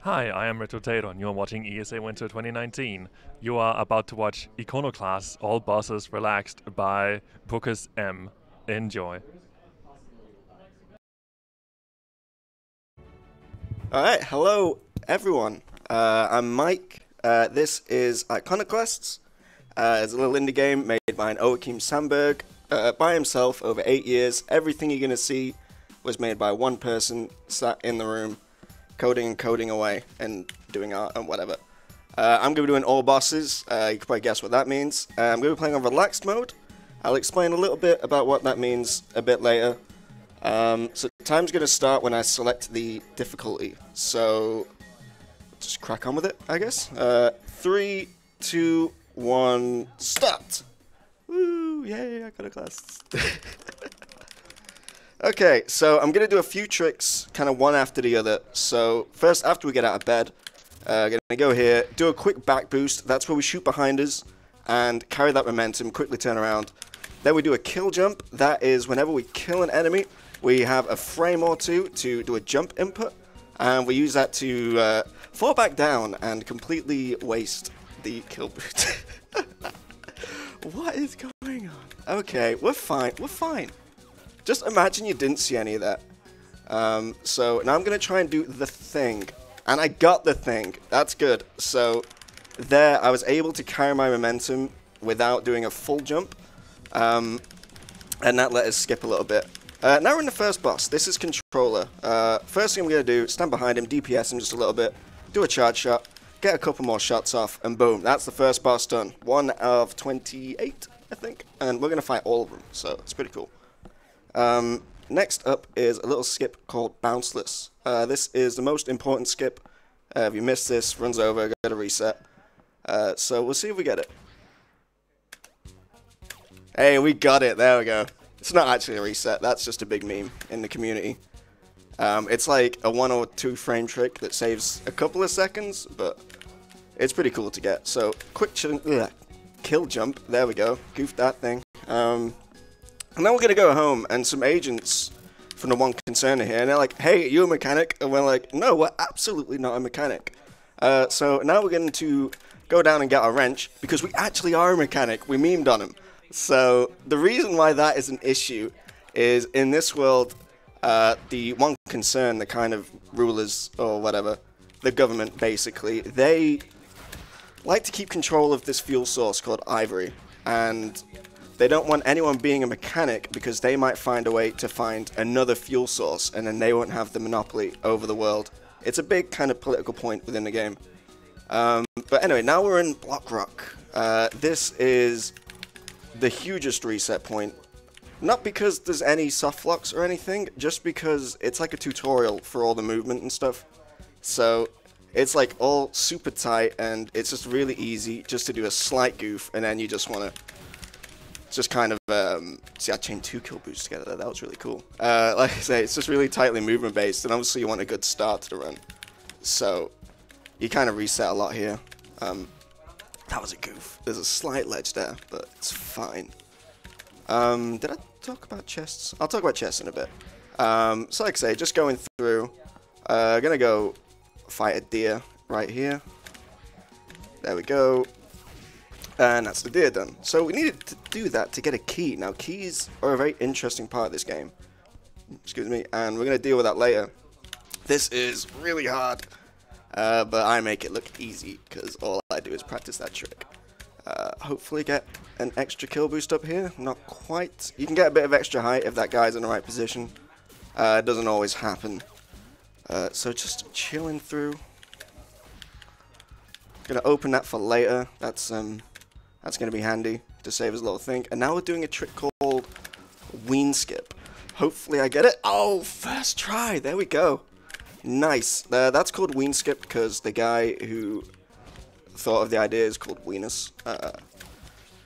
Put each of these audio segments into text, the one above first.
Hi, I am RetroTaton. You are watching ESA Winter 2019. You are about to watch Iconoclasts, All Bosses Relaxed by PurkisM. Enjoy. Alright, hello everyone. I'm Mike. This is Iconoclasts. It's a little indie game made by an Oakeem Sandberg by himself over 8 years. Everything you're going to see was made by one person sat in the room, coding and coding away and doing art and whatever. I'm going to be doing all bosses. You can probably guess what that means. I'm going to be playing on relaxed mode. I'll explain a little bit about what that means a bit later. So time's going to start when I select the difficulty. So just crack on with it, I guess. 3, 2, 1, start! Woo! Yay! I got a class. Okay, so I'm going to do a few tricks, kind of one after the other. So first, after we get out of bed, I'm going to go here, do a quick back boost. That's where we shoot behind us and carry that momentum, quickly turn around. Then we do a kill jump. That is whenever we kill an enemy, we have a frame or two to do a jump input. And we use that to fall back down and completely waste the kill boot. What is going on? Okay, we're fine. We're fine. Just imagine you didn't see any of that. So now I'm going to try and do the thing. And I got the thing. That's good. So there I was able to carry my momentum without doing a full jump. And that let us skip a little bit. Now we're in the first boss. This is Controller. First thing I'm going to do, stand behind him, DPS him just a little bit, do a charge shot, get a couple more shots off, and boom. That's the first boss done. 1 of 28, I think. And we're going to fight all of them. So it's pretty cool. Next up is a little skip called Bounceless. This is the most important skip. If you miss this, runs over, got to reset. So we'll see if we get it. Hey, we got it. There we go. It's not actually a reset. That's just a big meme in the community. It's like a 1 or 2 frame trick that saves a couple of seconds, but it's pretty cool to get. So quick kill jump. There we go. Goofed that thing. And then we're going to go home, and some agents from the One Concern are here, and they're like, hey, are you a mechanic? And we're like, no, we're absolutely not a mechanic. So now we're going to go down and get our wrench, because we actually are a mechanic. We memed on him. So the reason why that is an issue is in this world, the One Concern, the kind of rulers or whatever, the government basically, they like to keep control of this fuel source called ivory, and they don't want anyone being a mechanic because they might find a way to find another fuel source and then they won't have the monopoly over the world. It's a big kind of political point within the game. But anyway, now we're in Block Rock. This is the hugest reset point. Not because there's any soft locks or anything, just because it's like a tutorial for all the movement and stuff. So it's like all super tight and it's just really easy just to do a slight goof and then you just want to just kind of, see, I chained 2 kill boots together there, that was really cool. Like I say, it's just really tightly movement based, and obviously you want a good start to the run. So, you kind of reset a lot here. That was a goof. There's a slight ledge there, but it's fine. Did I talk about chests? I'll talk about chests in a bit. So like I say, just going through, gonna go fight a deer right here. There we go. And that's the deer done. So we needed to do that to get a key. Now keys are a very interesting part of this game. Excuse me. And we're going to deal with that later. This is really hard. But I make it look easy because all I do is practice that trick. Hopefully get an extra kill boost up here. Not quite. You can get a bit of extra height if that guy's in the right position. It doesn't always happen. So just chilling through. Going to open that for later. That's going to be handy to save his little thing. And now we're doing a trick called Ween Skip. Hopefully I get it. Oh, first try. There we go. Nice. That's called Ween Skip because the guy who thought of the idea is called Weenus.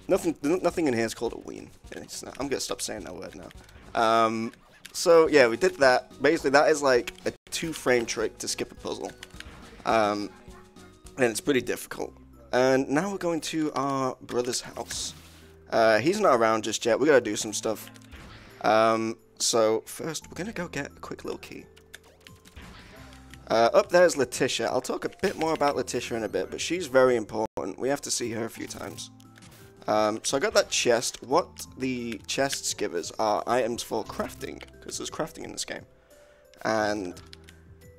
Nothing in here is called a ween. It's not, I'm going to stop saying that word now. So, yeah, we did that. Basically, that is like a 2-frame trick to skip a puzzle. And it's pretty difficult. And now we're going to our brother's house. He's not around just yet. We gotta do some stuff. So first, we're gonna go get a quick little key. Up there's Letitia. I'll talk a bit more about Letitia in a bit, but she's very important. We have to see her a few times. So I got that chest. What the chests give us are items for crafting, because there's crafting in this game. And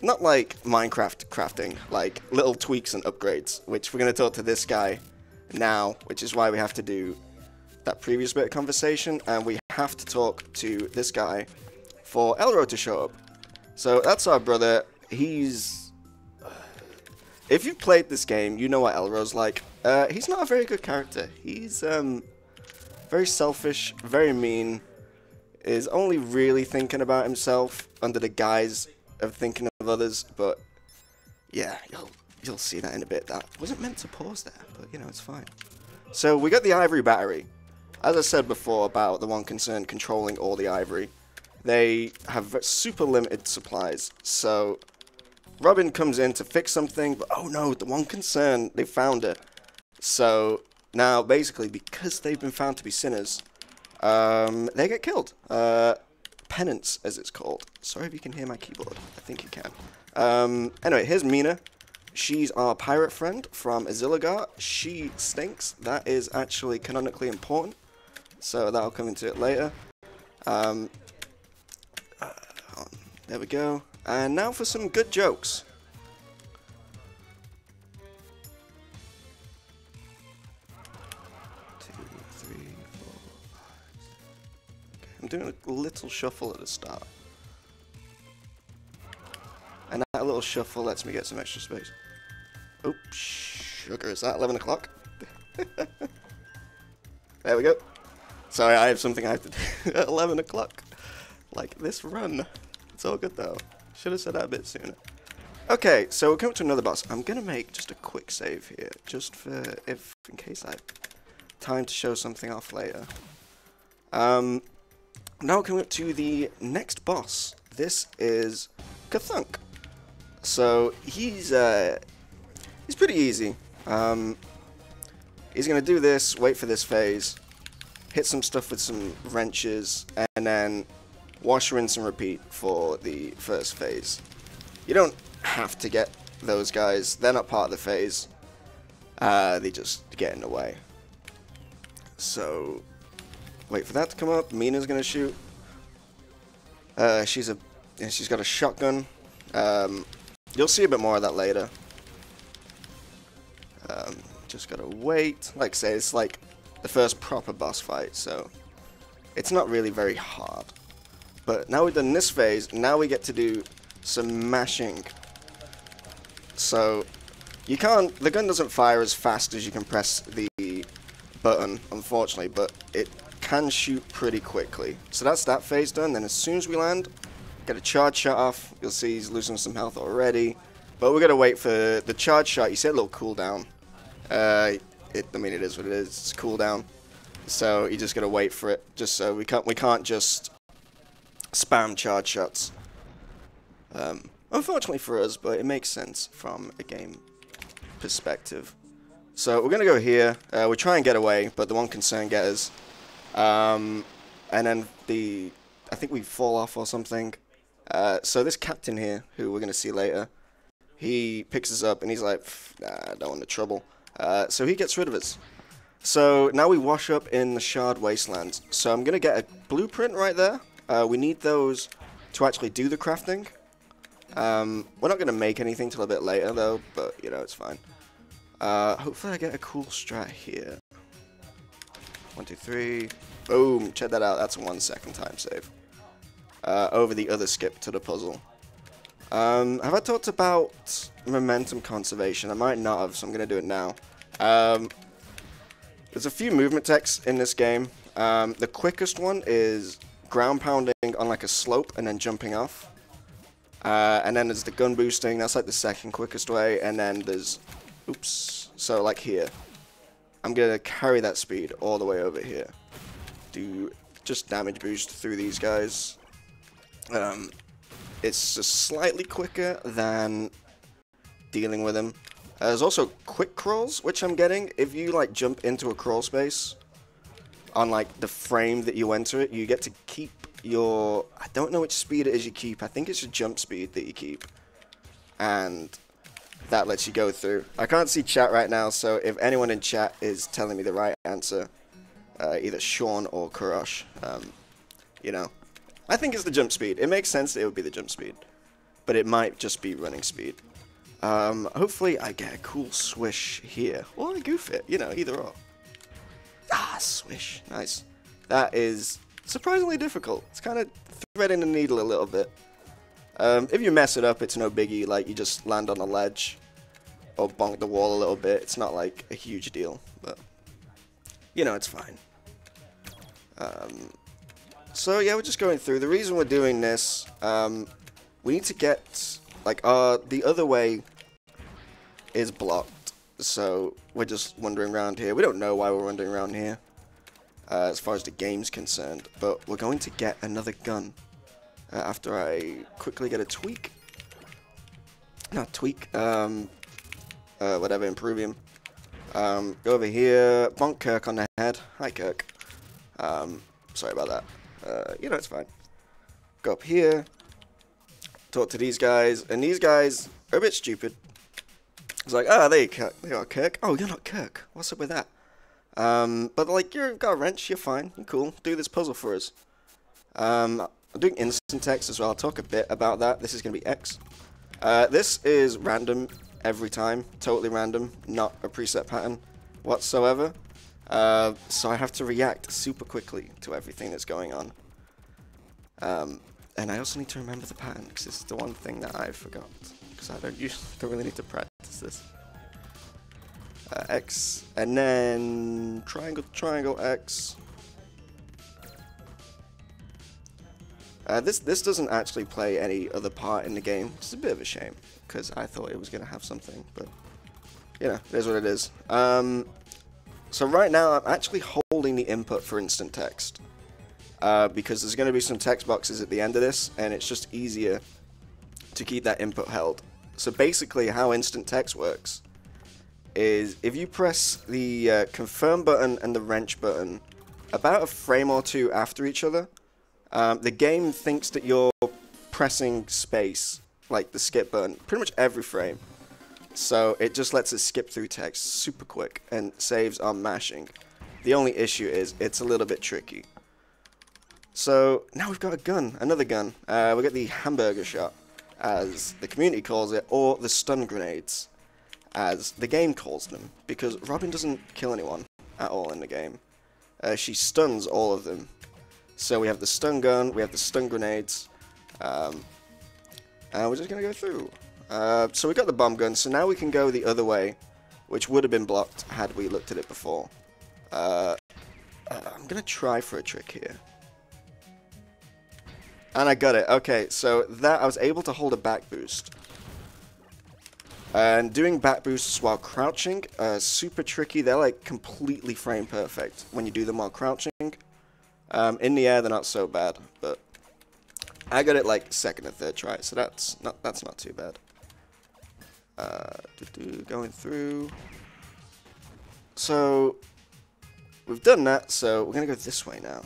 not like Minecraft crafting, like little tweaks and upgrades, which we're going to talk to this guy now, which is why we have to do that previous bit of conversation, and we have to talk to this guy for Elro to show up. So that's our brother. He's... If you've played this game, you know what Elro's like. He's not a very good character. He's very selfish, very mean, is only really thinking about himself under the guise of thinking of others, but yeah, you'll see that in a bit. That wasn't meant to pause there, but you know, it's fine. So we got the ivory battery. As I said before about the One Concern controlling all the ivory, they have super limited supplies, so Robin comes in to fix something, but oh no, the One Concern, they found her. So now basically, because they've been found to be sinners, they get killed. Penance, as it's called. Sorry if you can hear my keyboard. I think you can. Anyway, here's Mina. She's our pirate friend from Azilagar. She stinks. That is actually canonically important, so that'll come into it later. There we go. And now for some good jokes. I'm doing a little shuffle at the start. And that little shuffle lets me get some extra space. Oh, sugar, is that 11 o'clock? There we go. Sorry, I have something I have to do at 11 o'clock. Like this run. It's all good though. Should have said that a bit sooner. Okay, so we'll come to another boss. I'm going to make just a quick save here, just for if, in case I have time to show something off later. Now coming up to the next boss. This is Kathunk. So he's pretty easy. He's gonna do this, wait for this phase, hit some stuff with some wrenches, and then wash, rinse, and repeat for the first phase. You don't have to get those guys; they're not part of the phase. They just get in the way. So. Wait for that to come up. Mina's gonna shoot. She's got a shotgun. You'll see a bit more of that later. Just gotta wait. Like I say, it's like the first proper boss fight, so it's not really very hard. But now we've done this phase, now we get to do some mashing. So you can't. The gun doesn't fire as fast as you can press the button, unfortunately, but it can shoot pretty quickly. So that's that phase done. Then as soon as we land, get a charge shot off. You'll see he's losing some health already, but we're gonna wait for the charge shot. You see a little cooldown. I mean, it is what it is. It's cooldown, so you just gotta wait for it. Just so we can't just spam charge shots. Unfortunately for us, but it makes sense from a game perspective. So we're gonna go here. We try and get away, but the One Concern gets us. And then I think we fall off or something. So this captain here, who we're going to see later, he picks us up and he's like, nah, I don't want the trouble. So he gets rid of us. So now we wash up in the Shard Wastelands. So I'm going to get a blueprint right there. We need those to actually do the crafting. We're not going to make anything till a bit later though, but you know, it's fine. Hopefully I get a cool strat here. 1, 2, 3, boom, check that out, that's a 1 second time save. Over the other skip to the puzzle. Have I talked about momentum conservation? I might not have, so I'm going to do it now. There's a few movement techs in this game. The quickest one is ground pounding on like a slope and then jumping off. And then there's the gun boosting, that's like the second quickest way, and then there's, oops, so like here. I'm going to carry that speed all the way over here. Do just damage boost through these guys. It's just slightly quicker than dealing with them. There's also quick crawls, which I'm getting. If you like jump into a crawl space on like the frame that you enter it, you get to keep your... I don't know which speed it is you keep. I think it's your jump speed that you keep. and that lets you go through. I can't see chat right now, so if anyone in chat is telling me the right answer, either Sean or Kurosh, you know, I think it's the jump speed. It makes sense that it would be the jump speed, but it might just be running speed. Hopefully I get a cool swish here, or a goof it, you know, either or. Ah, swish, nice. That is surprisingly difficult. It's kind of threading the needle a little bit. If you mess it up, it's no biggie. Like, you just land on a ledge or bonk the wall a little bit. It's not like a huge deal, but you know, it's fine. So yeah, we're just going through. The reason we're doing this, we need to get like the other way is blocked, so we're just wandering around here. We don't know why we're wandering around here, as far as the game's concerned, but we're going to get another gun. After I quickly get a tweak, not tweak, whatever, improvium. Go over here, bonk Kirk on the head. Hi Kirk. Sorry about that. You know, it's fine. Go up here, talk to these guys, and these guys are a bit stupid. It's like, oh, there you are, Kirk. Oh, you're not Kirk. What's up with that? But like, you've got a wrench. You're fine. You're cool. Do this puzzle for us. I'm doing instant text as well. I'll talk a bit about that. This is going to be X. This is random every time. Totally random. Not a preset pattern whatsoever. So I have to react super quickly to everything that's going on. And I also need to remember the pattern, because it's the one thing that I forgot. Because I don't really need to practice this. X. And then triangle, triangle, X. This doesn't actually play any other part in the game, which is a bit of a shame, because I thought it was going to have something, but, you know, it is what it is. So right now, I'm actually holding the input for instant text, because there's going to be some text boxes at the end of this, and it's just easier to keep that input held. So basically, how instant text works is if you press the confirm button and the wrench button about a frame or two after each other, the game thinks that you're pressing space, like the skip button, pretty much every frame. So it just lets us skip through text super quick and saves our mashing. The only issue is it's a little bit tricky. So now we've got a gun, another gun. We got the hamburger shot, as the community calls it, or the stun grenades, as the game calls them. Because Robin doesn't kill anyone at all in the game. She stuns all of them. So we have the stun gun, we have the stun grenades, and we're just going to go through. So we got the bomb gun, so now we can go the other way, which would have been blocked had we looked at it before. I'm going to try for a trick here. And I got it. Okay, so that I was able to hold a back boost. And doing back boosts while crouching are super tricky. They're like completely frame perfect when you do them while crouching. In the air, they're not so bad, but I got it like second or third try, so that's not too bad. Going through. So we've done that, so we're gonna go this way now.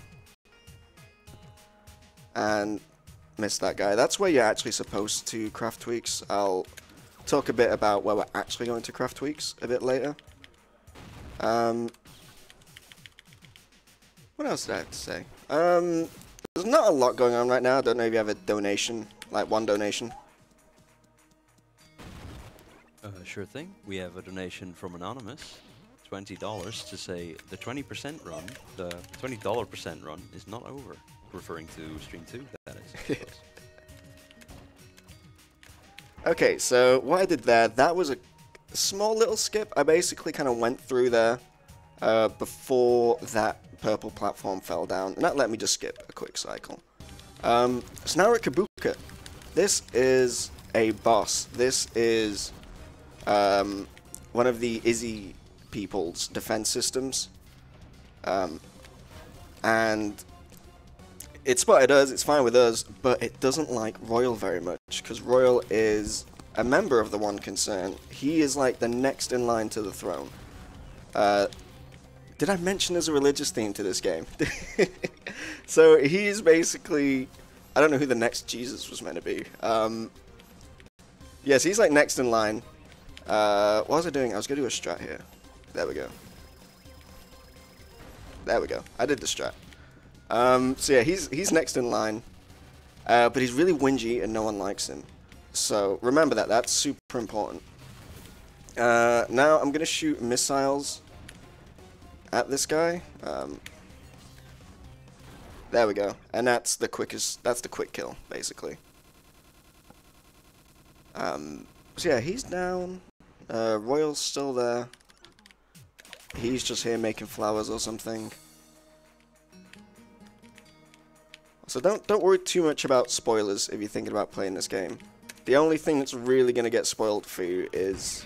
And miss that guy. That's where you're actually supposed to craft tweaks. I'll talk a bit about where we're actually going to craft tweaks a bit later. What else did I have to say? There's not a lot going on right now. I don't know if you have a donation, like one donation. Sure thing. We have a donation from Anonymous, $20, to say the 20% run, the $20% run is not over. Referring to Stream 2, that is. Okay, so what I did there, that was a small little skip. I basically kind of went through there before that purple platform fell down, and that let me just skip a quick cycle. So now we're at Kabuka. This is a boss. This is one of the Izzy people's defense systems, and it spotted us, it's fine with us, but it doesn't like Royal very much, because Royal is a member of the One Concern. He is like the next in line to the throne. Did I mention there's a religious theme to this game? So he's basically, I don't know who the next Jesus was meant to be. Yeah, so he's like next in line. What was I doing? I was gonna do a strat here. There we go. There we go. I did the strat. So yeah, he's next in line. But he's really whingy and no one likes him. So remember that. That's super important. Now I'm gonna shoot missiles at this guy. There we go. And that's the quickest. That's the quick kill, basically. So yeah, he's down. Royal's still there. He's just here making flowers or something. So don't worry too much about spoilers if you're thinking about playing this game. The only thing that's really going to get spoiled for you is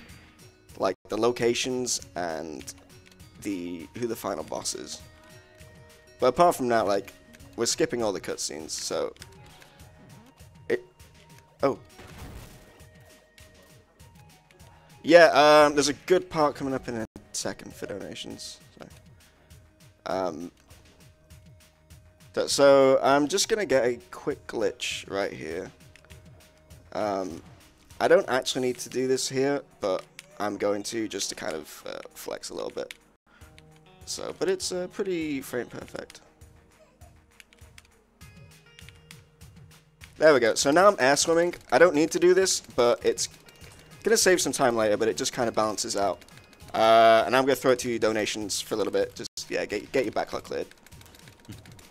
like the locations and who the final boss is. But apart from that, like, we're skipping all the cutscenes, so oh. Yeah, there's a good part coming up in a second for donations. So, I'm just gonna get a quick glitch right here. I don't actually need to do this here, but I'm going to just to kind of flex a little bit. So, but it's pretty frame perfect. There we go. So now I'm air swimming. I don't need to do this, but it's gonna save some time later, but it just kind of balances out. And I'm gonna throw it to you donations for a little bit. Just yeah, get your backlog cleared.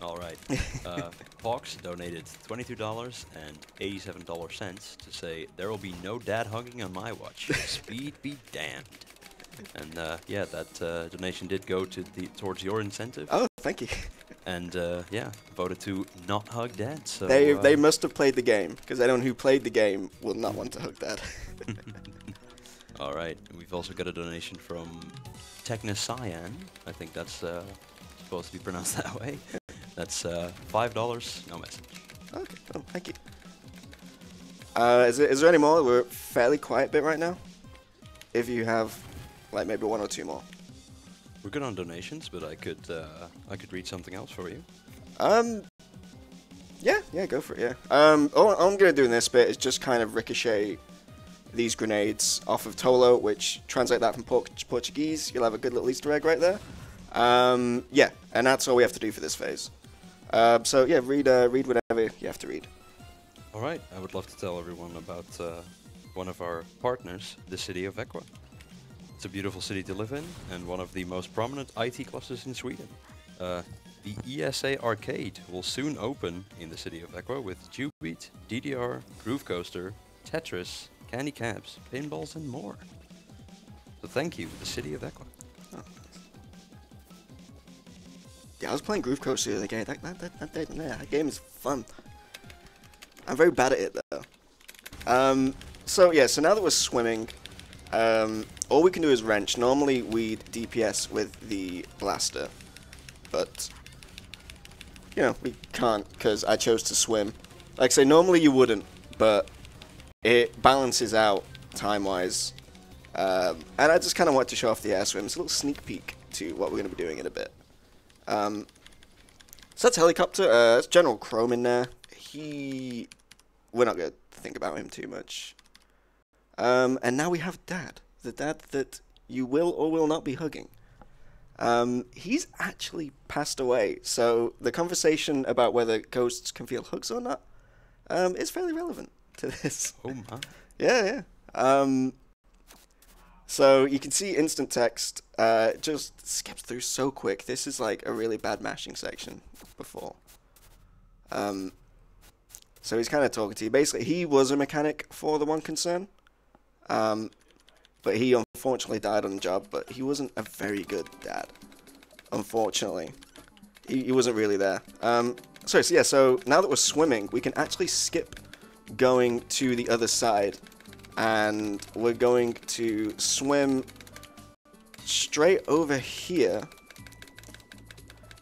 All right. Fox donated $22.87 to say there will be no dad hugging on my watch. Speed be damned. And yeah, that donation did go towards your incentive. Oh, thank you. And yeah, voted to not hug dad. So they must have played the game, because anyone who played the game will not want to hug dad. All right, we've also got a donation from Technocyan. I think that's supposed to be pronounced that way. That's $5. No message. Okay, well, thank you. Is there any more? We're fairly quiet bit right now. If you have, like, maybe one or two more. We're good on donations, but I could read something else for you. Yeah, go for it. Yeah. All I'm gonna do in this bit is just kind of ricochet these grenades off of Tolo, which translate that from Portuguese. You'll have a good little Easter egg right there. Yeah, and that's all we have to do for this phase. So yeah, read whatever you have to read. All right, I would love to tell everyone about one of our partners, the city of Växjö. It's a beautiful city to live in, and one of the most prominent IT clusters in Sweden. The ESA Arcade will soon open in the city of Växjö with Jubeat, DDR, Groove Coaster, Tetris, Candy Cabs, Pinballs, and more. So thank you, the city of Växjö. Oh. Yeah, I was playing Groove Coaster the other day. That game is fun. I'm very bad at it, though. So yeah, so now that we're swimming, all we can do is wrench. Normally we DPS with the blaster, but you know, we can't because I chose to swim. Like I say, normally you wouldn't, but it balances out time-wise. And I just kind of want to show off the air swim. It's a little sneak peek to what we're going to be doing in a bit. So that's helicopter. That's General Chrome in there. We're not going to think about him too much. And now we have Dad. The dad that you will or will not be hugging. He's actually passed away, so the conversation about whether ghosts can feel hugs or not is fairly relevant to this. Oh my. Yeah, yeah. So you can see instant text just skips through so quick. This is like a really bad mashing section before. So he's kind of talking to you. Basically, he was a mechanic for the One Concern. But he unfortunately died on the job, but he wasn't a very good dad, unfortunately. He wasn't really there. So yeah, so now that we're swimming, we can actually skip going to the other side, and we're going to swim straight over here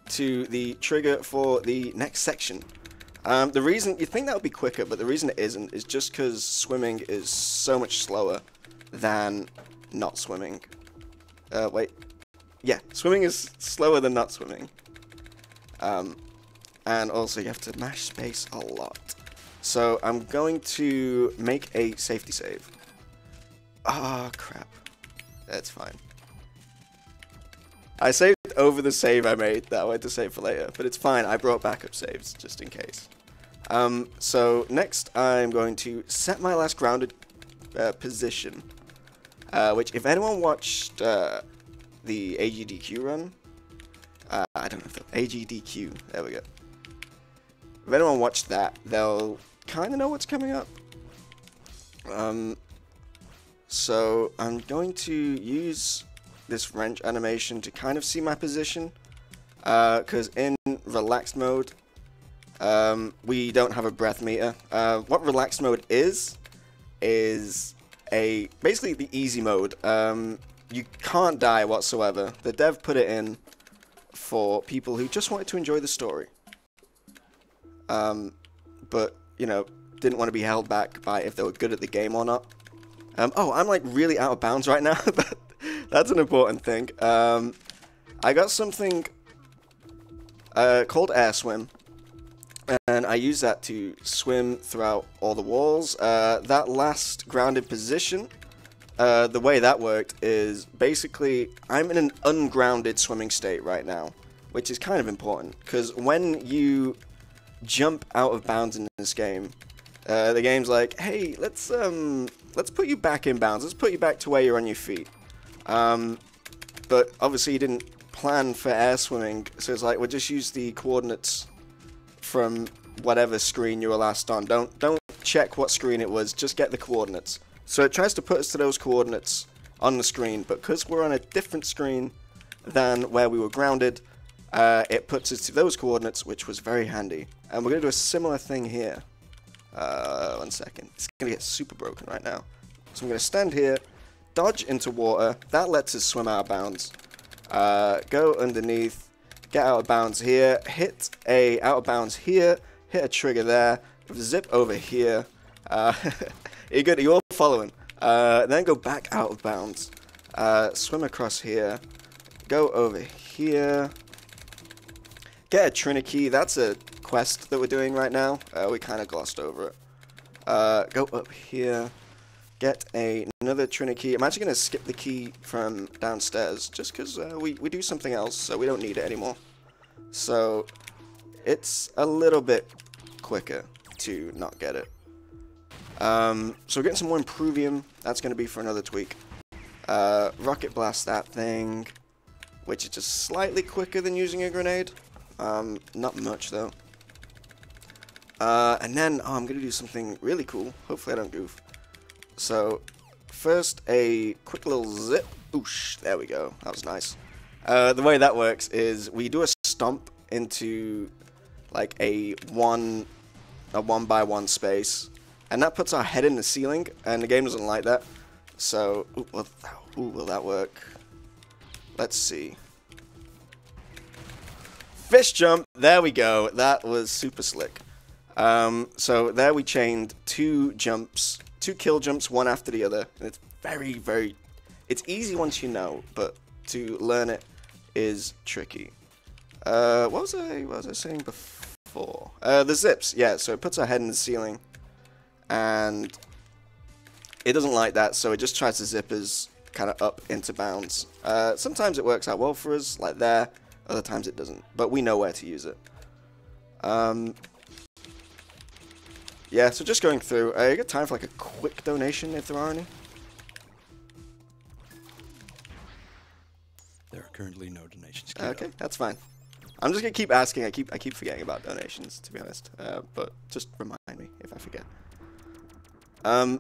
to the trigger for the next section. The reason, you'd think that would be quicker, but the reason it isn't is just because swimming is so much slower than not swimming. Wait. Yeah, swimming is slower than not swimming. And also you have to mash space a lot. So I'm going to make a safety save. Ah, crap. That's fine. I saved over the save I made that I had to save for later, but it's fine. I brought backup saves just in case. So next I'm going to set my last grounded position, which if anyone watched the AGDQ run, I don't know if they'll, AGDQ, there we go. If anyone watched that, they'll kind of know what's coming up. So I'm going to use this wrench animation to kind of see my position, because in relaxed mode, we don't have a breath meter. What relaxed mode is a basically the easy mode. You can't die whatsoever. The dev put it in for people who just wanted to enjoy the story, but you know, didn't want to be held back by if they were good at the game or not. Oh, I'm like really out of bounds right now. That's an important thing. I got something called Air Swim, and I use that to swim throughout all the walls. That last grounded position, the way that worked is basically I'm in an ungrounded swimming state right now, which is kind of important, because when you jump out of bounds in this game, the game's like, hey, let's put you back in bounds. Let's put you back to where you're on your feet. But obviously you didn't plan for air swimming, so it's like, we'll just use the coordinates from whatever screen you were last on. Don't check what screen it was, just get the coordinates. So it tries to put us to those coordinates on the screen, but because we're on a different screen than where we were grounded, it puts us to those coordinates, which was very handy. And we're going to do a similar thing here. One second. It's going to get super broken right now. So I'm going to stand here, dodge into water. That lets us swim out of bounds. Go underneath, get out of bounds here, hit a out of bounds here, hit a trigger there, zip over here. You're good, you're all following. Then go back out of bounds, swim across here, go over here, get a Trinity. That's a quest that we're doing right now. We kind of glossed over it. Go up here, get another Trinity key. I'm actually going to skip the key from downstairs, just because we do something else, so we don't need it anymore. So it's a little bit quicker to not get it. So we're getting some more Improvium. That's going to be for another tweak. Rocket Blast that thing, which is just slightly quicker than using a grenade. Not much, though. And then, oh, I'm going to do something really cool. Hopefully I don't goof. So, first a quick little zip. Oosh, there we go. That was nice. The way that works is we do a stomp into like a one by one space, and that puts our head in the ceiling, and the game doesn't like that. So, ooh, will that work? Let's see. Fish jump. There we go. That was super slick. So there we chained two kill jumps, one after the other, and it's very, very, it's easy once you know, but to learn it is tricky. What was I saying before? The zips, yeah, so it puts our head in the ceiling, and it doesn't like that, so it just tries to zip us kind of up into bounds. Sometimes it works out well for us, like there, other times it doesn't, but we know where to use it. Yeah, so just going through. You got time for like a quick donation if there are any? There are currently no donations. Okay, that's fine. I'm just gonna keep asking. I keep forgetting about donations, to be honest. But just remind me if I forget.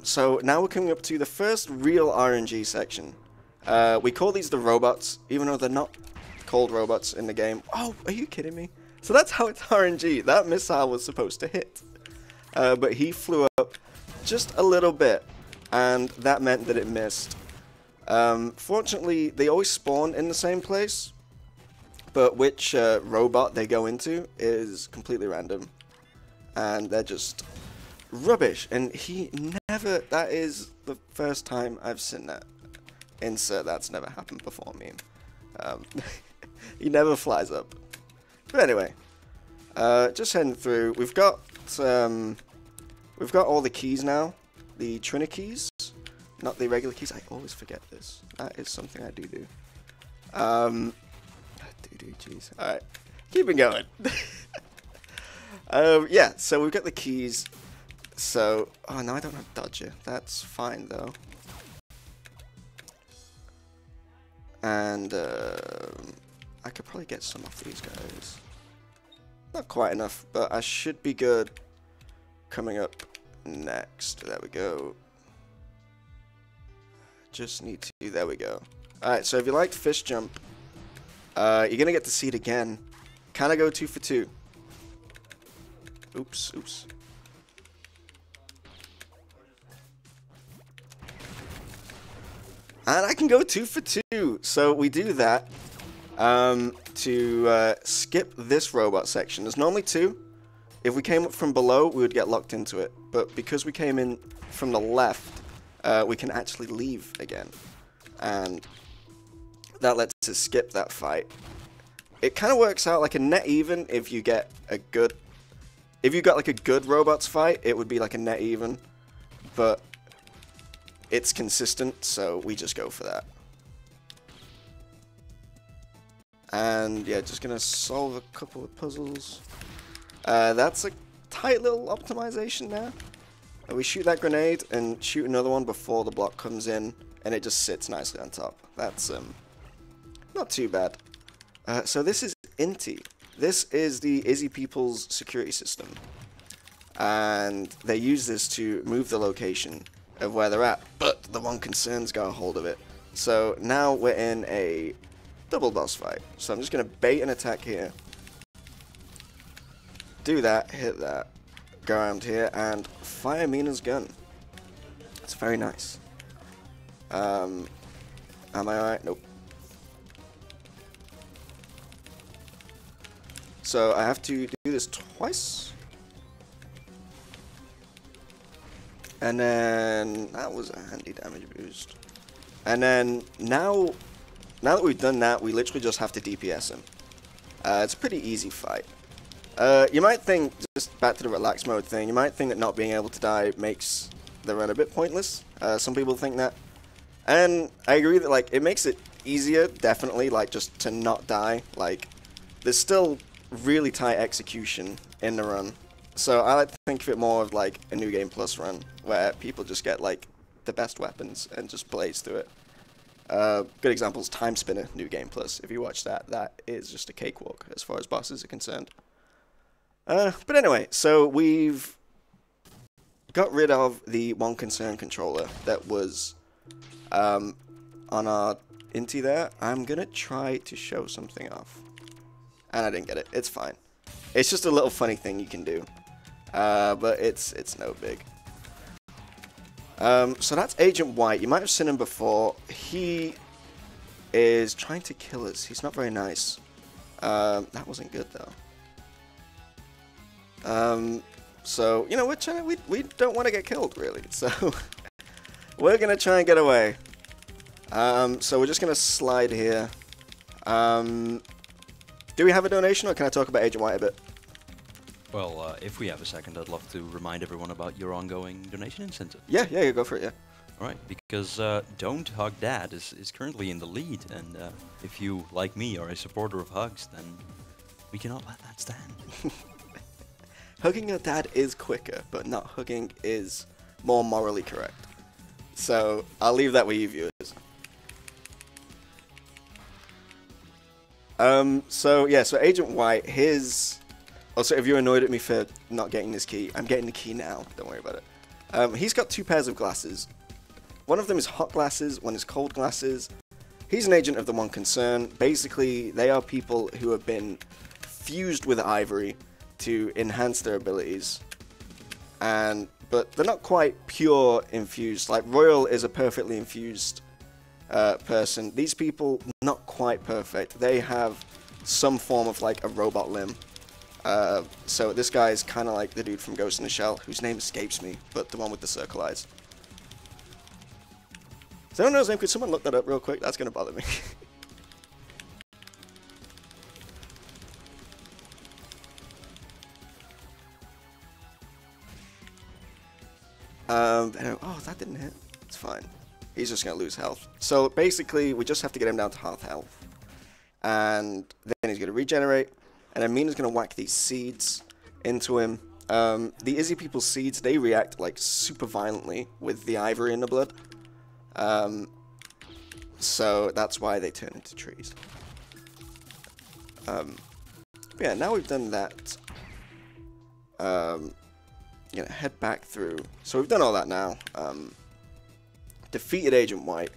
So now we're coming up to the first real RNG section. We call these the robots, even though they're not called robots in the game. Oh, are you kidding me? So that's how it's RNG. That missile was supposed to hit. But he flew up just a little bit, and that meant that it missed. Fortunately, they always spawn in the same place, but which robot they go into is completely random, and they're just rubbish. And he never, that is the first time I've seen that. Insert that's never happened before meme. He never flies up. But anyway, just heading through, we've got We've got all the keys now. The Trinity keys, not the regular keys. I always forget this. That is something I do. Jeez. All right, keep it going. Yeah, so we've got the keys. So, oh no, I don't have Dodger. That's fine though. And I could probably get some off these guys. Not quite enough, but I should be good coming up next. There we go. Just need to, there we go. Alright, so if you liked Fish Jump, you're going to get to see it again. Can I go 2 for 2? Oops, oops. And I can go 2 for 2. So we do that to skip this robot section. There's normally 2. If we came up from below, we would get locked into it. But because we came in from the left, we can actually leave again. And that lets us skip that fight. It kind of works out like a net even if you get a good... If you got like a good robots fight, it would be like a net even. But... it's consistent, so we just go for that. And yeah, just gonna solve a couple of puzzles. That's a tight little optimization there. We shoot that grenade and shoot another one before the block comes in, and it just sits nicely on top. That's not too bad. So this is INTI. This is the Izzy People's security system. And they use this to move the location of where they're at, but the One Concern's got a hold of it. So now we're in a double boss fight. So I'm just gonna bait an attack here. Do that, hit that, go around here and fire Mina's gun. It's very nice. Am I alright? Nope. So I have to do this twice. And then, that was a handy damage boost. And then, now that we've done that, we literally just have to DPS him. It's a pretty easy fight. You might think, just back to the relax mode thing, you might think that not being able to die makes the run a bit pointless. Some people think that. And I agree that, like, it makes it easier, definitely, like, just to not die. Like, there's still really tight execution in the run. So I like to think of it more of like a New Game Plus run, where people just get like the best weapons and just blaze through it. Good examples, Time Spinner, New Game Plus. If you watch that, that is just a cakewalk as far as bosses are concerned. But anyway, so we've got rid of the One Concern controller that was on our INTI there. I'm going to try to show something off. And I didn't get it. It's fine. It's just a little funny thing you can do. But it's no big. So that's Agent White. You might have seen him before. He is trying to kill us. He's not very nice. That wasn't good though. So you know we're trying. We don't want to get killed really. So we're gonna try and get away. So we're just gonna slide here. Do we have a donation, or can I talk about Agent White a bit? Well, if we have a second, I'd love to remind everyone about your ongoing donation incentive. Yeah, go for it, yeah. All right, because Don't Hug Dad is currently in the lead, and if you, like me, are a supporter of hugs, then we cannot let that stand. Hugging your dad is quicker, but not hugging is more morally correct. So I'll leave that with you viewers. So yeah, so Agent White, his... Also, if you're annoyed at me for not getting this key, I'm getting the key now, don't worry about it. He's got 2 pairs of glasses. One of them is hot glasses, one is cold glasses. He's an agent of the One Concern. Basically, they are people who have been fused with ivory to enhance their abilities. But they're not quite pure infused. Like, Royal is a perfectly infused person. These people, not quite perfect. They have some form of like a robot limb. So this guy is kind of like the dude from Ghost in the Shell, whose name escapes me, but the one with the circle eyes. Does anyone know his name? Could someone look that up real quick? That's gonna bother me. And oh, that didn't hit. It's fine. He's just going to lose health. So basically, we just have to get him down to half health. And then he's going to regenerate. And then Mina's going to whack these seeds into him. The Izzy people's seeds, they react like super violently with the ivory in the blood. So that's why they turn into trees. Yeah, now we've done that. Gonna head back through. So we've done all that now. Defeated Agent White.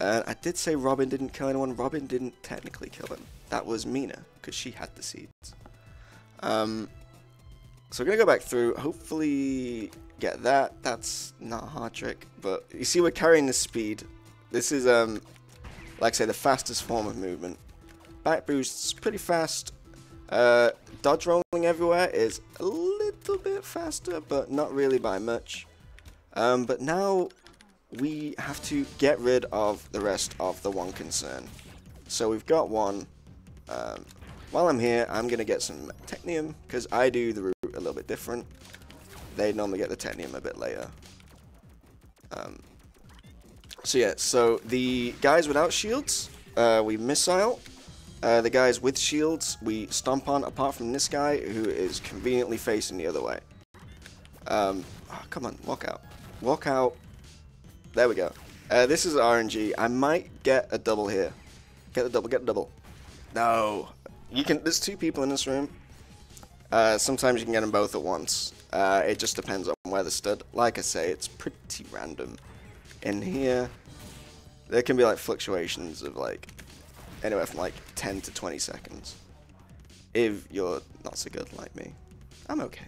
I did say Robin didn't kill anyone. Robin didn't technically kill him. That was Mina, because she had the seeds. So we're gonna go back through. Hopefully get that. That's not a hard trick, but you see we're carrying the speed. This is, like I say, the fastest form of movement. Back boost's pretty fast. Dodge rolling everywhere is a little bit faster, but not really by much. But now we have to get rid of the rest of the One Concern. So we've got one. While I'm here, I'm going to get some Technium, because I do the route a little bit different. They normally get the Technium a bit later. So yeah, so the guys without shields, we missile. The guys with shields, we stomp on, apart from this guy, who is conveniently facing the other way. Oh, come on, walk out. Walk out. There we go. This is RNG. I might get a double here. Get the double, get the double. No. You can. There's two people in this room. Sometimes you can get them both at once. It just depends on where they're stood. Like I say, it's pretty random. In here, there can be like fluctuations of like... anywhere from like 10 to 20 seconds. If you're not so good like me. I'm okay.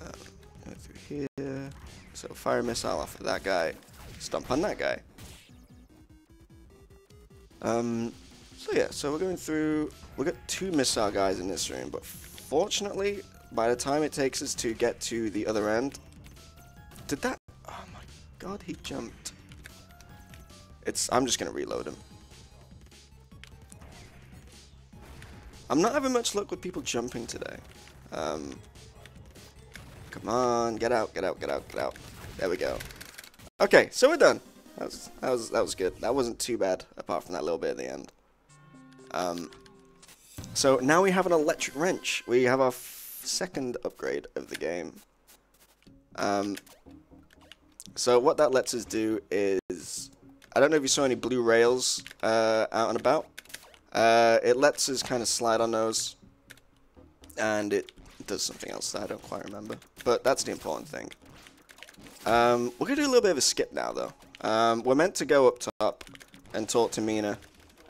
Go through here. So fire a missile off of that guy. Stomp on that guy. So yeah, so we're going through. We've got two missile guys in this room. But fortunately, by the time it takes us to get to the other end. Did that? Oh my god, he jumped. I'm just going to reload him. I'm not having much luck with people jumping today. Come on, get out, get out, get out, get out. There we go. Okay, so we're done. That was good. That wasn't too bad, apart from that little bit at the end. So now we have an electric wrench. We have our second upgrade of the game. So what that lets us do is... I don't know if you saw any blue rails out and about. It lets us kind of slide on those, and it does something else that I don't quite remember, but that's the important thing. We're going to do a little bit of a skip now, though. We're meant to go up top and talk to Mina,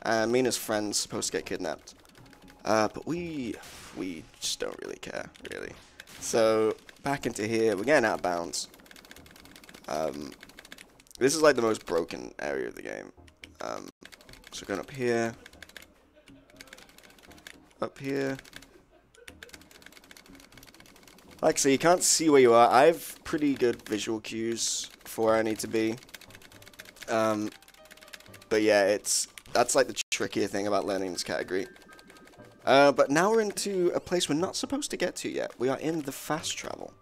and Mina's friend's supposed to get kidnapped, but we just don't really care, really. So, back into here, we're getting out of bounds. This is like the most broken area of the game. So going up here. Up here. Like I say, you can't see where you are. I have pretty good visual cues for where I need to be. But yeah, that's like the trickier thing about learning this category. But now we're into a place we're not supposed to get to yet. We are in the fast travel.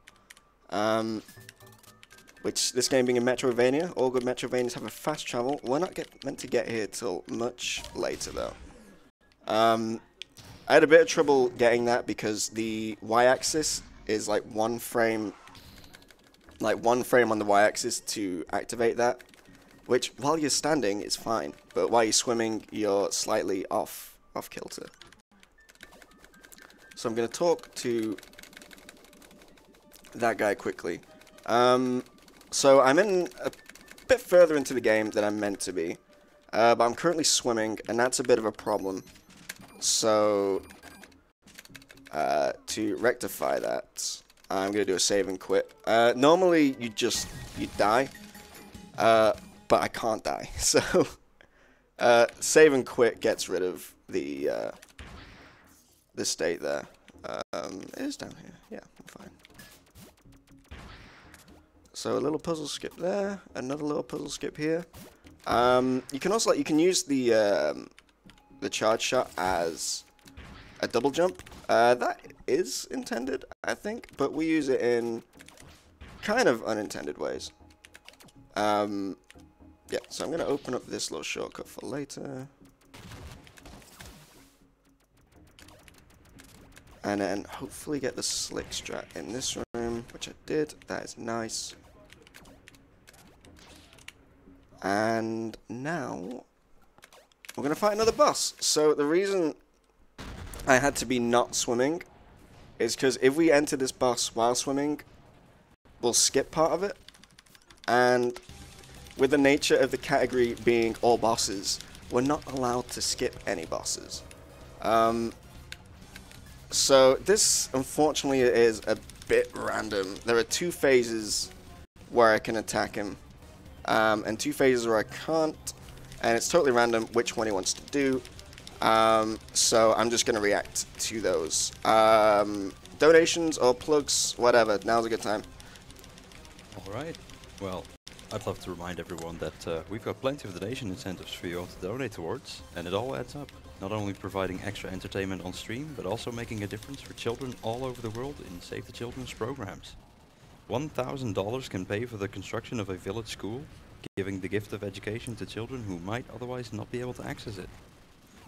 Which, this game being in Metroidvania, all good Metroidvanias have a fast travel. We're not meant to get here till much later, though. I had a bit of trouble getting that because the y-axis is like one frame on the y-axis to activate that, which while you're standing is fine, but while you're swimming you're slightly off kilter. So I'm going to talk to that guy quickly. So I'm in a bit further into the game than I'm meant to be, but I'm currently swimming, and that's a bit of a problem. So, to rectify that, I'm going to do a save and quit. Normally, you die, but I can't die. So, save and quit gets rid of the state there. It is down here. Yeah, I'm fine. So, a little puzzle skip there. Another little puzzle skip here. You can also, you can use the charge shot as a double jump. That is intended, I think, but we use it in kind of unintended ways. Yeah, so I'm going to open up this little shortcut for later. And then hopefully get the slick strat in this room, which I did. That is nice. And now we're going to fight another boss. So the reason I had to be not swimming is because if we enter this boss while swimming, we'll skip part of it. And with the nature of the category being all bosses, we're not allowed to skip any bosses. So this, unfortunately, is a bit random. There are two phases where I can attack him, and two phases where I can't, and it's totally random which one he wants to do. So I'm just going to react to those. Donations or plugs, whatever, now's a good time. Alright, well, I'd love to remind everyone that we've got plenty of donation incentives for you all to donate towards, and it all adds up. Not only providing extra entertainment on stream, but also making a difference for children all over the world in Save the Children's programs. $1,000 can pay for the construction of a village school, giving the gift of education to children who might otherwise not be able to access it.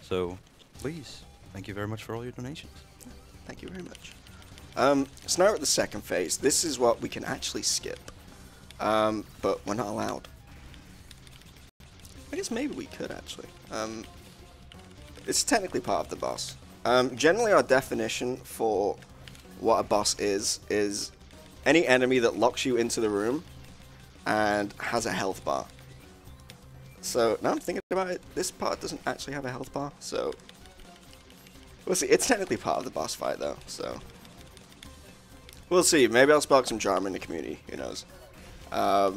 So, please, thank you very much for all your donations. Thank you very much. So now we're at the second phase. This is what we can actually skip, but we're not allowed. I guess maybe we could, actually. It's technically part of the boss. Generally, our definition for what a boss is any enemy that locks you into the room and has a health bar. So, now I'm thinking about it, this part doesn't actually have a health bar, so... We'll see, it's technically part of the boss fight, though, so... We'll see, maybe I'll spark some drama in the community, who knows. So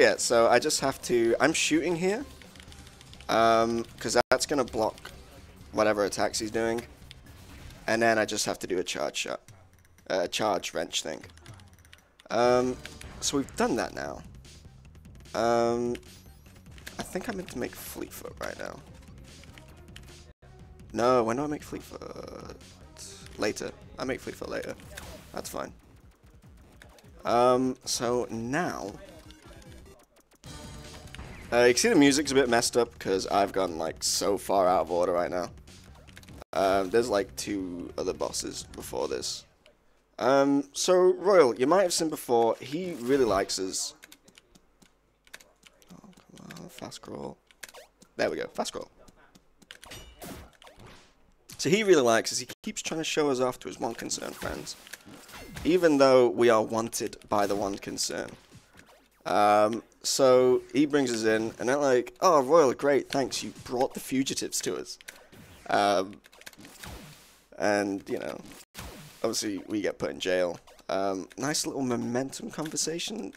yeah, so I just have to... I'm shooting here, because that's going to block whatever attacks he's doing, and then I just have to do a charge shot, a charge wrench thing. So we've done that now. I think I meant to make Fleetfoot right now. No, when do I make Fleetfoot? Later. I make Fleetfoot later. That's fine. So now, you can see the music's a bit messed up because I've gone like so far out of order right now. There's like two other bosses before this. So Royal, you might have seen before, he really likes us. Oh, come on, fast scroll. There we go, fast scroll. So he really likes us, he keeps trying to show us off to his One Concern friends. Even though we are wanted by the One Concern. So he brings us in, and they're like, oh Royal, great, thanks, you brought the fugitives to us. And, you know... Obviously, we get put in jail. Nice little momentum conservation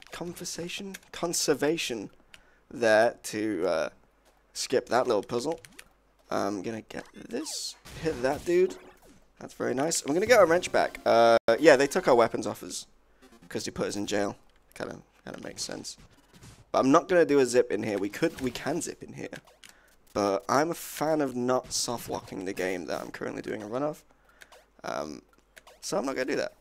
there to skip that little puzzle. I'm going to get this, hit that dude. That's very nice. I'm going to get our wrench back. Yeah, they took our weapons off us because they put us in jail. Kind of makes sense. But I'm not going to do a zip in here. We can zip in here. But I'm a fan of not soft locking the game that I'm currently doing a run of. So I'm not going to do that.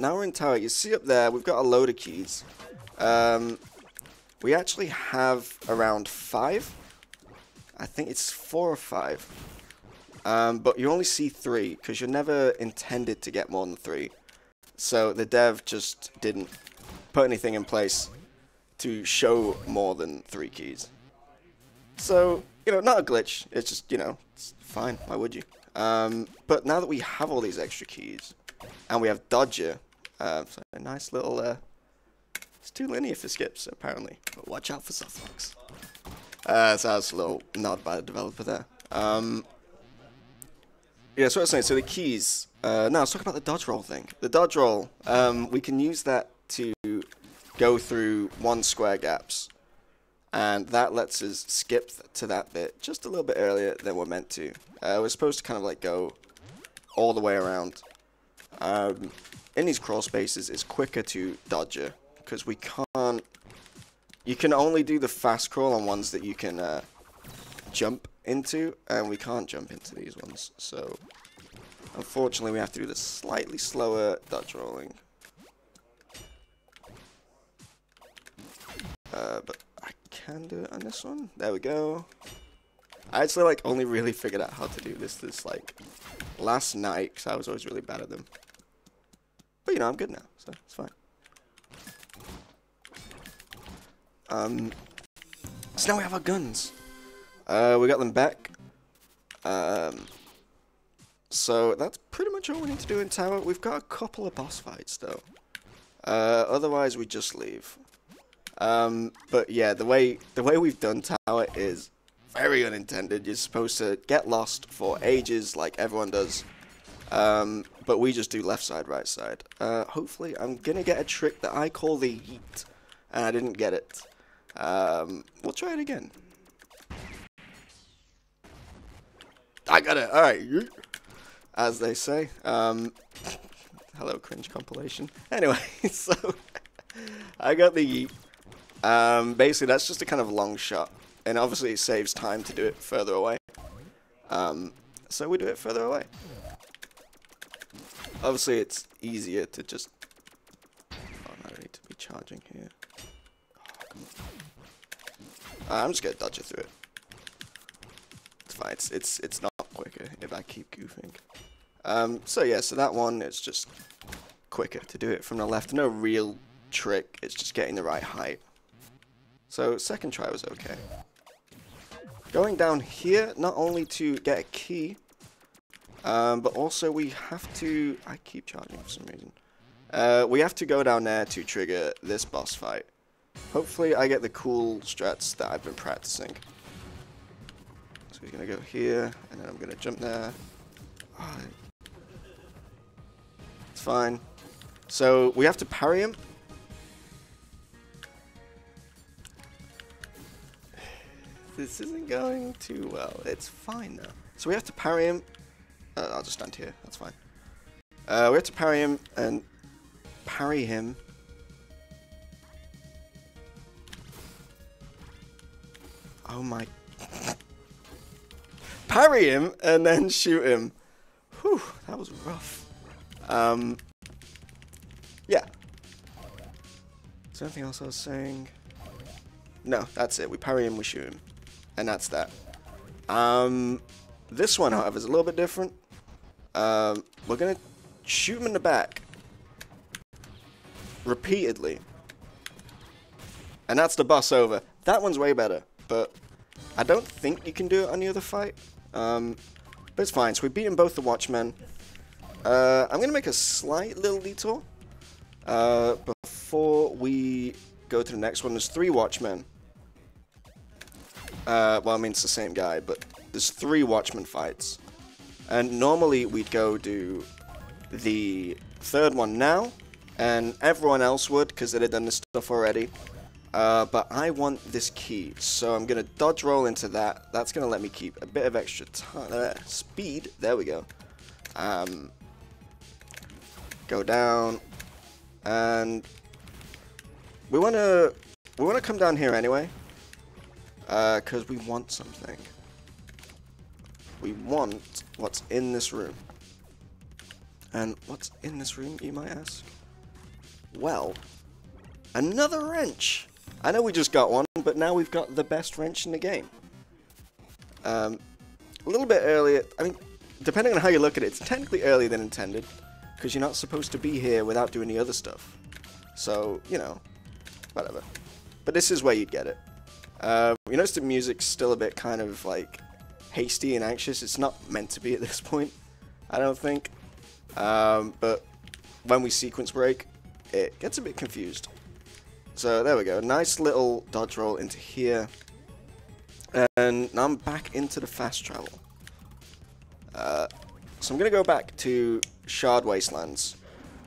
Now we're in tower. You see up there, we've got a load of keys. We actually have around 5. I think it's 4 or 5. But you only see 3, because you're never intended to get more than 3. So the dev just didn't put anything in place to show more than 3 keys. So, you know, not a glitch. It's just, you know, it's fine. Why would you? But now that we have all these extra keys, and we have Dodger, so a nice little, it's too linear for skips, apparently, but watch out for softlocks. So that's a little nod by the developer there. Yeah, so what I was saying, so the keys, now let's talk about the dodge roll thing. The dodge roll, we can use that to go through 1 square gaps, and that lets us skip to that bit just a little bit earlier than we're meant to. We're supposed to kind of like go all the way around. In these crawl spaces, it's quicker to dodger because we can't. You can only do the fast crawl on ones that you can jump into, and we can't jump into these ones. So, unfortunately, we have to do the slightly slower dodge rolling. But I can do it on this one. There we go. I actually like only really figured out how to do this like last night, because I was always really bad at them. But you know, I'm good now, so it's fine. So now we have our guns. We got them back. So that's pretty much all we need to do in tower. We've got a couple of boss fights though. Otherwise we just leave. But yeah, the way we've done tower is very unintended. You're supposed to get lost for ages like everyone does. But we just do left side, right side. Hopefully I'm gonna get a trick that I call the yeet. And I didn't get it. We'll try it again. I got it. All right, as they say. Hello, cringe compilation. Anyway, so I got the yeet. Basically, that's just a kind of long shot, and obviously it saves time to do it further away. So we do it further away. Obviously, it's easier to just. Oh, no, I need to be charging here. I'm just gonna dodge it through it. It's fine. It's not quicker if I keep goofing. So yeah, so that one is just quicker to do it from the left. No real trick. It's just getting the right height. So second try was okay. Going down here, not only to get a key, but also we have to. I keep charging for some reason. We have to go down there to trigger this boss fight. Hopefully I get the cool strats that I've been practicing. So he's going to go here, and then I'm going to jump there. Oh, it's fine. So we have to parry him. This isn't going too well. It's fine though. So we have to parry him. I'll just stand here. That's fine. We have to parry him and parry him. Oh my. Parry him and then shoot him. Whew, that was rough. Yeah. Is there anything else I was saying? No, that's it. We parry him, we shoot him. And that's that. This one, however, is a little bit different. We're going to shoot him in the back. Repeatedly. And that's the boss over. That one's way better. But I don't think you can do it on the other fight. But it's fine. So we beat him both the Watchmen. I'm going to make a slight little detour. Before we go to the next one, there's 3 Watchmen. Well, I mean, it's the same guy, but there's 3 Watchmen fights. And normally we'd go do the third one now. And everyone else would, because they'd have done this stuff already. But I want this key, so I'm going to dodge roll into that. That's going to let me keep a bit of extra time, speed. There we go. Go down, and we want to come down here anyway, because we want something. We want what's in this room. And what's in this room, you might ask? Well, another wrench. I know we just got one, but now we've got the best wrench in the game. A little bit earlier, I mean, depending on how you look at it, it's technically earlier than intended, because you're not supposed to be here without doing the other stuff. So, you know, whatever. But this is where you'd get it. You notice the music's still a bit kind of, like, hasty and anxious. It's not meant to be at this point, I don't think. But when we sequence break, it gets a bit confused. So there we go, nice little dodge roll into here. And now I'm back into the fast travel. So I'm going to go back to Shard Wastelands.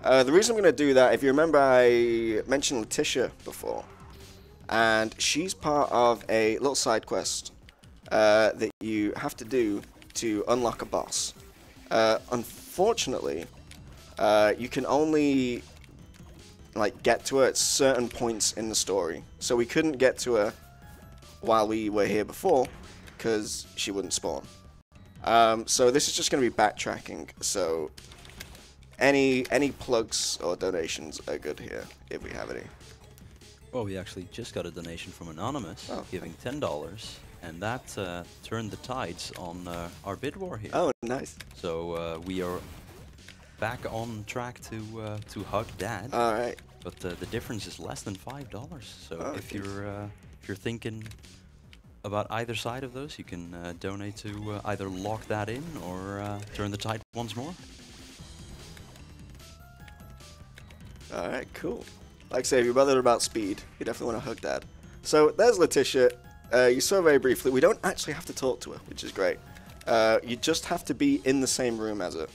The reason I'm going to do that, if you remember, I mentioned Letitia before. And she's part of a little side quest that you have to do to unlock a boss. Unfortunately, you can only like get to her at certain points in the story, so we couldn't get to her while we were here before because she wouldn't spawn. So this is just going to be backtracking, so any plugs or donations are good here if we have any. Well, we actually just got a donation from Anonymous, giving $10, and that turned the tides on our bid war here. Oh, nice. So we are back on track to hug Dad. All right. But the difference is less than $5. So if you're thinking about either side of those, you can donate to either lock that in or turn the tide once more. All right, cool. Like I say, if you're bothered about speed, you definitely want to hug Dad. So there's Letitia. You saw very briefly. We don't actually have to talk to her, which is great. You just have to be in the same room as her.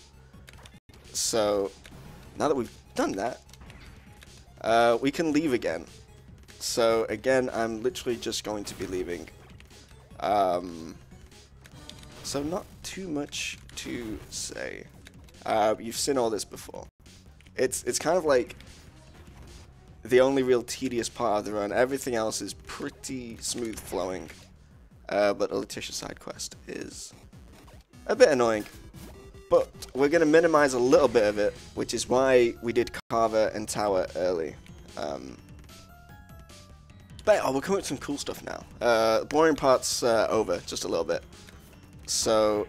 So now that we've done that, we can leave again. So again, I'm literally just going to be leaving. So not too much to say. You've seen all this before. It's kind of like the only real tedious part of the run. Everything else is pretty smooth flowing. But the Letitia side quest is a bit annoying. But we're going to minimize a little bit of it, which is why we did Carver and Tower early. But we're coming up with some cool stuff now. The boring part's over, just a little bit. So,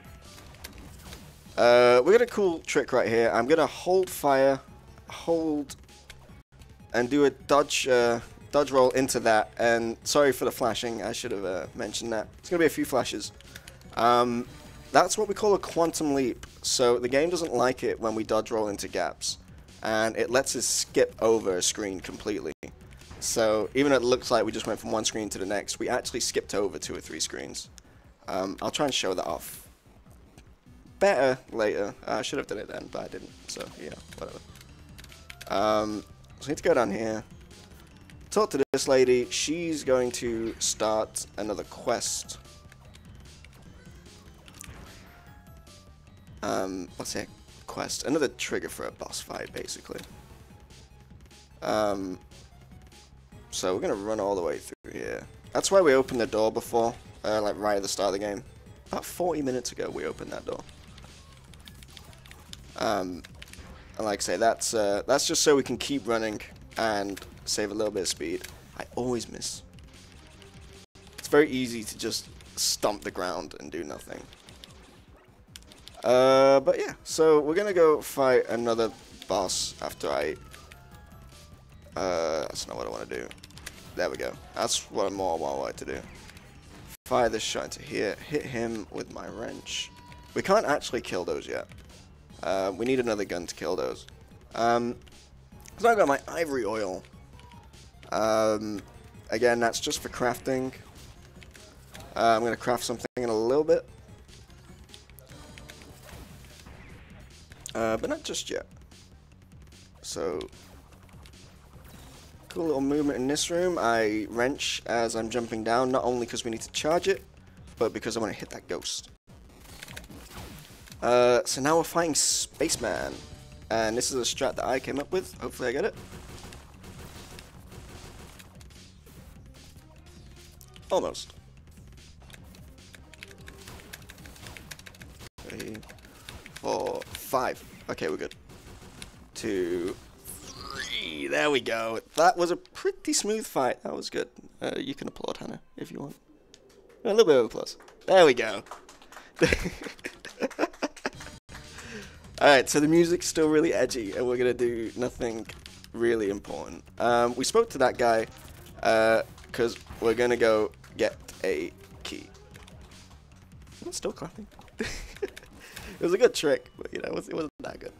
we got a cool trick right here. I'm going to hold fire, hold, and do a dodge, dodge roll into that. And sorry for the flashing, I should have mentioned that. It's going to be a few flashes. That's what we call a quantum leap. So the game doesn't like it when we dodge roll into gaps. And it lets us skip over a screen completely. So even though it looks like we just went from one screen to the next, we actually skipped over 2 or 3 screens. I'll try and show that off better later. I should have done it then, but I didn't. So yeah, whatever. So I need to go down here, talk to this lady. She's going to start another quest. What's that quest? Another trigger for a boss fight, basically. So we're going to run all the way through here. That's why we opened the door before, like right at the start of the game. About 40 minutes ago we opened that door. And like I say, that's just so we can keep running and save a little bit of speed. I always miss. It's very easy to just stomp the ground and do nothing. But yeah, so we're going to go fight another boss after I... that's not what I want to do. There we go. That's what I more want to do. Fire this shot into here. Hit him with my wrench. We can't actually kill those yet. We need another gun to kill those. So I got my ivory oil. Again, that's just for crafting. I'm going to craft something in a little bit. But not just yet. So... cool little movement in this room. I wrench as I'm jumping down, not only because we need to charge it, but because I want to hit that ghost. So now we're fighting Spaceman, and this is a strat that I came up with. Hopefully I get it. Almost. Three, four, five. Okay, we're good. 2. There we go. That was a pretty smooth fight. That was good. You can applaud Hannah if you want. A little bit of applause. There we go. Alright, so the music's still really edgy and we're going to do nothing really important. We spoke to that guy because we're going to go get a key. I'm still clapping. It was a good trick, but you know, it wasn't that good.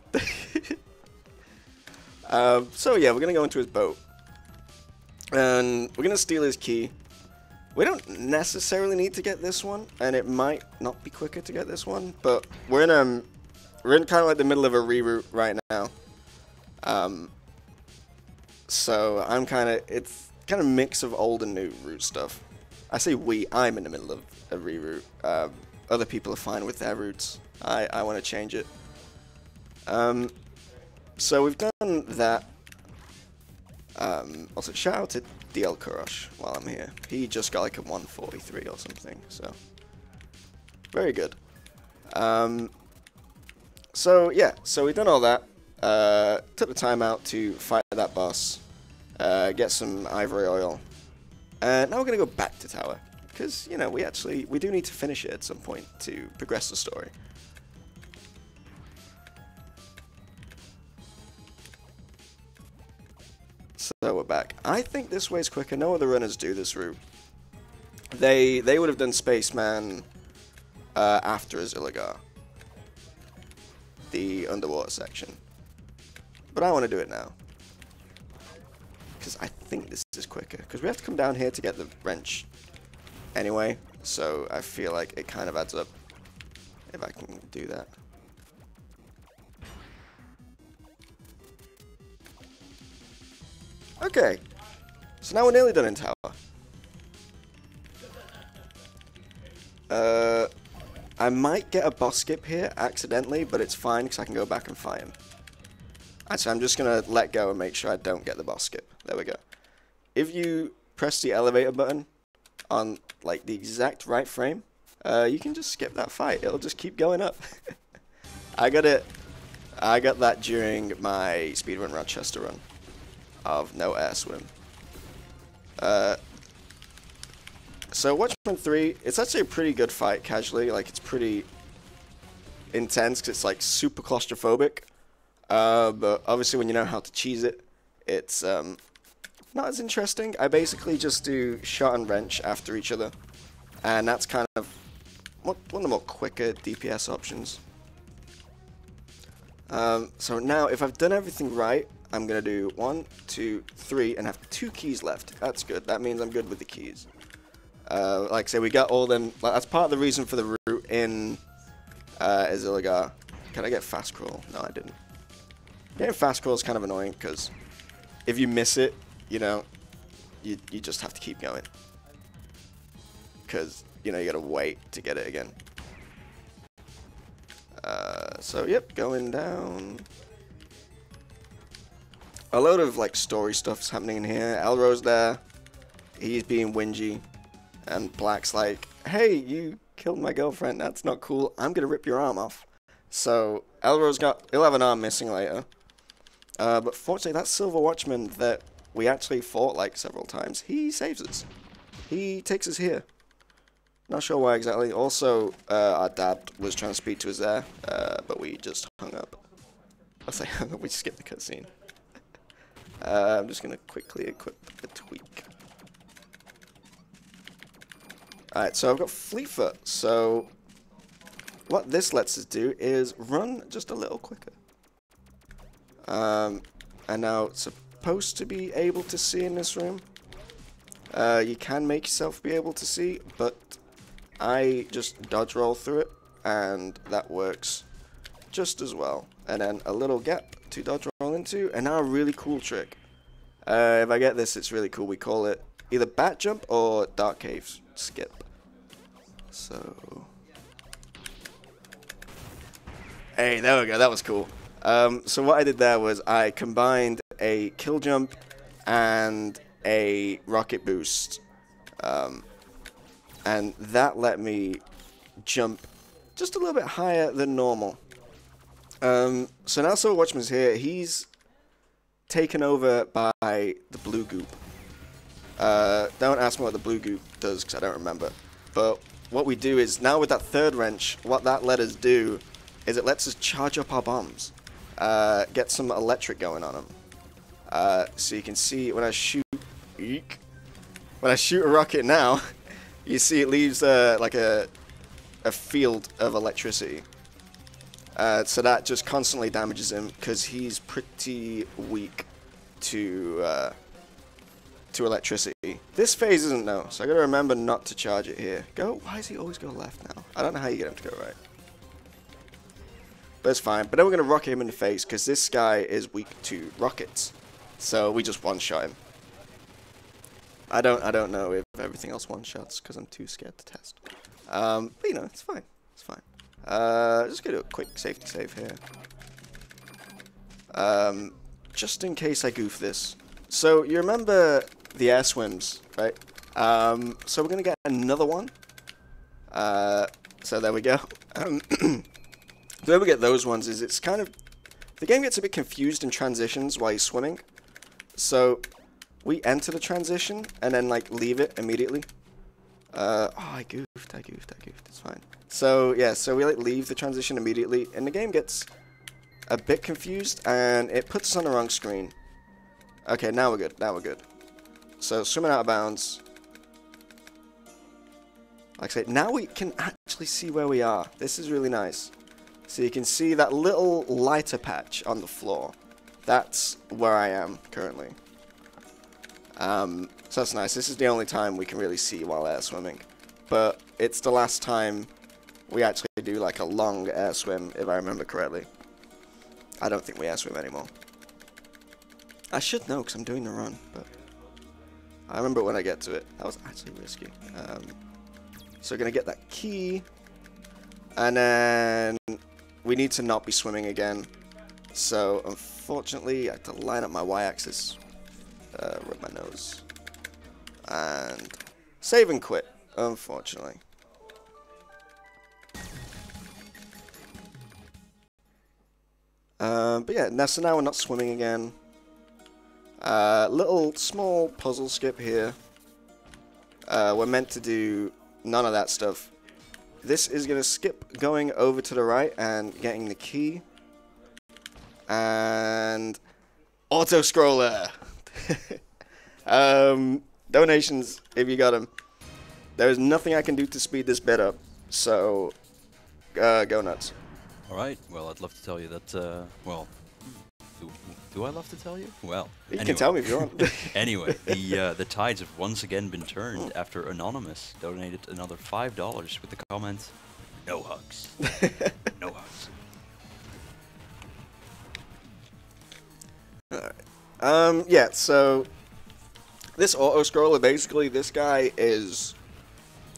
So yeah, we're going to go into his boat, and we're going to steal his key. We don't necessarily need to get this one, and it might not be quicker to get this one, but we're in kind of like the middle of a reroute right now. So I'm kind of, it's kind of mix of old and new route stuff. I say I'm in the middle of a reroute. Other people are fine with their routes. I want to change it. So we've done that. Also, shout out to DL Kurosh while I'm here. He just got like a 143 or something, so very good. So yeah, so we've done all that. Took the time out to fight that boss. get some ivory oil. Now we're going to go back to tower, because, you know, we do need to finish it at some point to progress the story. So we're back. I think this way's quicker. No other runners do this route. They would have done Spaceman after Azilagar, the underwater section. But I want to do it now, because I think this is quicker. Because we have to come down here to get the wrench anyway, so I feel like it kind of adds up if I can do that. Okay, so now we're nearly done in tower. I might get a boss skip here accidentally, but it's fine because I can go back and fight him. Actually, I'm just going to let go and make sure I don't get the boss skip. There we go. If you press the elevator button on like the exact right frame, you can just skip that fight. It'll just keep going up. I got it. I got that during my speedrun Rochester run of no air swim. So Watchmen 3, it's actually a pretty good fight casually. Like, it's pretty intense because it's like super claustrophobic. But obviously when you know how to cheese it, it's not as interesting. I basically just do shot and wrench after each other, and that's kind of one of the more quicker DPS options. So now if I've done everything right, I'm going to do 1, 2, 3 and have 2 keys left. That's good. That means I'm good with the keys. Like I say, we got all them. Like, that's part of the reason for the route in Azilagar. Can I get fast crawl? No, I didn't. Getting fast crawl is kind of annoying because if you miss it, you know, you just have to keep going, because you know you gotta wait to get it again. So yep, going down. A load of like story stuff's happening in here. Elro's there. He's being whingy. And Black's like, hey, you killed my girlfriend, that's not cool, I'm gonna rip your arm off. So Elro's he'll have an arm missing later. But fortunately that Silver Watchman that we actually fought like several times, he saves us. He takes us here. Not sure why exactly. Also, our dad was trying to speak to us there, but we just hung up. I say hung up, we skipped the cutscene. I'm just gonna quickly equip the tweak. Alright, so I've got Fleetfoot, so what this lets us do is run just a little quicker. And now it's supposed to be able to see in this room. You can make yourself be able to see, but I just dodge roll through it, and that works just as well. And then a little gap to dodge roll into, and now a really cool trick. If I get this, it's really cool. We call it either Bat Jump or Dark Caves Skip. So hey, there we go, that was cool. So what I did there was I combined a kill jump and a rocket boost, and that let me jump just a little bit higher than normal. So now Silver Watchman's here. He's taken over by the blue goop. Don't ask me what the blue goop does because I don't remember. But what we do is, now with that third wrench, what that let us do is it lets us charge up our bombs. Get some electric going on them. So you can see when I shoot... Eek, when I shoot a rocket now, you see it leaves like a field of electricity. So that just constantly damages him because he's pretty weak to electricity. This phase isn't though, so I gotta remember not to charge it here. Go, why does he always go left now? I don't know how you get him to go right. But it's fine. But then we're gonna rocket him in the face because this guy is weak to rockets. So we just one-shot him. I don't know if everything else one-shots because I'm too scared to test. But you know, it's fine. It's fine. Just gonna do a quick safety save here. Just in case I goof this. So you remember the air swims, right? So we're going to get another one. So there we go. The way we get those ones is it's kind of... The game gets a bit confused in transitions while you're swimming. So we enter the transition and then like leave it immediately. Oh, I goofed, it's fine. So yeah, so we like leave the transition immediately and the game gets a bit confused and it puts us on the wrong screen. Okay, now we're good, now we're good. So swimming out of bounds. Like I say, now we can actually see where we are. This is really nice. So you can see that little lighter patch on the floor. That's where I am currently. So that's nice. This is the only time we can really see while air swimming. But it's the last time we actually do like a long air swim, if I remember correctly. I don't think we air swim anymore. I should know because I'm doing the run, but I remember when I get to it. That was actually risky. So we're going to get that key. And then we need to not be swimming again. So unfortunately, I have to line up my y-axis. Rub my nose. And save and quit, unfortunately. But yeah, now, so now we're not swimming again. Little small puzzle skip here. We're meant to do none of that stuff. This is going to skip going over to the right and getting the key. And auto-scroller! Donations, if you got them. There is nothing I can do to speed this bit up, so go nuts. Alright, well, I'd love to tell you that, well, do I love to tell you? Well, you can tell me if you want. Anyway, the tides have once again been turned after Anonymous donated another $5 with the comment, no hugs. No hugs. Alright. Yeah, so this auto-scroller, basically, this guy is...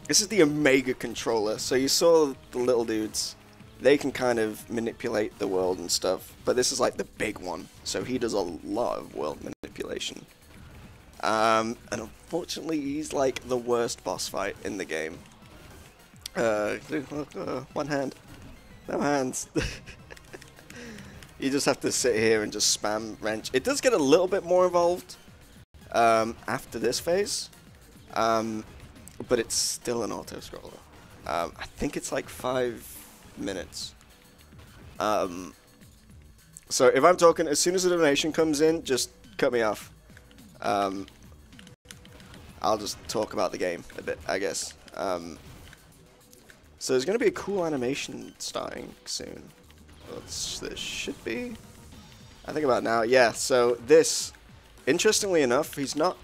This is the Omega controller. So you saw the little dudes. They can kind of manipulate the world and stuff. But this is like the big one. So he does a lot of world manipulation. And unfortunately, he's like the worst boss fight in the game. One hand. No hands. You just have to sit here and just spam wrench. It does get a little bit more involved after this phase, but it's still an auto-scroller. I think it's like 5 minutes. So if I'm talking, as soon as the donation comes in, just cut me off. I'll just talk about the game a bit, I guess. So there's going to be a cool animation starting soon. This should be, I think about now. Yeah, so this, interestingly enough, he's not,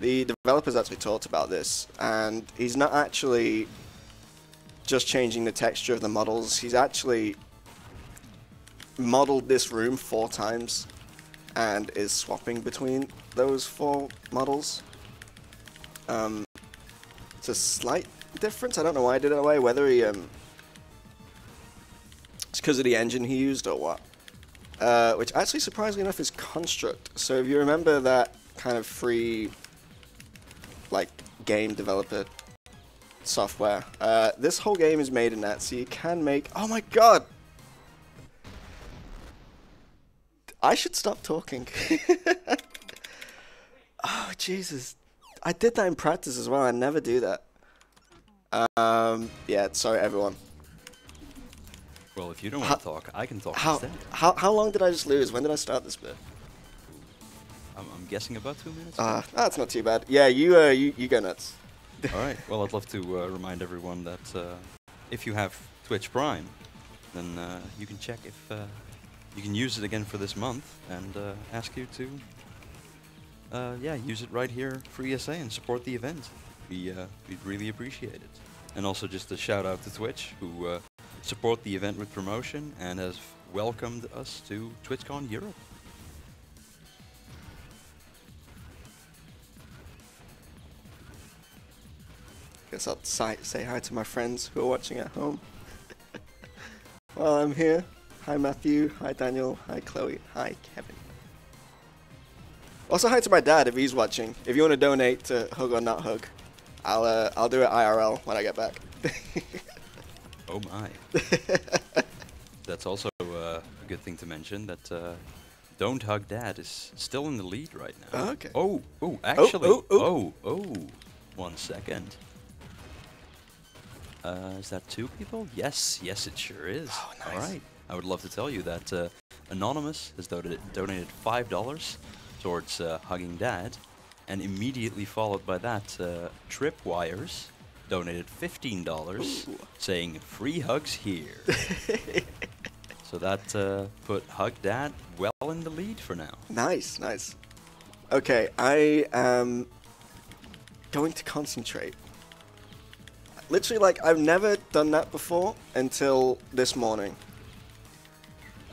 the developers actually talked about this, and he's not actually just changing the texture of the models. He's actually modeled this room 4 times and is swapping between those 4 models. It's a slight difference. I don't know why I did it that way, whether he it's because of the engine he used or what. Which actually, surprisingly enough, is Construct. So if you remember that kind of free, like, game developer software, this whole game is made in that, so you can make... Oh my god! I should stop talking. Oh, Jesus. I did that in practice as well. I never do that. Yeah, sorry, everyone. Well, if you don't want to talk, I can talk instead. How long did I just lose? When did I start this bit? I'm guessing about 2 minutes. That's not too bad. Yeah, you go nuts. All right. Well, I'd love to remind everyone that if you have Twitch Prime, then you can check if you can use it again for this month, and ask you to yeah, use it right here for ESA and support the event. We'd really appreciate it. And also just a shout out to Twitch, who support the event with promotion and has welcomed us to TwitchCon Europe. Guess I'll say hi to my friends who are watching at home while I'm here. Hi Matthew, hi Daniel, hi Chloe, hi Kevin. Also hi to my dad if he's watching. If you want to donate to Hug or Not Hug, I'll do it IRL when I get back. Oh my. That's also a good thing to mention, that Don't Hug Dad is still in the lead right now. Oh, okay. Oh, oh, actually, oh, oh, oh, oh, oh. 1 second. Is that two people? Yes, yes, it sure is. Oh, nice. All right. I would love to tell you that Anonymous has donated $5 towards Hugging Dad, and immediately followed by that, Tripwires donated $15, ooh, saying "Free hugs here." So that put Hug Dad well in the lead for now. Nice, nice. Okay, I am going to concentrate. Literally, like, I've never done that before until this morning.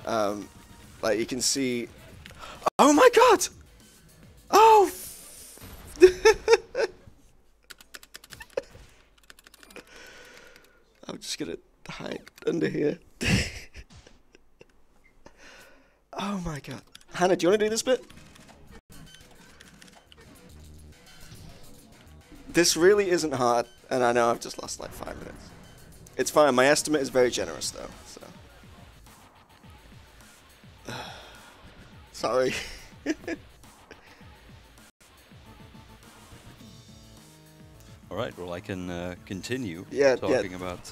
Like, you can see... Oh my god! Oh! I'm just gonna hide under here. Oh my god. Hannah, do you want to do this bit? This really isn't hard, and I know I've just lost like 5 minutes. It's fine, my estimate is very generous though, so... Sorry. Alright, well I can continue talking about...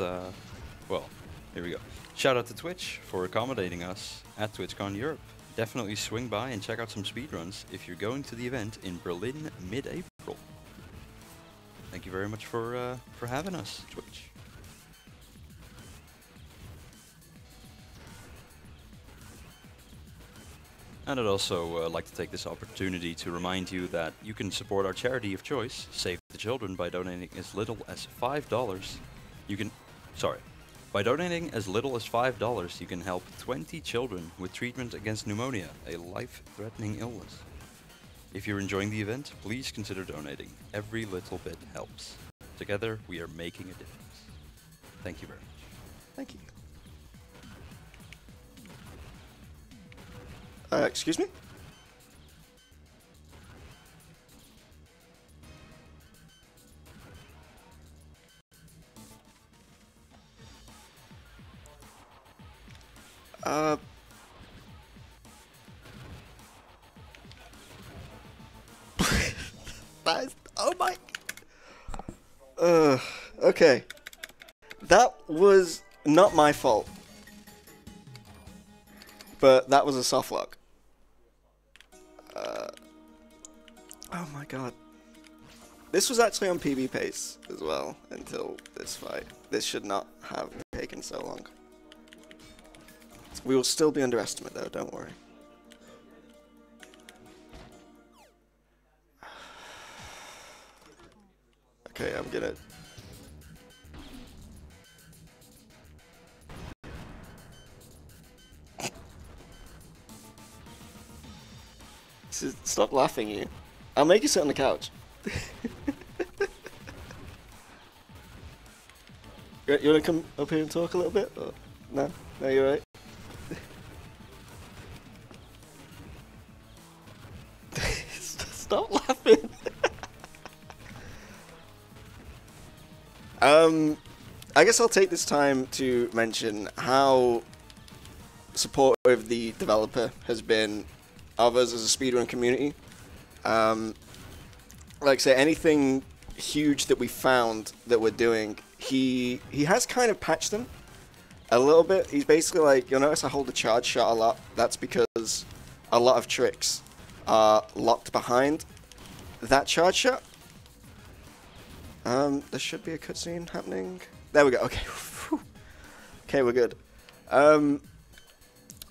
well, here we go. Shout out to Twitch for accommodating us at TwitchCon Europe. Definitely swing by and check out some speedruns if you're going to the event in Berlin mid-April. Thank you very much for having us, Twitch. And I'd also like to take this opportunity to remind you that you can support our charity of choice, Save the Children, by donating as little as $5. You can... Sorry. By donating as little as $5, you can help 20 children with treatment against pneumonia, a life-threatening illness. If you're enjoying the event, please consider donating. Every little bit helps. Together, we are making a difference. Thank you very much. Thank you. Excuse me? That is, oh my. Okay. That was not my fault. But that was a soft lock. Oh my god. This was actually on PB Pace as well until this fight. This should not have taken so long. We will still be underestimate though, don't worry. Okay, I'm gonna... Stop laughing, you. I'll make you sit on the couch. You wanna come up here and talk a little bit? Or? No? No, you're right. Stop laughing. I guess I'll take this time to mention how supportive the developer has been of us as a speedrun community. Like I say, anything huge that we found that we're doing, he has kind of patched them a little bit. He's basically like, you'll notice I hold the charge shot a lot. That's because a lot of tricks are locked behind that charge shot. There should be a cutscene happening. There we go. Okay. Okay, we're good.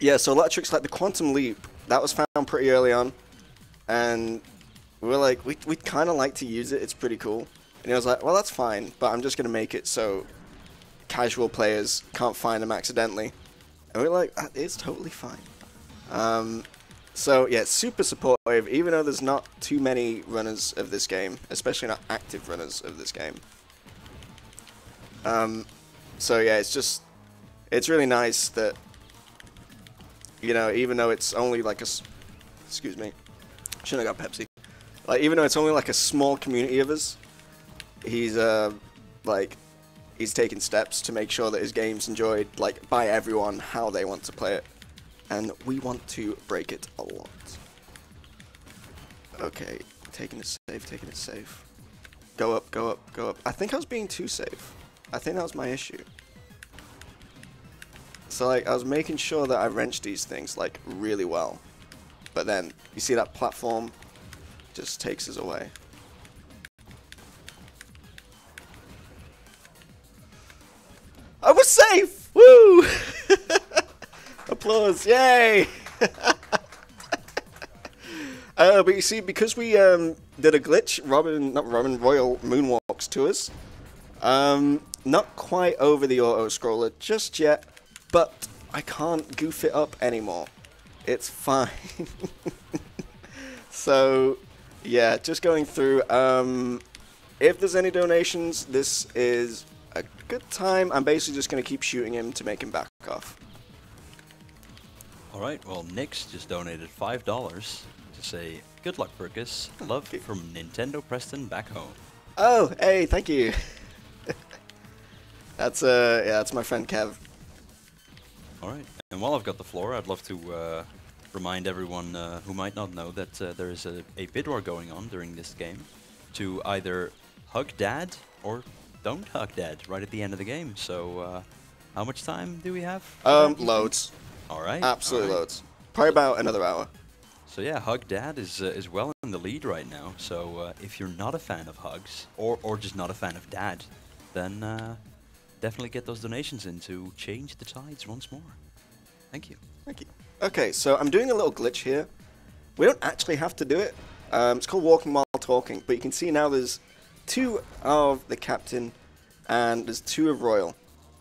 Yeah, so a lot of tricks like the quantum leap, that was found pretty early on. And we're like, we'd kind of like to use it. It's pretty cool. And I was like, well, that's fine, but I'm just going to make it so casual players can't find them accidentally. And we're like, that is totally fine. So, yeah, super supportive, even though there's not too many runners of this game, especially not active runners of this game. So, yeah, it's just, it's really nice that, you know, even though it's only like a, excuse me, shouldn't have got Pepsi. Like, even though it's only like a small community of us, he's, like, he's taking steps to make sure that his game's enjoyed, like, by everyone how they want to play it. and we want to break it a lot. Okay, taking it safe, taking it safe. Go up, go up, go up. I think I was being too safe. I think that was my issue. So like, I was making sure that I wrenched these things like really well. But then, you see that platform just takes us away. I was safe! Woo! Applause, yay! But you see, because we did a glitch, Royal moonwalks to us. Not quite over the auto-scroller just yet, but I can't goof it up anymore. It's fine. So, yeah, just going through. If there's any donations, this is a good time. I'm basically just going to keep shooting him to make him back off. All right, well, Nick's just donated $5 to say, good luck, Purkis. Love from Nintendo Preston back home. Oh, hey, thank you. That's, yeah, that's my friend Kev. All right, and while I've got the floor, I'd love to remind everyone who might not know that there is a bid war going on during this game to either hug Dad or don't hug Dad right at the end of the game. So how much time do we have? Loads. All right. Absolutely all right. Loads. Probably about another hour. So yeah, hug Dad is well in the lead right now. So if you're not a fan of hugs or just not a fan of Dad, then definitely get those donations in to change the tides once more. Thank you. Thank you. Okay, so I'm doing a little glitch here. We don't actually have to do it. It's called walking while talking, but you can see now there's two of the captain and there's two of Royal.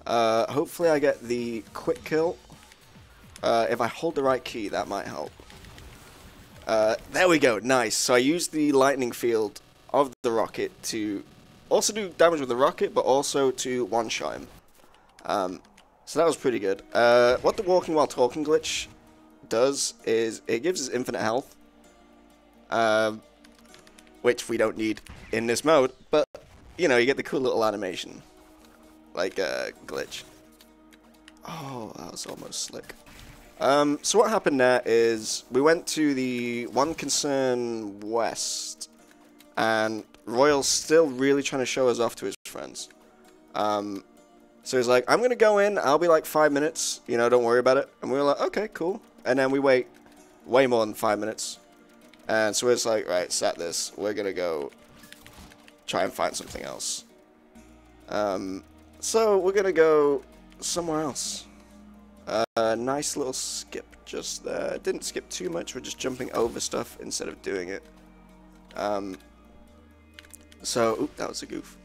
Hopefully I get the quick kill. If I hold the right key, that might help. There we go, nice. So I used the lightning field of the rocket to also do damage with the rocket, but also to one-shot him. So that was pretty good. What the walking while talking glitch does is it gives us infinite health, which we don't need in this mode, but, you know, you get the cool little animation, like a glitch. Oh, that was almost slick. So what happened there is we went to the One Concern West, and Royal's still really trying to show us off to his friends. So he's like, I'm going to go in. I'll be like 5 minutes. You know, don't worry about it. And we were like, okay, cool. And then we wait way more than 5 minutes. And so we're just like, right, sat this. We're going to go try and find something else. So we're going to go somewhere else. Nice little skip just there. Didn't skip too much. We're just jumping over stuff instead of doing it. So, oop, that was a goof.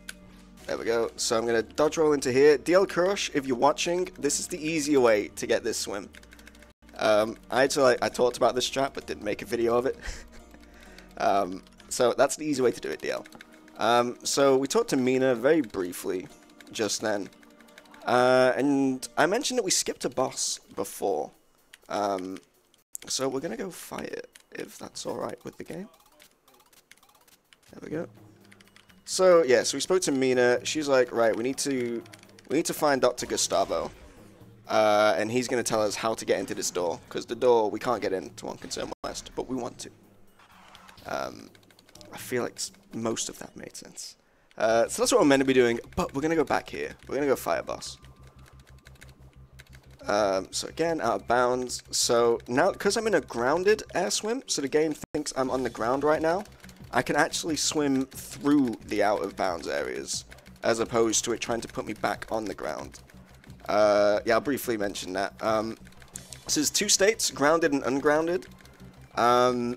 There we go. So I'm going to dodge roll into here. DL Crush, if you're watching, this is the easier way to get this swim. I talked about this strat, but didn't make a video of it. So that's the easy way to do it, DL. So we talked to Mina very briefly just then. And I mentioned that we skipped a boss before. So we're going to go fight it, if that's alright with the game. There we go. So yeah, so we spoke to Mina. She's like, right, we need to find Dr. Gustavo, and he's gonna tell us how to get into this door, because the door we can't get into One Concern West, but we want to. I feel like most of that made sense. So that's what we're meant to be doing, but we're gonna go back here. We're gonna go fight a boss. So again, out of bounds. So now, because I'm in a grounded air swim, so the game thinks I'm on the ground right now. I can actually swim through the out-of-bounds areas, as opposed to it trying to put me back on the ground. Yeah, I'll briefly mention that. So there's two states, grounded and ungrounded. And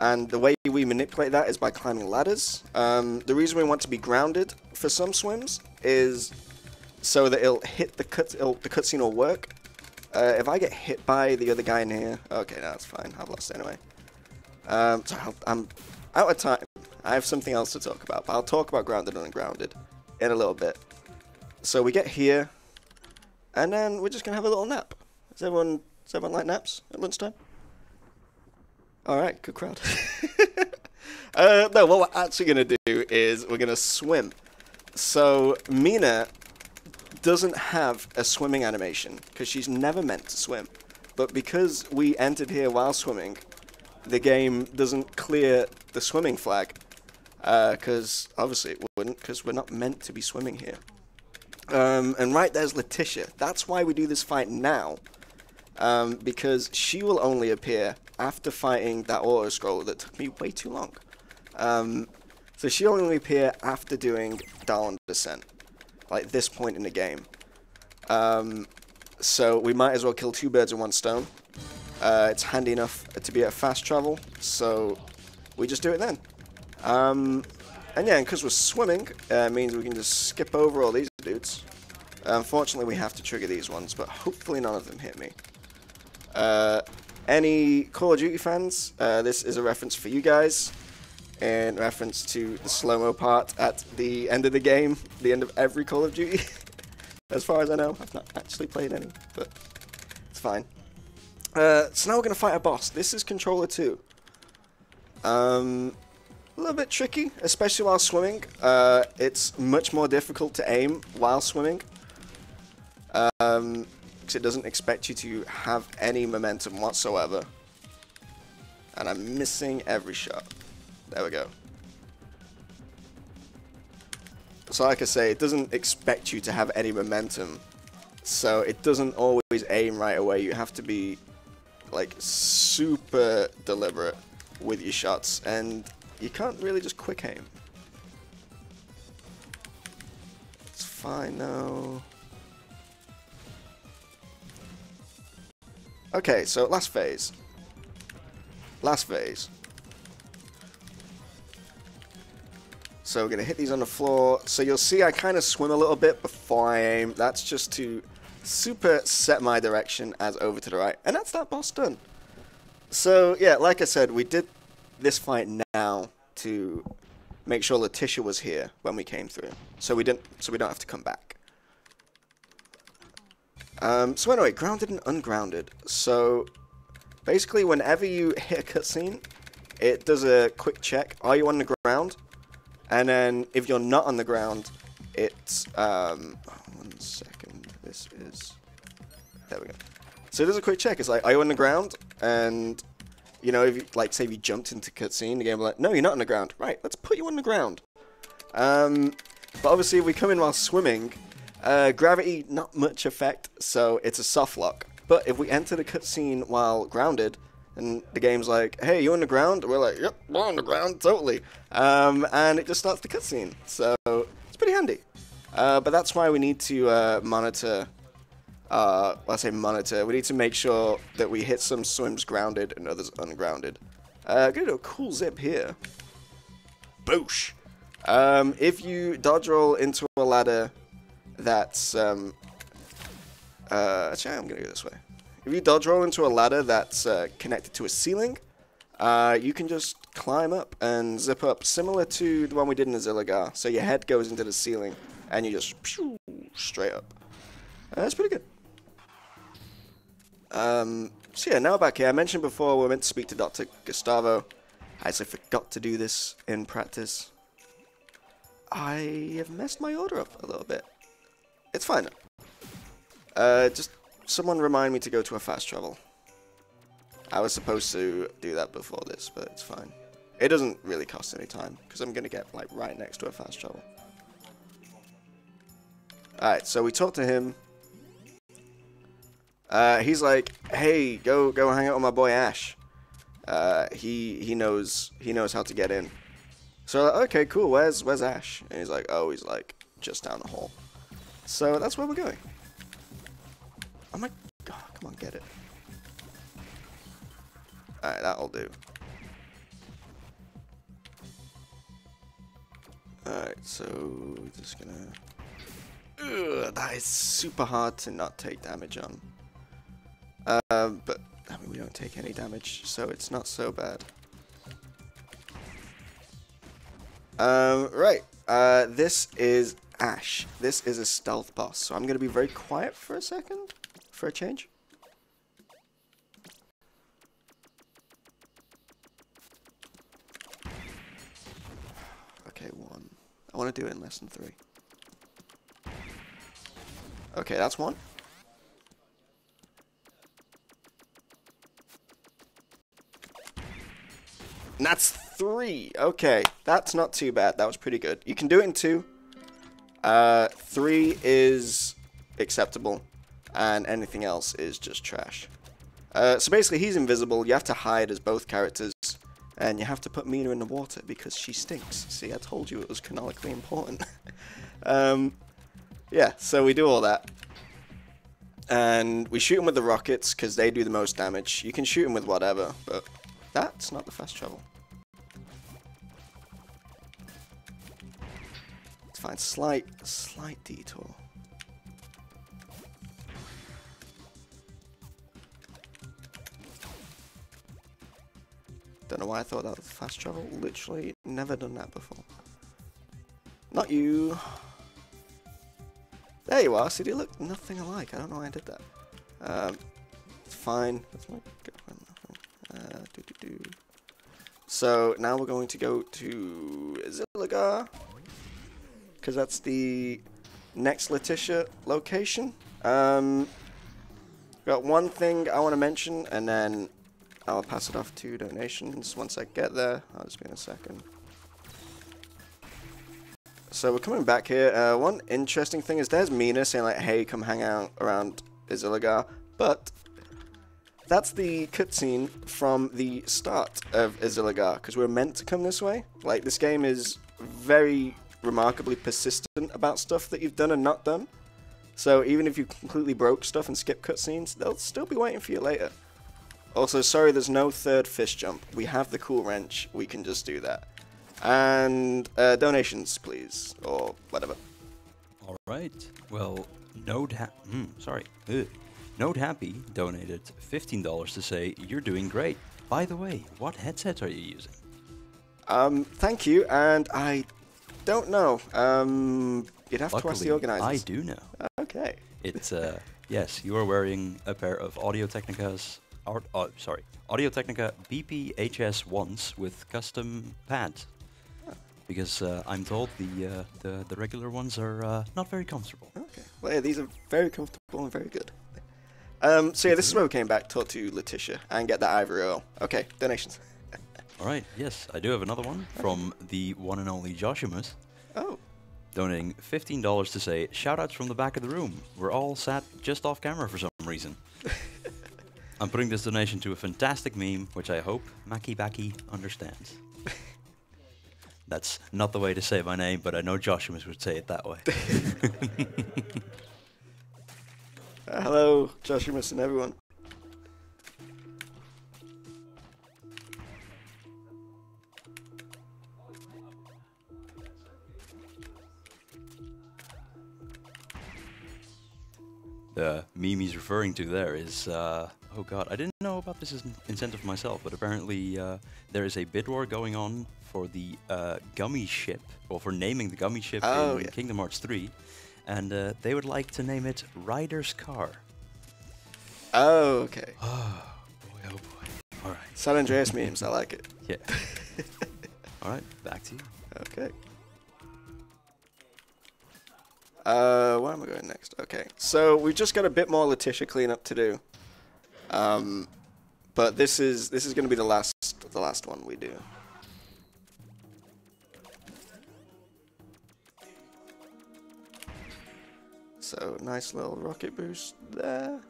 the way we manipulate that is by climbing ladders. The reason we want to be grounded for some swims is so that it'll hit the cutscene will work. If I get hit by the other guy in here... Okay, no, that's fine. I've lost it anyway. So I'm... out of time. I have something else to talk about, but I'll talk about grounded and ungrounded in a little bit. So we get here, and then we're just gonna have a little nap. Does everyone like naps at lunchtime? All right, good crowd. No, what we're actually gonna do is we're gonna swim. So Mina doesn't have a swimming animation because she's never meant to swim. but because we entered here while swimming, the game doesn't clear the swimming flag, because obviously it wouldn't, because we're not meant to be swimming here. And right there's Letitia. That's why we do this fight now, because she will only appear after fighting that auto-scroller that took me way too long. So she'll only appear after doing Darlan Descent, like this point in the game. So we might as well kill two birds with one stone. It's handy enough to be at fast travel, so we just do it then. And yeah, because we're swimming, means we can just skip over all these dudes. Unfortunately, we have to trigger these ones, but hopefully none of them hit me. Any Call of Duty fans, this is a reference for you guys, in reference to the slow-mo part at the end of the game, the end of every Call of Duty. As far as I know, I've not actually played any, but it's fine. So now we're going to fight a boss. This is Controller 2. A little bit tricky, especially while swimming. It's much more difficult to aim while swimming, because it doesn't expect you to have any momentum whatsoever. And I'm missing every shot. There we go. So like I say, it doesn't expect you to have any momentum, so it doesn't always aim right away. You have to be like super deliberate with your shots, and you can't really just quick aim. It's fine though. Okay, so last phase. Last phase. So we're going to hit these on the floor. So you'll see I kind of swim a little bit before I aim. That's just to super set my direction as over to the right. And that's that boss done. So yeah, like I said, we did this fight now to make sure Letitia was here when we came through. So we don't have to come back. So anyway, grounded and ungrounded. So basically whenever you hit a cutscene, it does a quick check. Are you on the ground? And then, if you're not on the ground, it's, 1 second, this is, there we go. So there's a quick check, it's like, are you on the ground? And, you know, if you, like, say you jumped into cutscene, the game will be like, no, you're not on the ground. Right, let's put you on the ground. But obviously, if we come in while swimming, gravity, not much effect, so it's a soft lock. But if we enter the cutscene while grounded, and the game's like, hey, you on the ground? We're like, yep, we're on the ground, totally. And it just starts the cutscene. So it's pretty handy. But that's why we need to monitor, I say monitor, we need to make sure that we hit some swims grounded and others ungrounded. I'm going to do a cool zip here. Boosh! If you dodge roll into a ladder that's, actually I'm going to go this way. If you dodge roll into a ladder that's connected to a ceiling, you can just climb up and zip up, similar to the one we did in Azilagar. So your head goes into the ceiling, and you just pshoo, straight up. That's pretty good. So yeah, now back here. I mentioned before we're meant to speak to Dr. Gustavo. I actually forgot to do this in practice. I have messed my order up a little bit. It's fine though. Just... someone remind me to go to a fast travel. I was supposed to do that before this, but it's fine. It doesn't really cost any time, because I'm going to get like right next to a fast travel. Alright, so we talked to him. He's like, hey, go hang out with my boy Ash. He knows how to get in. So we're like, okay, cool, where's Ash? And he's like, oh, he's like just down the hall. So that's where we're going. Oh my god, come on, get it. Alright, that'll do. Alright, so just gonna... ugh, that is super hard to not take damage on. But, I mean, we don't take any damage, so it's not so bad. Right, this is Ash. This is a stealth boss, so I'm gonna be very quiet for a second. For a change. Okay, one. I want to do it in less than 3. Okay, that's one. And that's 3. Okay, that's not too bad. That was pretty good. You can do it in 2. 3 is acceptable. And anything else is just trash. So basically, he's invisible. You have to hide as both characters. And you have to put Mina in the water because she stinks. See, I told you it was canonically important. Yeah, so we do all that. And we shoot him with the rockets because they do the most damage. You can shoot him with whatever, but that's not the fast travel. Let's find slight detour. Don't know why I thought that was fast travel. Literally never done that before. Not you. There you are. See, they look nothing alike. I don't know why I did that. It's fine. That's my good one. So now we're going to go to Azilagar because that's the next Letitia location. Got one thing I want to mention, and then I'll pass it off to donations once I get there. I'll just be in a second. So we're coming back here. One interesting thing is there's Mina saying like, hey, come hang out around Azilagar, but that's the cutscene from the start of Azilagar, because we're meant to come this way. Like, this game is very remarkably persistent about stuff that you've done and not done. So even if you completely broke stuff and skip cutscenes, they'll still be waiting for you later. Also, sorry, there's no third fish jump. We have the cool wrench. We can just do that. And donations, please, or whatever. All right. Well, Node Happy donated $15 to say you're doing great. By the way, what headset are you using? Thank you, and I don't know. You'd have to ask the organizers. I do know. Okay. It's yes, you are wearing a pair of Audio Technicas. Audio Technica BPHS1s with custom pad, because I'm told the regular ones are not very comfortable. Okay, well yeah, these are very comfortable and very good. So yeah, this is where we came back, talk to Letitia, and get that ivory oil. Okay, donations. All right, yes, I do have another one from the one and only Joshimus. Oh. Donating $15 to say shoutouts from the back of the room. We're all sat just off camera for some reason. I'm putting this donation to a fantastic meme, which I hope Maki-Baki understands. That's not the way to say my name, but I know Joshimus would say it that way. Hello, Joshimus and everyone. The meme he's referring to there is, oh god, I didn't know about this incentive myself, but apparently there is a bid war going on for the gummy ship, or for naming the gummy ship in Kingdom Hearts 3, and they would like to name it Ryder's Car. Oh, okay. Oh, boy, oh, boy. All right. San Andreas memes, I like it. Yeah. All right, back to you. Okay. Where am I going next? Okay, so we've just got a bit more Letitia cleanup to do, but this is going to be the last one we do. So nice little rocket boost there.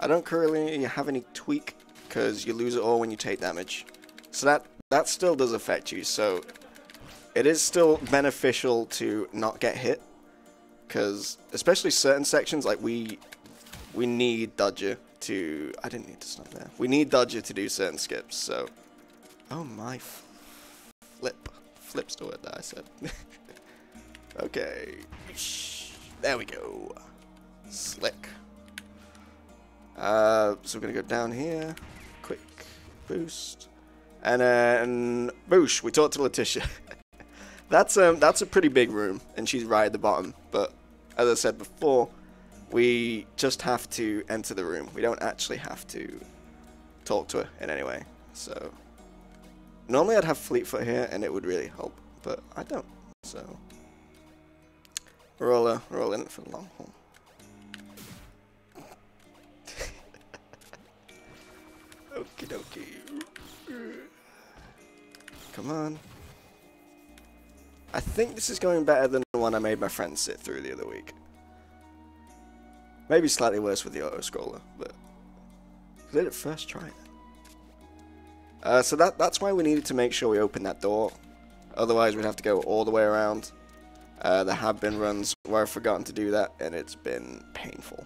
I don't currently have any tweak because you lose it all when you take damage, so that still does affect you. So it is still beneficial to not get hit. Because especially certain sections, like we need Dodger to... I didn't need to stop there. We need Dodger to do certain skips, so... Oh my... Flip. Flip's the word that I said. Okay. There we go. Slick. So we're going to go down here. Quick boost. And then... Boosh! We talked to Letitia. That's a pretty big room, and she's right at the bottom, but as I said before, we just have to enter the room. We don't actually have to talk to her in any way, so... Normally I'd have Fleetfoot here, and it would really help, but I don't, so... We're all in it for the long haul. Okie dokie. Come on. I think this is going better than the one I made my friend sit through the other week. Maybe slightly worse with the auto-scroller, but I did it first try. So that's why we needed to make sure we open that door. Otherwise, we'd have to go all the way around. There have been runs where I've forgotten to do that, and it's been painful.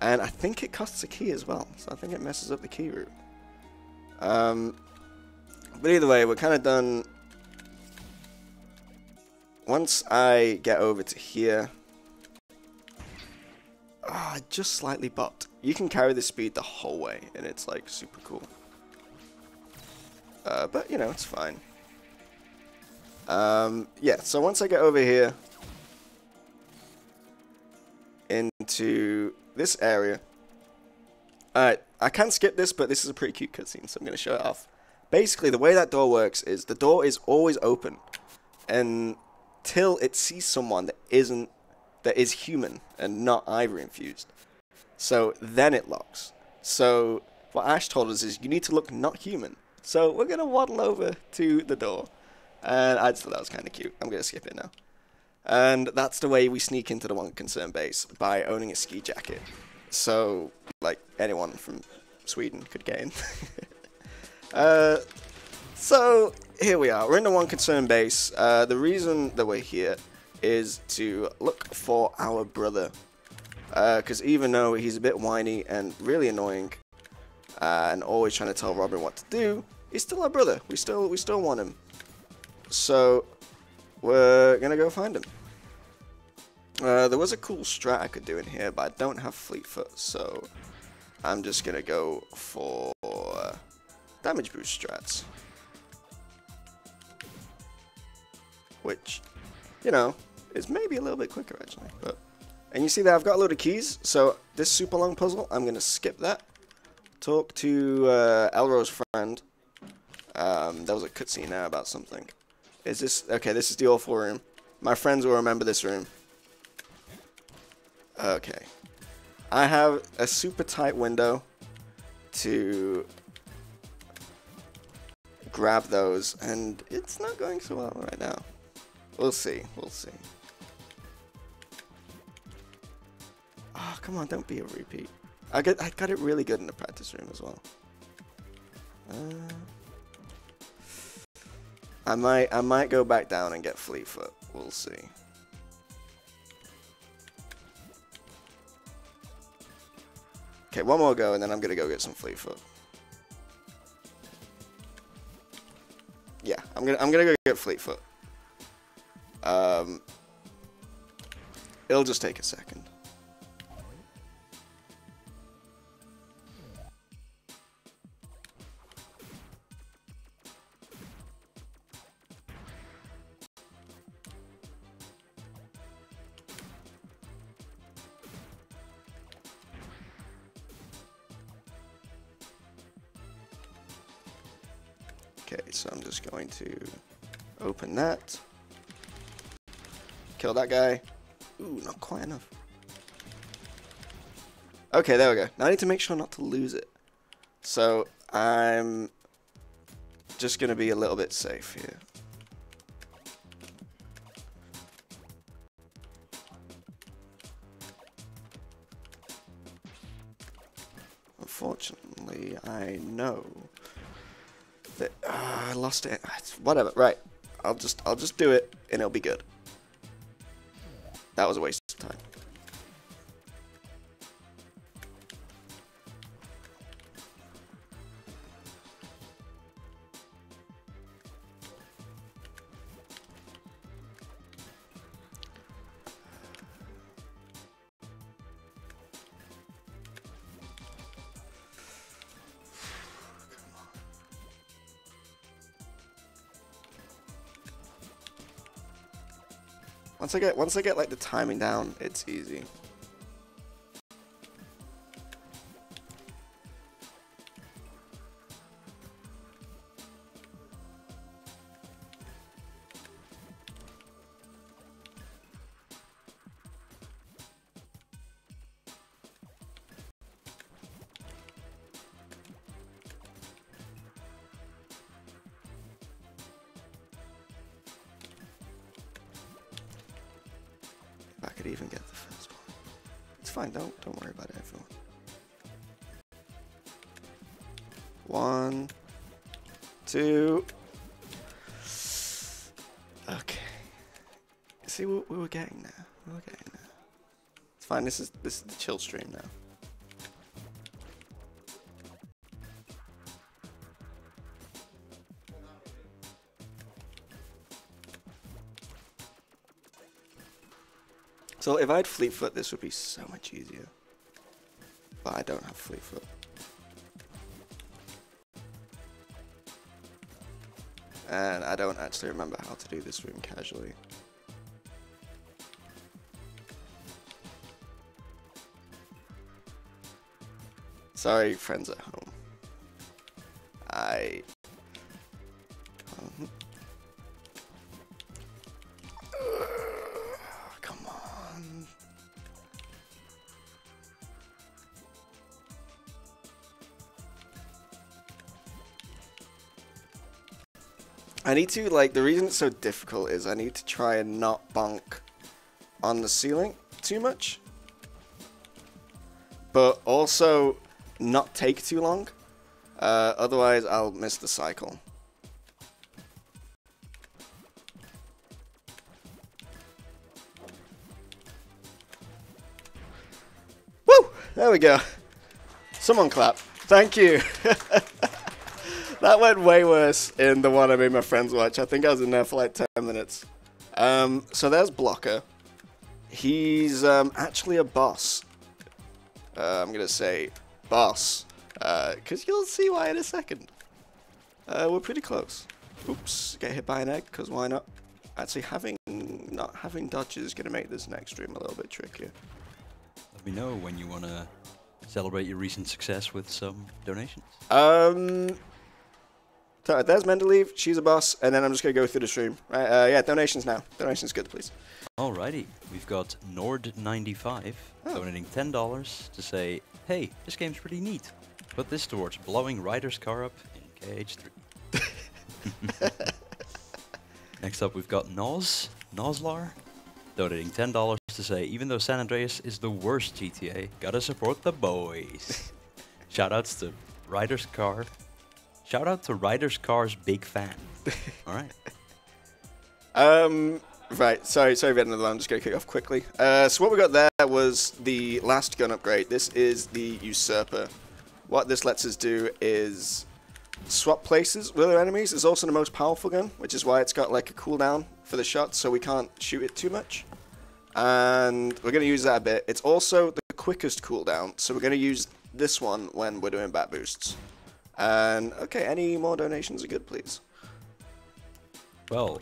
And I think it costs a key as well, so I think it messes up the key route. But either way, we're kind of done. Once I get over to here... Oh, I just slightly bopped. You can carry the speed the whole way, and it's, like, super cool. But, you know, it's fine. Yeah, so once I get over here... into this area... Alright, I can skip this, but this is a pretty cute cutscene, so I'm going to show it off. Basically, the way that door works is the door is always open until it sees someone that isn't... that is human and not ivory infused. So then it locks. So what Ash told us is you need to look not human. So we're going to waddle over to the door. And I just thought that was kind of cute. I'm going to skip it now. And that's the way we sneak into the One Concern base, by owning a ski jacket. So, like, anyone from Sweden could get in. So here we are. We're in the One Concern base. The reason that we're here is to look for our brother, because even though he's a bit whiny and really annoying, and always trying to tell Robin what to do, he's still our brother. We still want him, so we're gonna go find him. There was a cool strat I could do in here, but I don't have Fleetfoot, so I'm just gonna go for damage boost strats, which, you know, it's maybe a little bit quicker, actually. But, and you see that I've got a load of keys, so this super long puzzle, I'm going to skip that. Talk to Elro's friend. There was a cutscene now about something. Is this... Okay, this is the awful room. My friends will remember this room. Okay. I have a super tight window to grab those, and it's not going so well right now. We'll see, we'll see. Oh, come on, don't be a repeat. I got it really good in the practice room as well. I might go back down and get Fleetfoot. We'll see. Okay, one more go and then I'm gonna go get some Fleetfoot. Yeah, I'm gonna go get Fleetfoot. It'll just take a second. Okay, so I'm just going to open that. Kill that guy. Ooh, not quite enough. Okay, there we go. Now I need to make sure not to lose it. So I'm just going to be a little bit safe here. Unfortunately, I know that I lost it. Whatever. Right. I'll just do it and it'll be good. That was a waste of time. Once I get like the timing down, it's easy. even get the first one. It's fine, don't worry about it, everyone. One, two. Okay. See what we were getting now. We were getting now. It's fine, this is the chill stream now. So if I had Fleet Foot, this would be so much easier. But I don't have Fleet Foot. And I don't actually remember how to do this room casually. Sorry, friends at home. I... I need to, like, the reason it's so difficult is I need to try and not bonk on the ceiling too much. But also not take too long. Otherwise, I'll miss the cycle. Woo! There we go. Someone clap. Thank you. That went way worse in the one I made my friends watch. I think I was in there for like 10 minutes. So there's Blocker. He's actually a boss. I'm going to say boss. Because you'll see why in a second. We're pretty close. Oops, get hit by an egg, because why not? Actually, not having dodges is going to make this next stream a little bit trickier. Let me know when you want to celebrate your recent success with some donations. So there's Mendeleev, she's a boss, and then I'm just going to go through the stream. Right, yeah, donations now. Donations good, please. Alrighty, we've got Nord95 donating $10 to say, hey, this game's pretty neat. Put this towards blowing Ryder's car up in KH3. Next up, we've got Noslar, donating $10 to say, even though San Andreas is the worst GTA, gotta support the boys. Shoutouts to Ryder's car. Shout out to Ryder's Car's big fan. All right. Right. Sorry, we had another one. I'm just going to kick off quickly. So what we got there was the last gun upgrade. This is the Usurper. What this lets us do is swap places with our enemies. It's also the most powerful gun, which is why it's got like a cooldown for the shots, so we can't shoot it too much. And we're going to use that a bit. It's also the quickest cooldown, so we're going to use this one when we're doing bat boosts. And, okay, any more donations are good, please. Well,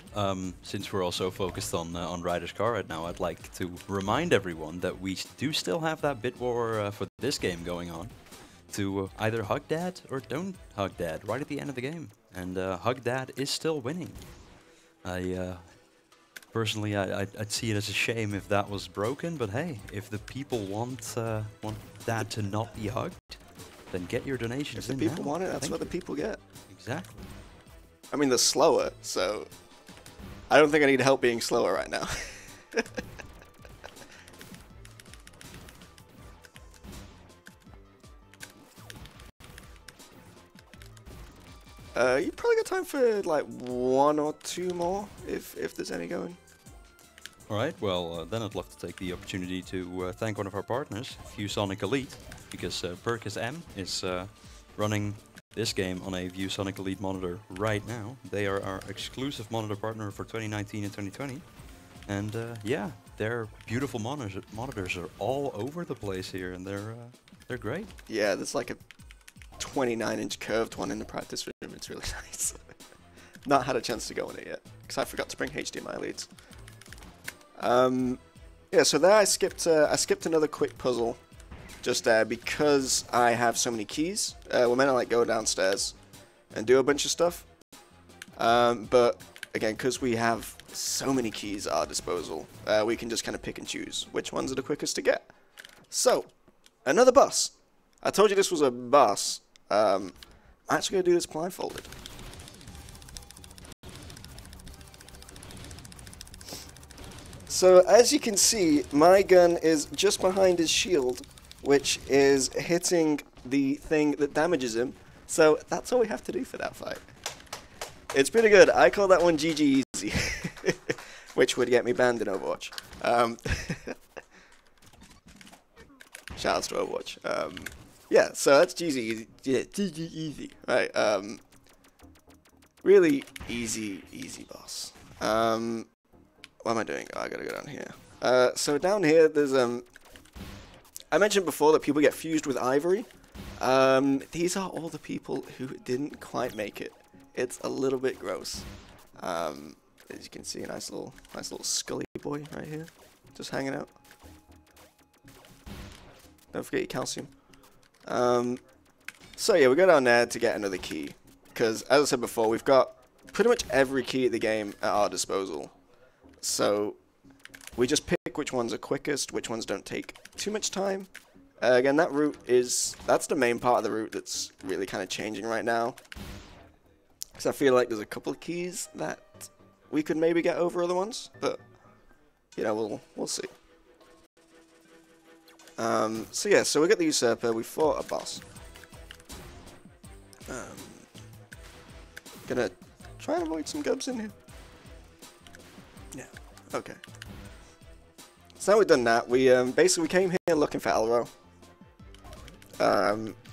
since we're also focused on Ryder's Car right now, I'd like to remind everyone that we do still have that bid war for this game going on. To either hug Dad or don't hug Dad right at the end of the game. And hug Dad is still winning. Personally, I'd see it as a shame if that was broken, but hey, if the people want Dad to not be hugged, then get your donations in now. If the people want it, that's what the people get. Exactly. I mean, they're slower, so I don't think I need help being slower right now. You probably got time for like one or two more, if there's any going. All right. Well, then I'd love to take the opportunity to thank one of our partners, ViewSonic Elite. Because PurkisM is running this game on a ViewSonic Elite monitor right now. They are our exclusive monitor partner for 2019 and 2020. And yeah, their beautiful monitors are all over the place here, and they're great. Yeah, there's like a 29-inch curved one in the practice room. It's really nice. Not had a chance to go on it yet, because I forgot to bring HDMI leads. Yeah, so there I skipped another quick puzzle. Just there because I have so many keys. We're meant to like go downstairs and do a bunch of stuff, but again, because we have so many keys at our disposal, we can just kind of pick and choose which ones are the quickest to get. So another boss. I told you this was a boss. I'm actually gonna do this blindfolded. So as you can see, my gun is just behind his shield, which is hitting the thing that damages him. So that's all we have to do for that fight. It's pretty good. I call that one GG easy, which would get me banned in Overwatch. Shoutouts to Overwatch. Yeah, so that's GG easy. Yeah, GG easy. Right. Really easy boss. What am I doing? Oh, I gotta go down here. So down here, there's I mentioned before that people get fused with ivory. These are all the people who didn't quite make it. It's a little bit gross. As you can see, a nice little scully boy right here, just hanging out. Don't forget your calcium. So yeah, we go down there to get another key, because as I said before, we've got pretty much every key in the game at our disposal. So we just pick which ones are quickest, which ones don't take too much time. Again, that route that's the main part of the route that's really kind of changing right now, because I feel like there's a couple of keys that we could maybe get over other ones, but you know, we'll see. So yeah, so we got the usurper. We fought a boss. Gonna try and avoid some gubs in here. Yeah. Okay. So now we've done that, we basically came here looking for Elro.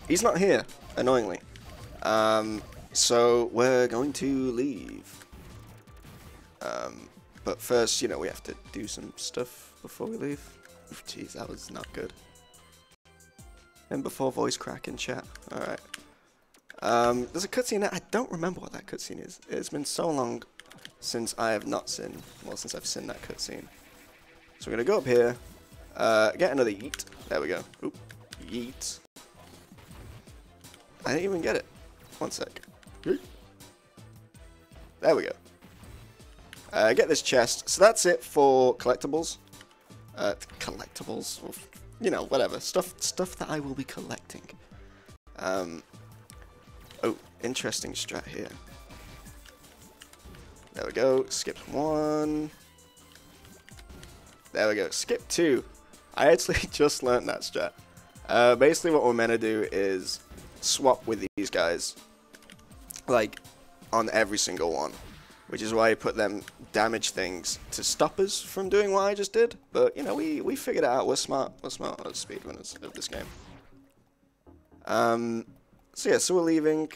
He's not here, annoyingly. So we're going to leave. But first, you know, we have to do some stuff before we leave. Jeez, that was not good. And before voice crack in chat. Alright. There's a cutscene that I don't remember what that cutscene is. It's been so long since I have not seen, well, since I've seen that cutscene. So we're going to go up here, get another yeet. There we go. Oop, yeet. I didn't even get it. One sec. There we go. Get this chest. So that's it for collectibles. Collectibles, or, you know, whatever. Stuff that I will be collecting. Oh, interesting strat here. There we go. Skip one. There we go. Skip two. I actually just learned that strat. Basically, what we're meant to do is swap with these guys, like on every single one, which is why I put them damage things to stop us from doing what I just did. But you know, we figured it out. We're smart. We're smart as speedrunners of this game. So yeah, so we're leaving.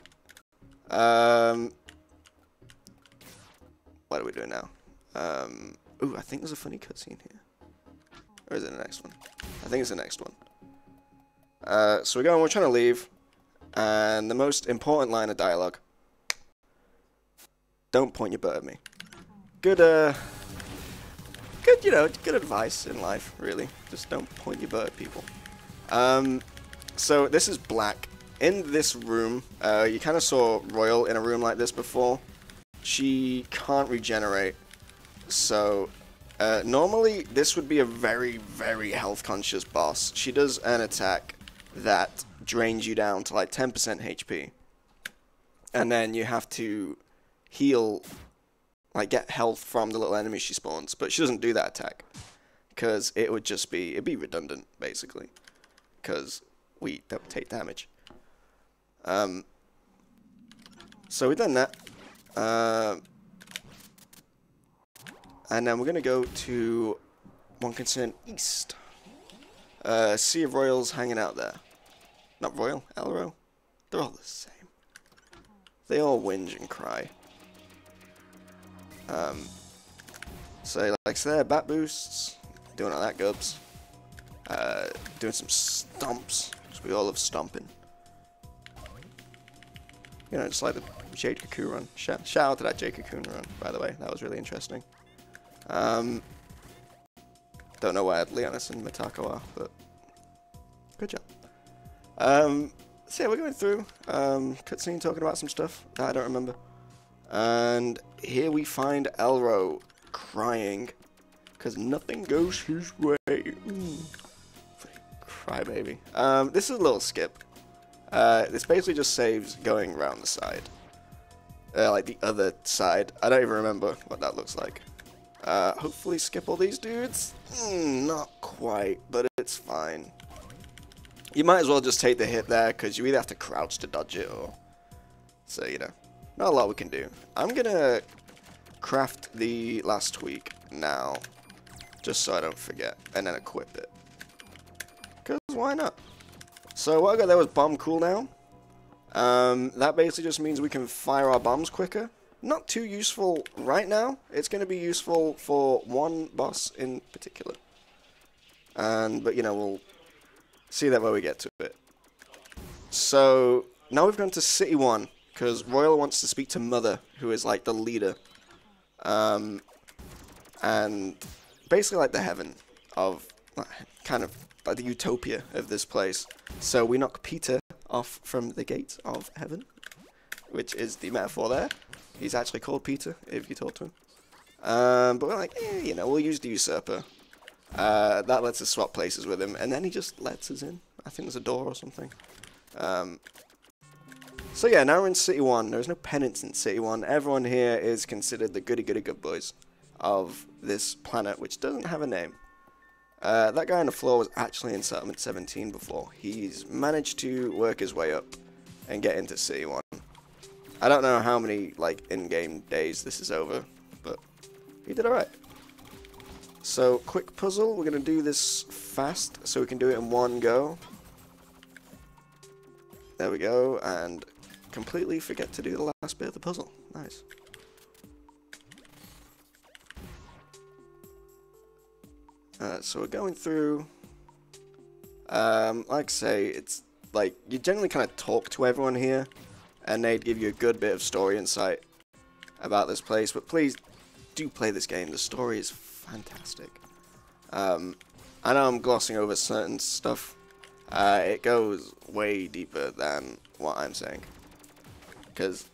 What are we doing now? Ooh, I think there's a funny cutscene here. Or is it the next one? I think it's the next one. So we go and we're trying to leave. And the most important line of dialogue. Don't point your butt at me. Good, you know, good advice in life, really. Just don't point your butt at people. So this is Black. In this room, you kind of saw Royal in a room like this before. She can't regenerate. So, normally this would be a very, very health conscious boss. She does an attack that drains you down to like 10% HP. And then you have to heal, like get health from the little enemy she spawns. But she doesn't do that attack, because it would just be, it'd be redundant basically. Because we don't take damage. So we've done that. And then we're going to go to One Concern East. Sea of Royals hanging out there. Not Royal, Elro. They're all the same. They all whinge and cry. So, like, so there, bat boosts. Doing all that gubs. Doing some stomps. Because we all love stomping. You know, just like the Jade Cocoon run. Shout out to that Jade Cocoon run, by the way. That was really interesting. Don't know where Leonis and Matako are, but good job. So yeah, we're going through, cutscene talking about some stuff that I don't remember. And here we find Elro crying, because nothing goes his way. Crybaby. This is a little skip. This basically just saves going around the side. Like the other side. I don't even remember what that looks like. Hopefully skip all these dudes. Not quite, but it's fine. You might as well just take the hit there, because you either have to crouch to dodge it or... So, you know, not a lot we can do. I'm going to craft the last tweak now, just so I don't forget, and then equip it. Because why not? So what I got there was bomb cooldown. That basically just means we can fire our bombs quicker. Not too useful right now. It's going to be useful for one boss in particular. But, you know, we'll see that when we get to it. So now we've gone to City 1, because Royal wants to speak to Mother, who is like the leader. And basically like the heaven of, kind of like the utopia of this place. So we knock Peter off from the gate of heaven, which is the metaphor there. He's actually called Peter, if you talk to him. But we're like, you know, we'll use the Usurper. That lets us swap places with him, and then he just lets us in. I think there's a door or something. So yeah, now we're in City 1. There's no penance in City 1. Everyone here is considered the goody-goody-good boys of this planet, which doesn't have a name. That guy on the floor was actually in Settlement 17 before. He's managed to work his way up and get into City 1. I don't know how many, like, in-game days this is over, but he did alright. So, quick puzzle. We're going to do this fast, so we can do it in one go. There we go, and completely forget to do the last bit of the puzzle. Nice. So we're going through. Like I say, it's like, you generally kind of talk to everyone here, and they'd give you a good bit of story insight about this place. But please do play this game. The story is fantastic. I know I'm glossing over certain stuff. It goes way deeper than what I'm saying, because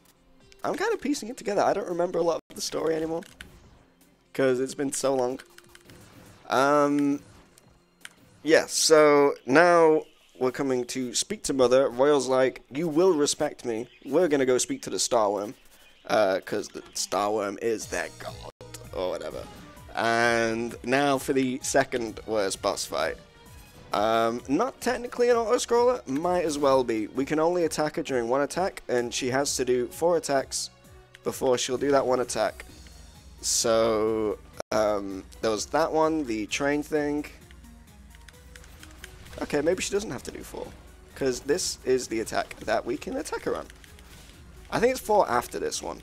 I'm kind of piecing it together. I don't remember a lot of the story anymore, because it's been so long. Yeah, so now we're coming to speak to Mother. Royal's like, you will respect me. We're going to go speak to the Starworm, because the Starworm is their god, or whatever. And now for the second worst boss fight. Not technically an auto-scroller, might as well be. We can only attack her during one attack, and she has to do 4 attacks before she'll do that one attack. So, there was that one, the train thing. Okay, maybe she doesn't have to do 4, because this is the attack that we can attack her on. I think it's 4 after this one.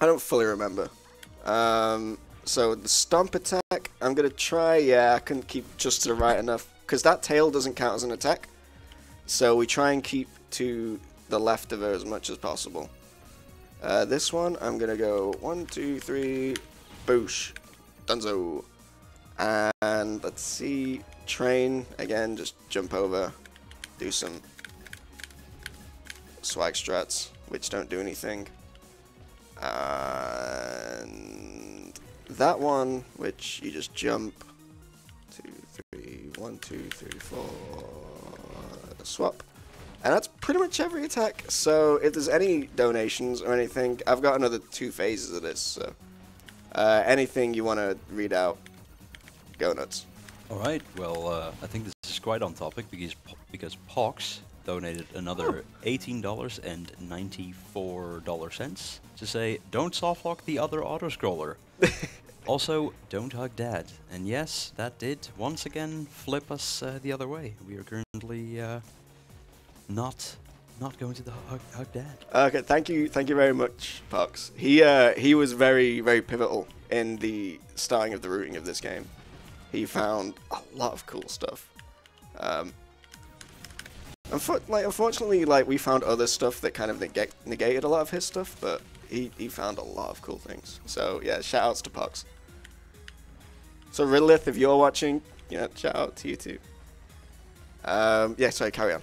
I don't fully remember. So, the stomp attack, I'm going to try, I couldn't keep just to the right enough, because that tail doesn't count as an attack, so we try and keep to the left of her as much as possible. This one, I'm going to go 1, 2, 3, boosh, dunzo, and let's see, train, again, just jump over, do some swag strats, which don't do anything, and... that one, which you just jump 2, 3, 1, 2, 3, 4 swap, and that's pretty much every attack. So if there's any donations or anything, I've got another 2 phases of this, so anything you want to read out, go nuts. All right, well, I think this is quite on topic, because Pox donated another $18.94 to say, don't softlock the other auto-scroller. Also, don't hug Dad. And yes, that did once again flip us the other way. We are currently not going to the hug Dad. Okay, thank you very much, Parks. He was very, very pivotal in the starting of the routing of this game. He found a lot of cool stuff. Unfortunately, like, we found other stuff that kind of negated a lot of his stuff, but he found a lot of cool things. So yeah, shout outs to Pucks. So Rilith, if you're watching, yeah, shout out to you too. Yeah, sorry, carry on.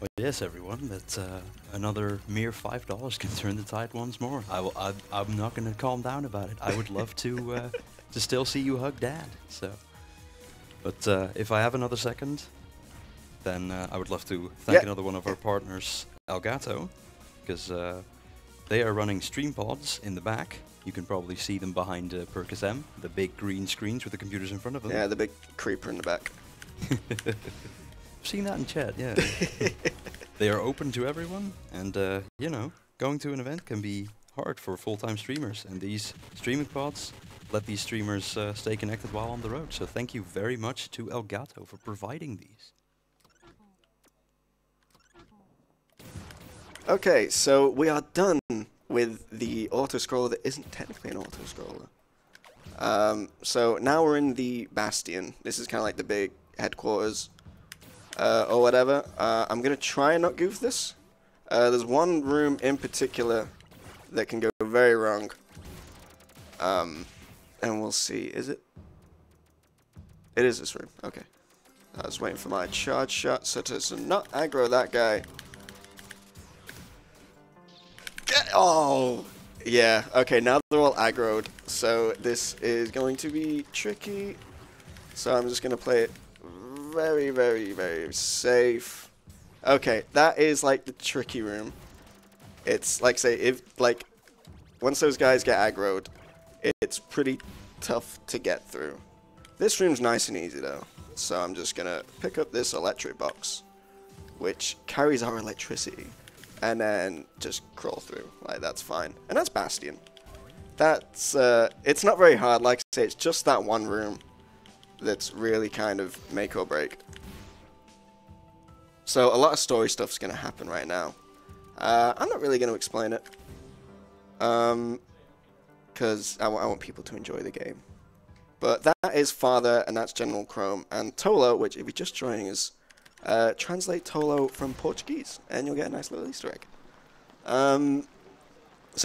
Well, yes, everyone, that another mere $5 can turn the tide once more. I'm not going to calm down about it. I would love to still see you hug Dad. So, but if I have another second, then I would love to thank another one of our partners, Elgato, because They are running stream pods in the back. You can probably see them behind PurkisM, the big green screens with the computers in front of them. Yeah, the big creeper in the back. I've seen that in chat, yeah. They are open to everyone, and you know, going to an event can be hard for full-time streamers, and these streaming pods let these streamers stay connected while on the road. So thank you very much to Elgato for providing these. Okay, so we are done with the auto-scroller that isn't technically an auto-scroller. So now we're in the Bastion. This is kind of like the big headquarters or whatever. I'm going to try and not goof this. There's one room in particular that can go very wrong. And we'll see. Is it? It is this room. Okay. I was waiting for my charge shot, so to not aggro that guy. Oh, yeah. Okay, now they're all aggroed, so this is going to be tricky. So I'm just going to play it very, very, very safe. Okay, that is like the tricky room. It's like, say, if like once those guys get aggroed, it's pretty tough to get through. This room's nice and easy though, so I'm just going to pick up this electric box, which carries our electricity. And then just crawl through. Like, that's fine. And that's Bastion. That's, it's not very hard. Like I say, it's just that one room that's really kind of make or break. So a lot of story stuff's going to happen right now. I'm not really going to explain it. Because I want people to enjoy the game. But that is Father, and that's General Chrome. And Tolo, which if you're just joining us, translate Tolo from Portuguese, and you'll get a nice little Easter egg. So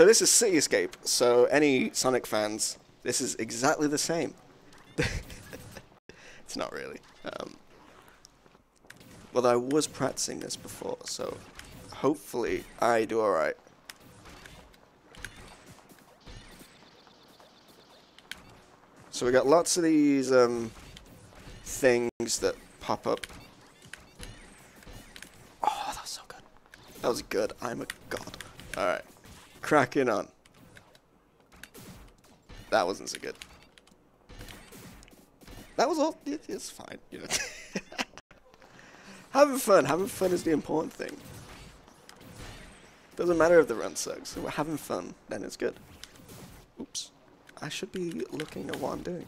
this is Cityscape, so any Sonic fans, this is exactly the same. It's not really. Well, I was practicing this before, so hopefully I do alright. So we got lots of these things that pop up. That was good. I'm a god. Alright. Cracking on. That wasn't so good. That was all. It's fine. You know. Having fun. Having fun is the important thing. Doesn't matter if the run sucks. If we're having fun, then it's good. Oops. I should be looking at what I'm doing.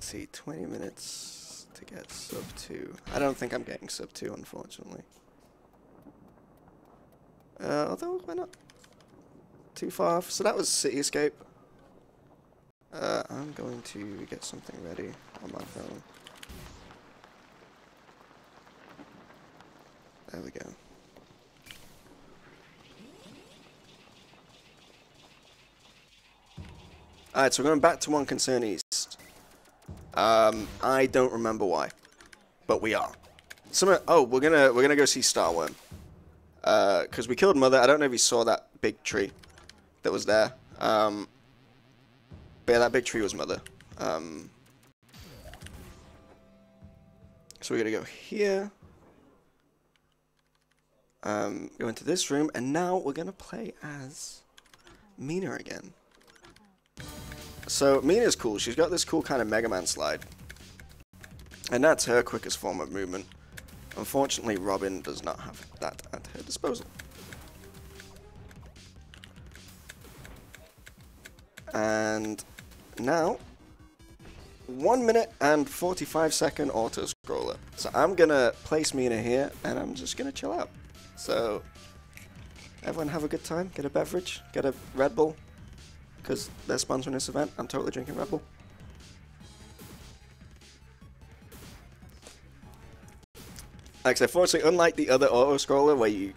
See, 20 minutes to get sub 2. I don't think I'm getting sub 2, unfortunately. Although we're not too far off. So that was Cityscape. I'm going to get something ready on my phone. There we go. Alright, so we're going back to One Concern East. I don't remember why, but we are. Oh, we're gonna go see Starworm, cause we killed Mother. I don't know if you saw that big tree that was there. But yeah, that big tree was Mother. So we're gonna go here. Go into this room, and now we're gonna play as Mina again. So, Mina's cool. She's got this cool kind of Mega Man slide. And that's her quickest form of movement. Unfortunately, Robin does not have that at her disposal. And now, 1 minute and 45 second auto-scroller. So I'm going to place Mina here, and I'm just going to chill out. So, everyone have a good time. Get a beverage. Get a Red Bull. Because they're sponsoring this event, I'm totally drinking Red Bull. Like I said, fortunately, unlike the other auto-scroller where you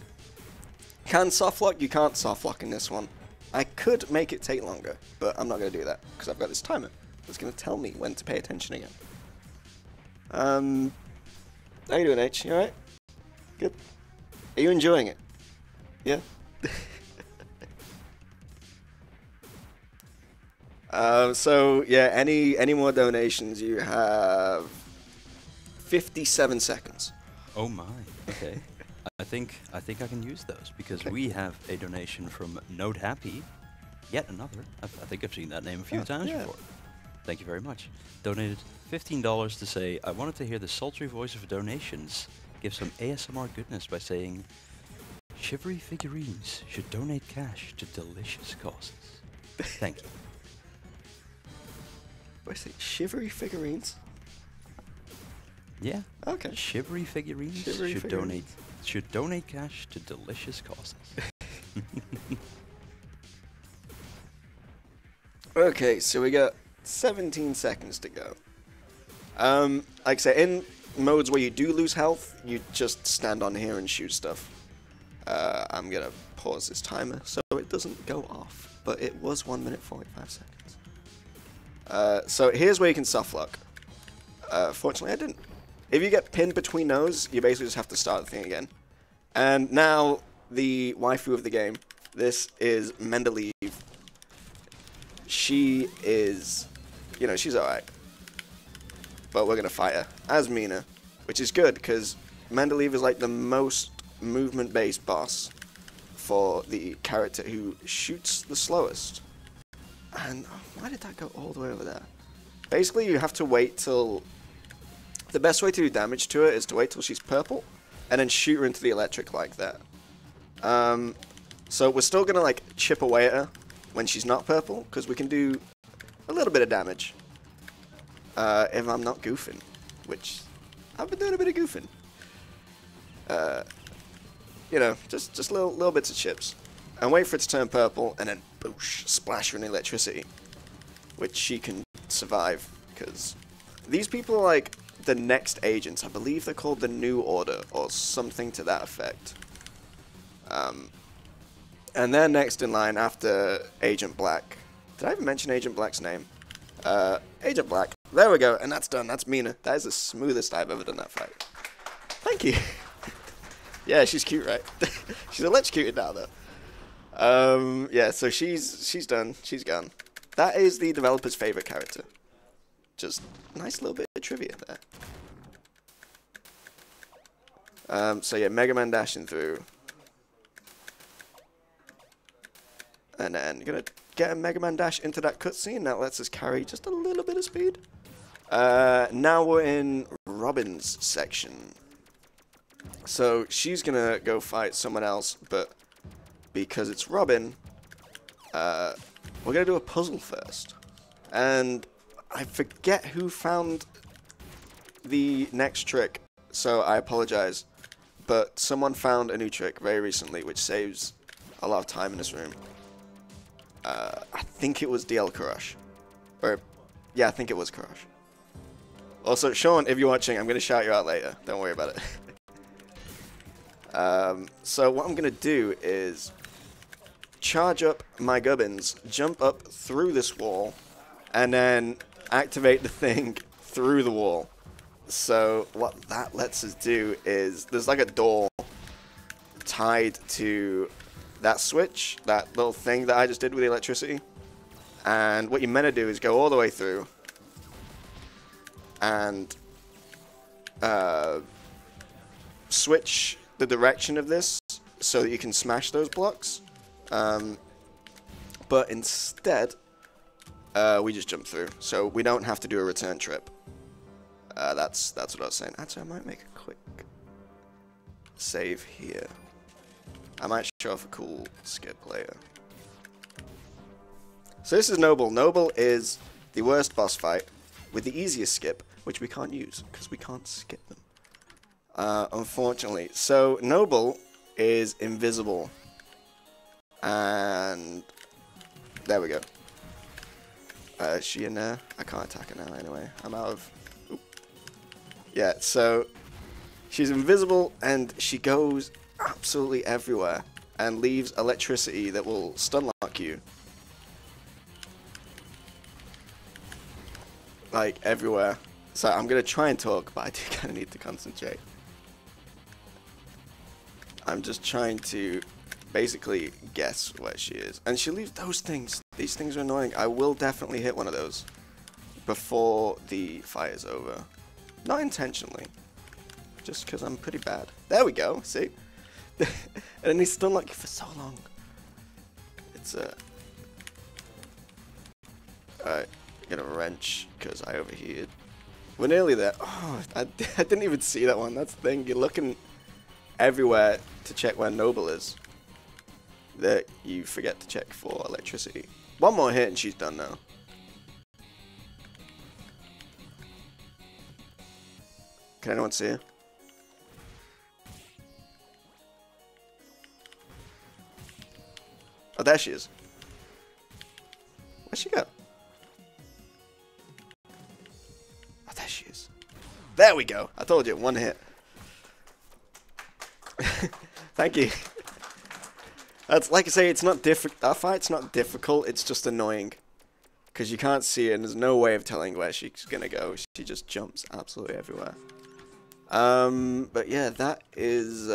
can softlock, you can't softlock in this one. I could make it take longer, but I'm not going to do that because I've got this timer that's going to tell me when to pay attention again. How you doing, H? You alright? Good? Are you enjoying it? Yeah? So yeah, any more donations you have 57 seconds. Oh my, okay. I think I can use those, because we have a donation from Node Happy, yet another. I think I've seen that name a few times before. Thank you very much. Donated $15 to say, I wanted to hear the sultry voice of donations give some ASMR goodness by saying, shivery figurines should donate cash to delicious causes. Thank you. What did I say? Shivery figurines? Yeah. Okay. Shivery figurines should donate cash to delicious causes. Okay, so we got 17 seconds to go. Like I said, in modes where you do lose health, you just stand on here and shoot stuff. I'm gonna pause this timer so it doesn't go off, but it was 1 minute 45 seconds. So here's where you can soft lock. Fortunately I didn't. If you get pinned between those, you basically just have to start the thing again. And now the waifu of the game. This is Mendeleev. She is, you know, she's alright. But we're gonna fight her as Mina, which is good because Mendeleev is like the most movement-based boss for the character who shoots the slowest. And why did that go all the way over there? Basically, you have to wait till... The best way to do damage to her is to wait till she's purple and then shoot her into the electric like that. So we're still gonna like chip away at her when she's not purple, because we can do a little bit of damage if I'm not goofing, which I've been doing a bit of goofing. You know, just little bits of chips. And wait for it to turn purple, and then boosh, splash her in electricity, which she can survive, because these people are like the next agents. I believe they're called the New Order, or something to that effect. And they're next in line after Agent Black. Did I even mention Agent Black's name? Agent Black. There we go, and that's done. That's Mina. That is the smoothest I've ever done that fight. Thank you. Yeah, she's cute, right? She's electrocuted now, though. Yeah, so she's done. She's gone. That is the developer's favorite character. Just nice little bit of trivia there. So yeah, Mega Man dashing through. And then you're gonna get a Mega Man dash into that cutscene. That lets us carry just a little bit of speed. Now we're in Robin's section. So she's gonna go fight someone else, but because it's Robin, we're gonna do a puzzle first. And I forget who found the next trick, so I apologize. But someone found a new trick very recently, which saves a lot of time in this room. I think it was DL Karash. Or, yeah, I think it was Karash. Also, Sean, if you're watching, I'm going to shout you out later. Don't worry about it. So what I'm going to do is charge up my gubbins, jump up through this wall, and then activate the thing through the wall. So what that lets us do is, there's like a door tied to that switch, that little thing that I just did with the electricity. And what you're meant to do is go all the way through and switch the direction of this so that you can smash those blocks. But instead, we just jump through. So we don't have to do a return trip. That's what I was saying. Actually, I might make a quick save here. I might show off a cool skip later. So this is Noble. Noble is the worst boss fight with the easiest skip, which we can't use because we can't skip them, unfortunately. So Noble is invisible. And there we go. Is she in there? I can't attack her now anyway. I'm out of... Oop. Yeah, so she's invisible and she goes... absolutely everywhere and leaves electricity that will stunlock you like everywhere. So I'm gonna try and talk, but I do kind of need to concentrate. I'm just trying to basically guess where she is, and she leaves those things. These things are annoying. I will definitely hit one of those before the fight is over. Not intentionally. Just because I'm pretty bad. There we go, see? And he's done like for so long. It's a... Alright, get a wrench, because I overheated. We're nearly there. Oh, I didn't even see that one. That's the thing, you're looking everywhere to check where Noble is. That you forget to check for electricity. One more hit and she's done now. Can anyone see her? Oh, there she is. Where'd she go? Oh, there she is. There we go. I told you, one hit. Thank you. That's, like I say, it's not that fight's not difficult, it's just annoying. Because you can't see it and there's no way of telling where she's going to go. She just jumps absolutely everywhere. But yeah, that is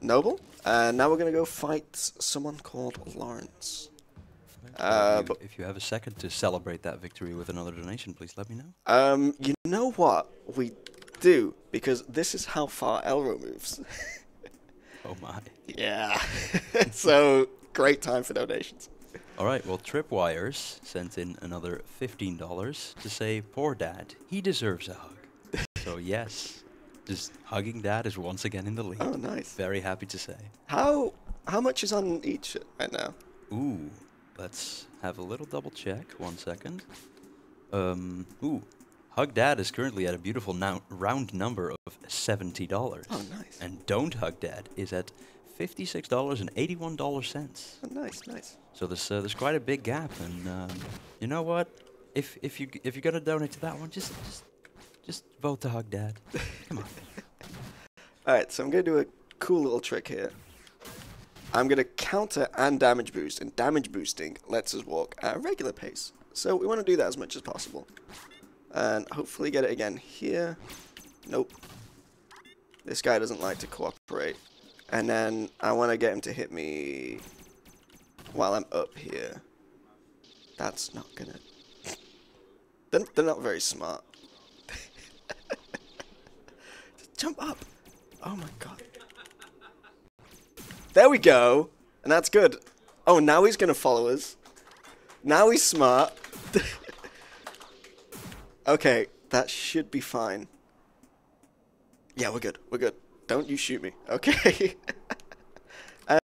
Noble. Now we're going to go fight someone called Lawrence. If you have a second to celebrate that victory with another donation, please let me know. You know what? We do, because this is how far Elro moves. Oh my. Yeah. So, great time for donations. Alright, well, Tripwires sent in another $15 to say, poor Dad, he deserves a hug. So yes, just hugging Dad is once again in the lead. Oh, nice. Very happy to say. How much is on each right now? Ooh, let's have a little double check. 1 second. Ooh, Hug Dad is currently at a beautiful round number of $70. Oh, nice. And Don't Hug Dad is at $56.81. Oh, nice, nice. So there's quite a big gap, and you know what? If you're gonna donate to that one, just vote to Hug Dad. Come on. All right, so I'm gonna do a cool little trick here. I'm gonna counter and damage boost, and damage boosting lets us walk at a regular pace. So we want to do that as much as possible, and hopefully get it again here. Nope. This guy doesn't like to cooperate. And then I want to get him to hit me while I'm up here. That's not gonna... They're not very smart. Just jump up! Oh my god. There we go! And that's good. Oh, now he's gonna follow us. Now he's smart. Okay, that should be fine. Yeah, we're good. We're good. Don't you shoot me. Okay.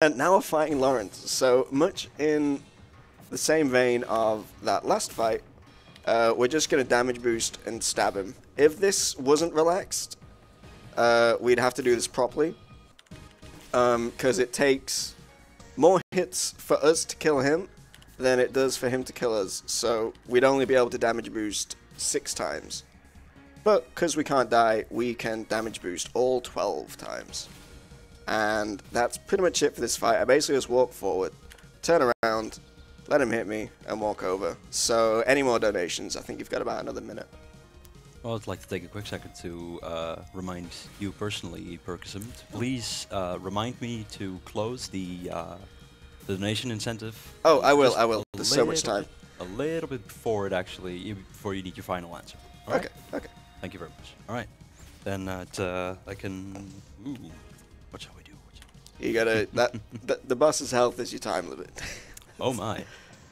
And now we're fighting Lawrence. So much in the same vein of that last fight, we're just going to damage boost and stab him. If this wasn't relaxed, we'd have to do this properly. Because it takes more hits for us to kill him than it does for him to kill us. So we'd only be able to damage boost 6 times. But because we can't die, we can damage boost all 12 times. And that's pretty much it for this fight. I basically just walk forward, turn around, let him hit me, and walk over. So any more donations, I think you've got about another minute. Well, I'd like to take a quick second to remind you personally, PurkisM, please remind me to close the donation incentive. Oh, I will, I will. There's so much time. A little bit before it actually, before you need your final answer. All right. Okay. Thank you very much. All right, then I can. Ooh, what shall we do? What shall we do? You gotta. That the boss's health is your time limit. Oh my!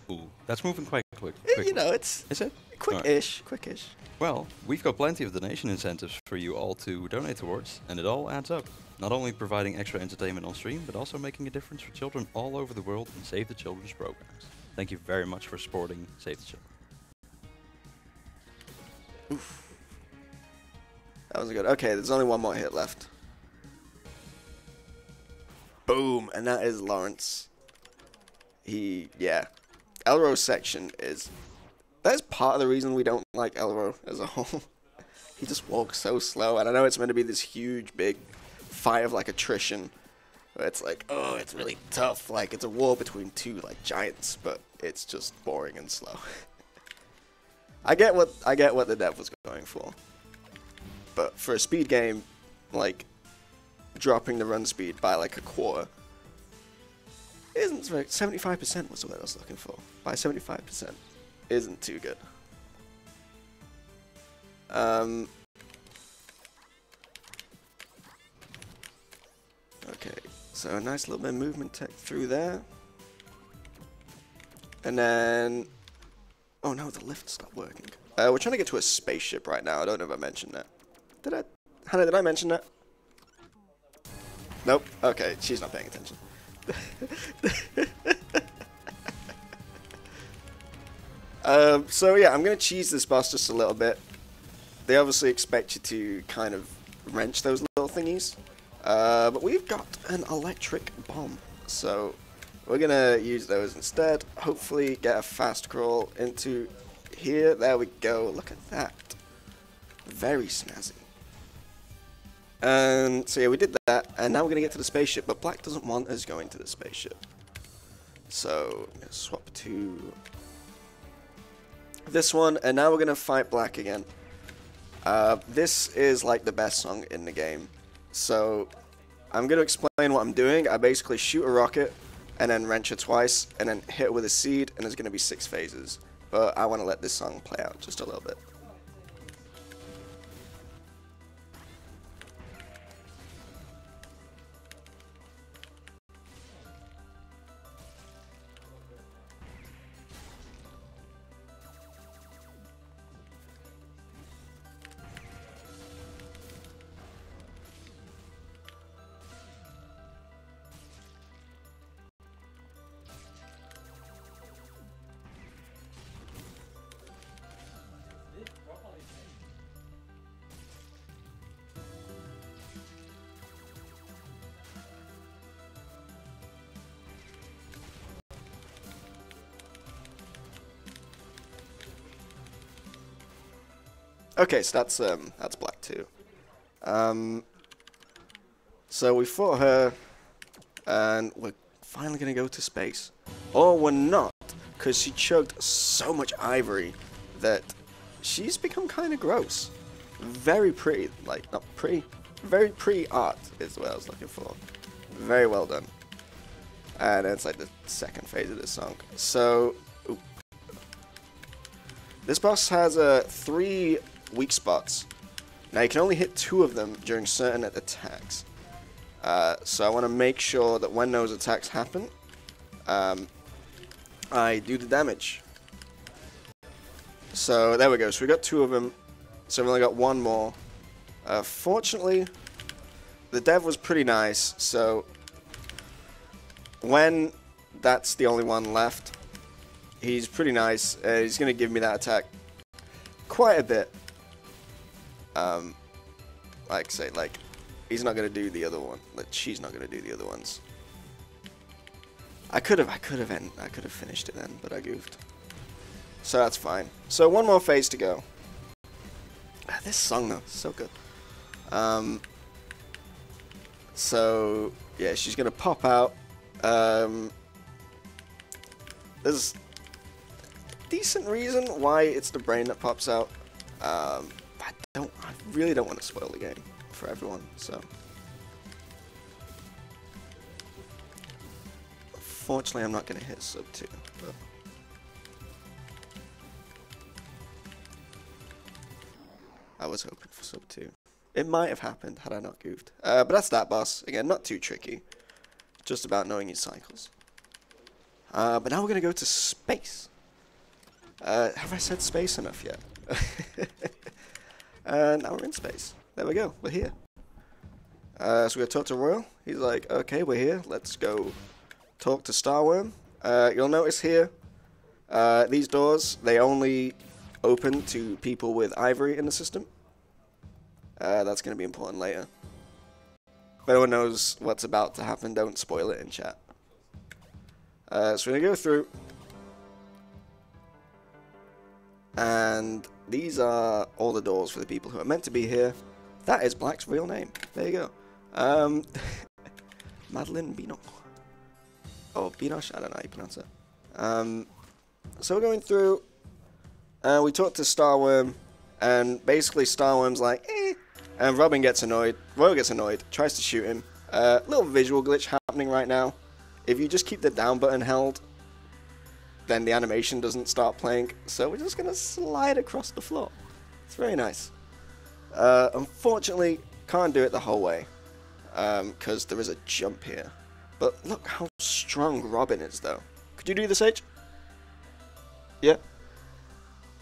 Ooh, that's moving quite quick. You know, it's. Is it? Quick-ish. Right. Quick-ish. Well, we've got plenty of donation incentives for you all to donate towards, and it all adds up. Not only providing extra entertainment on stream, but also making a difference for children all over the world and Save the Children's programs. Thank you very much for supporting Save the Children. Oof. That was good. Okay, there's only one more hit left. Boom, and that is Lawrence. He, yeah. Elro's section is... That's part of the reason we don't like Elro as a whole. He just walks so slow, and I know it's meant to be this huge, big fight of, like, attrition. But it's like, oh, it's really tough. Like, it's a war between two, like, giants, but it's just boring and slow. I get what the dev was going for. But for a speed game, like, dropping the run speed by like a quarter isn't 75% was the word I was looking for. By 75% isn't too good. Okay, so a nice little bit of movement tech through there. And then... oh no, the lift stopped working. We're trying to get to a spaceship right now. I don't know if I mentioned that. Did I? Hannah, did I mention that? Nope. Okay, she's not paying attention. So yeah, I'm going to cheese this boss just a little bit. They obviously expect you to kind of wrench those little thingies. But we've got an electric bomb, so we're going to use those instead. Hopefully get a fast crawl into here. There we go. Look at that. Very snazzy. And so yeah, we did that, and now we're going to get to the spaceship, but Black doesn't want us going to the spaceship. So I'm going to swap to this one, and now we're going to fight Black again. This is like the best song in the game. So I'm going to explain what I'm doing. I basically shoot a rocket and then wrench her twice and then hit her with a seed, and there's going to be 6 phases. But I want to let this song play out just a little bit. Okay, so that's Black too. So we fought her, and we're finally gonna go to space. Or we're not, because she chugged so much ivory that she's become kind of gross. Very pretty, like not pretty, very pretty art is what I was looking for. Very well done. And it's like the second phase of this song. So this boss has 3. Weak spots. Now you can only hit 2 of them during certain attacks. So I want to make sure that when those attacks happen, I do the damage. So there we go. So we got 2 of them. So we only got 1 more. Fortunately, the dev was pretty nice. So when that's the only one left, he's pretty nice. He's going to give me that attack quite a bit. Like I say, like, he's not gonna do the other one. Like, she's not gonna do the other ones. I could have finished it then, but I goofed. So that's fine. So 1 more phase to go. This song though, so good. So yeah, she's gonna pop out. There's a decent reason why it's the brain that pops out. I really don't want to spoil the game for everyone, so. Fortunately, I'm not going to hit sub 2. But. I was hoping for sub 2. It might have happened had I not goofed. But that's that boss. Again, not too tricky. Just about knowing your cycles. But now we're going to go to space. Have I said space enough yet? And now we're in space. There we go. We're here. So we're going to talk to Royal. He's like, okay, we're here. Let's go talk to Starworm. You'll notice here, these doors, they only open to people with ivory in the system. That's going to be important later. If anyone knows what's about to happen, don't spoil it in chat. So we're going to go through. And these are all the doors for the people who are meant to be here. That is Black's real name. There you go. Madeline Binoche. Oh, Binoche, I don't know how you pronounce it. So we're going through. We talked to Starworm. And basically Starworm's like, eh. And Robin gets annoyed. Royal gets annoyed. Tries to shoot him. Little visual glitch happening right now. If you just keep the down button held, then the animation doesn't start playing, so we're just gonna slide across the floor. It's very nice. Unfortunately, can't do it the whole way, because there is a jump here. But look how strong Robin is, though. Could you do this, H? Yeah?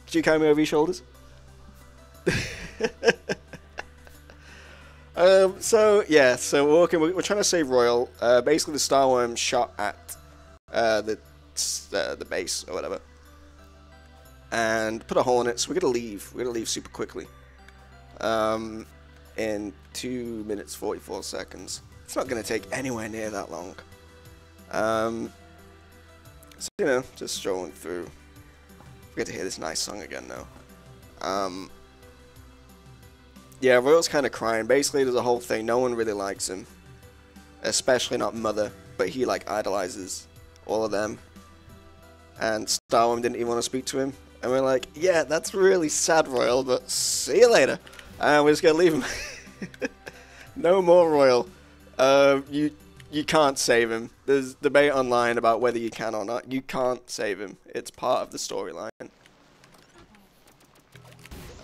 Could you carry me over your shoulders? So, yeah, so we're trying to save Royal. Basically, the Starworm shot at the base or whatever. And put a hole in it, so we're going to leave. We're going to leave super quickly. In 2 minutes, 44 seconds. It's not going to take anywhere near that long. So, you know, just strolling through. I forget to hear this nice song again now. Yeah, Royal's kind of crying. Basically, there's a whole thing. No one really likes him. Especially not Mother. But he, like, idolizes all of them. And Starworm didn't even want to speak to him. And we're like, yeah, that's really sad, Royal, but see you later. And we're just going to leave him. No more Royal. You can't save him. There's debate online about whether you can or not. You can't save him. It's part of the storyline.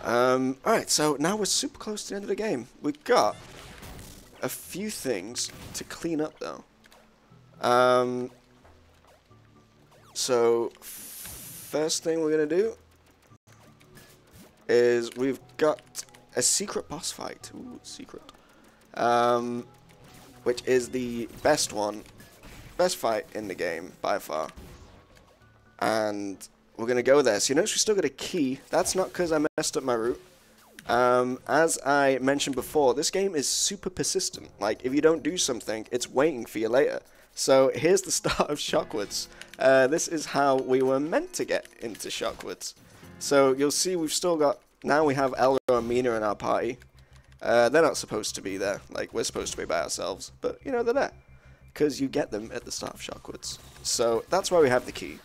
Alright, so now we're super close to the end of the game. We've got a few things to clean up, though. So, first thing we're going to do is we've got a secret boss fight. Ooh, secret. Which is the best one, best fight in the game by far. And we're going to go there. So you notice we still got a key. That's not because I messed up my route. As I mentioned before, this game is super persistent. Like, if you don't do something, it's waiting for you later. So here's the start of Shockwoods. This is how we were meant to get into Shockwoods. So you'll see we've still got, now we have Elro and Mina in our party. They're not supposed to be there, like we're supposed to be by ourselves, but you know they're there. Because you get them at the start of Shockwoods. So that's why we have the key.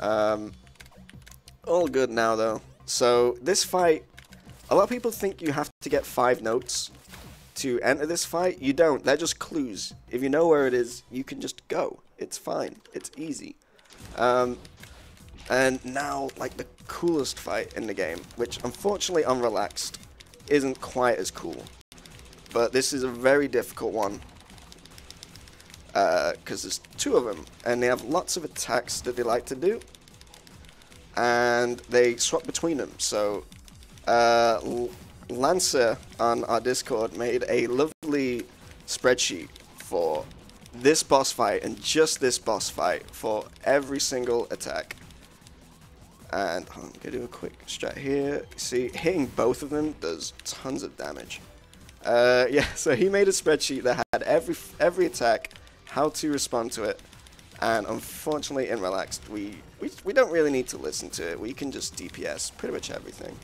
All good now though. So this fight, a lot of people think you have to get 5 notes to enter this fight. You don't, they're just clues. If you know where it is, you can just go. It's fine, it's easy. And now, like, the coolest fight in the game, which unfortunately on Relaxed isn't quite as cool. But this is a very difficult one, because there's 2 of them, and they have lots of attacks that they like to do, and they swap between them. So, Lancer on our Discord made a lovely spreadsheet for this boss fight and just this boss fight for every single attack. And I'm going to do a quick strat here. See, hitting both of them does tons of damage. Yeah, so he made a spreadsheet that had every attack, how to respond to it. And unfortunately in Relaxed, we don't really need to listen to it. We can just DPS pretty much everything.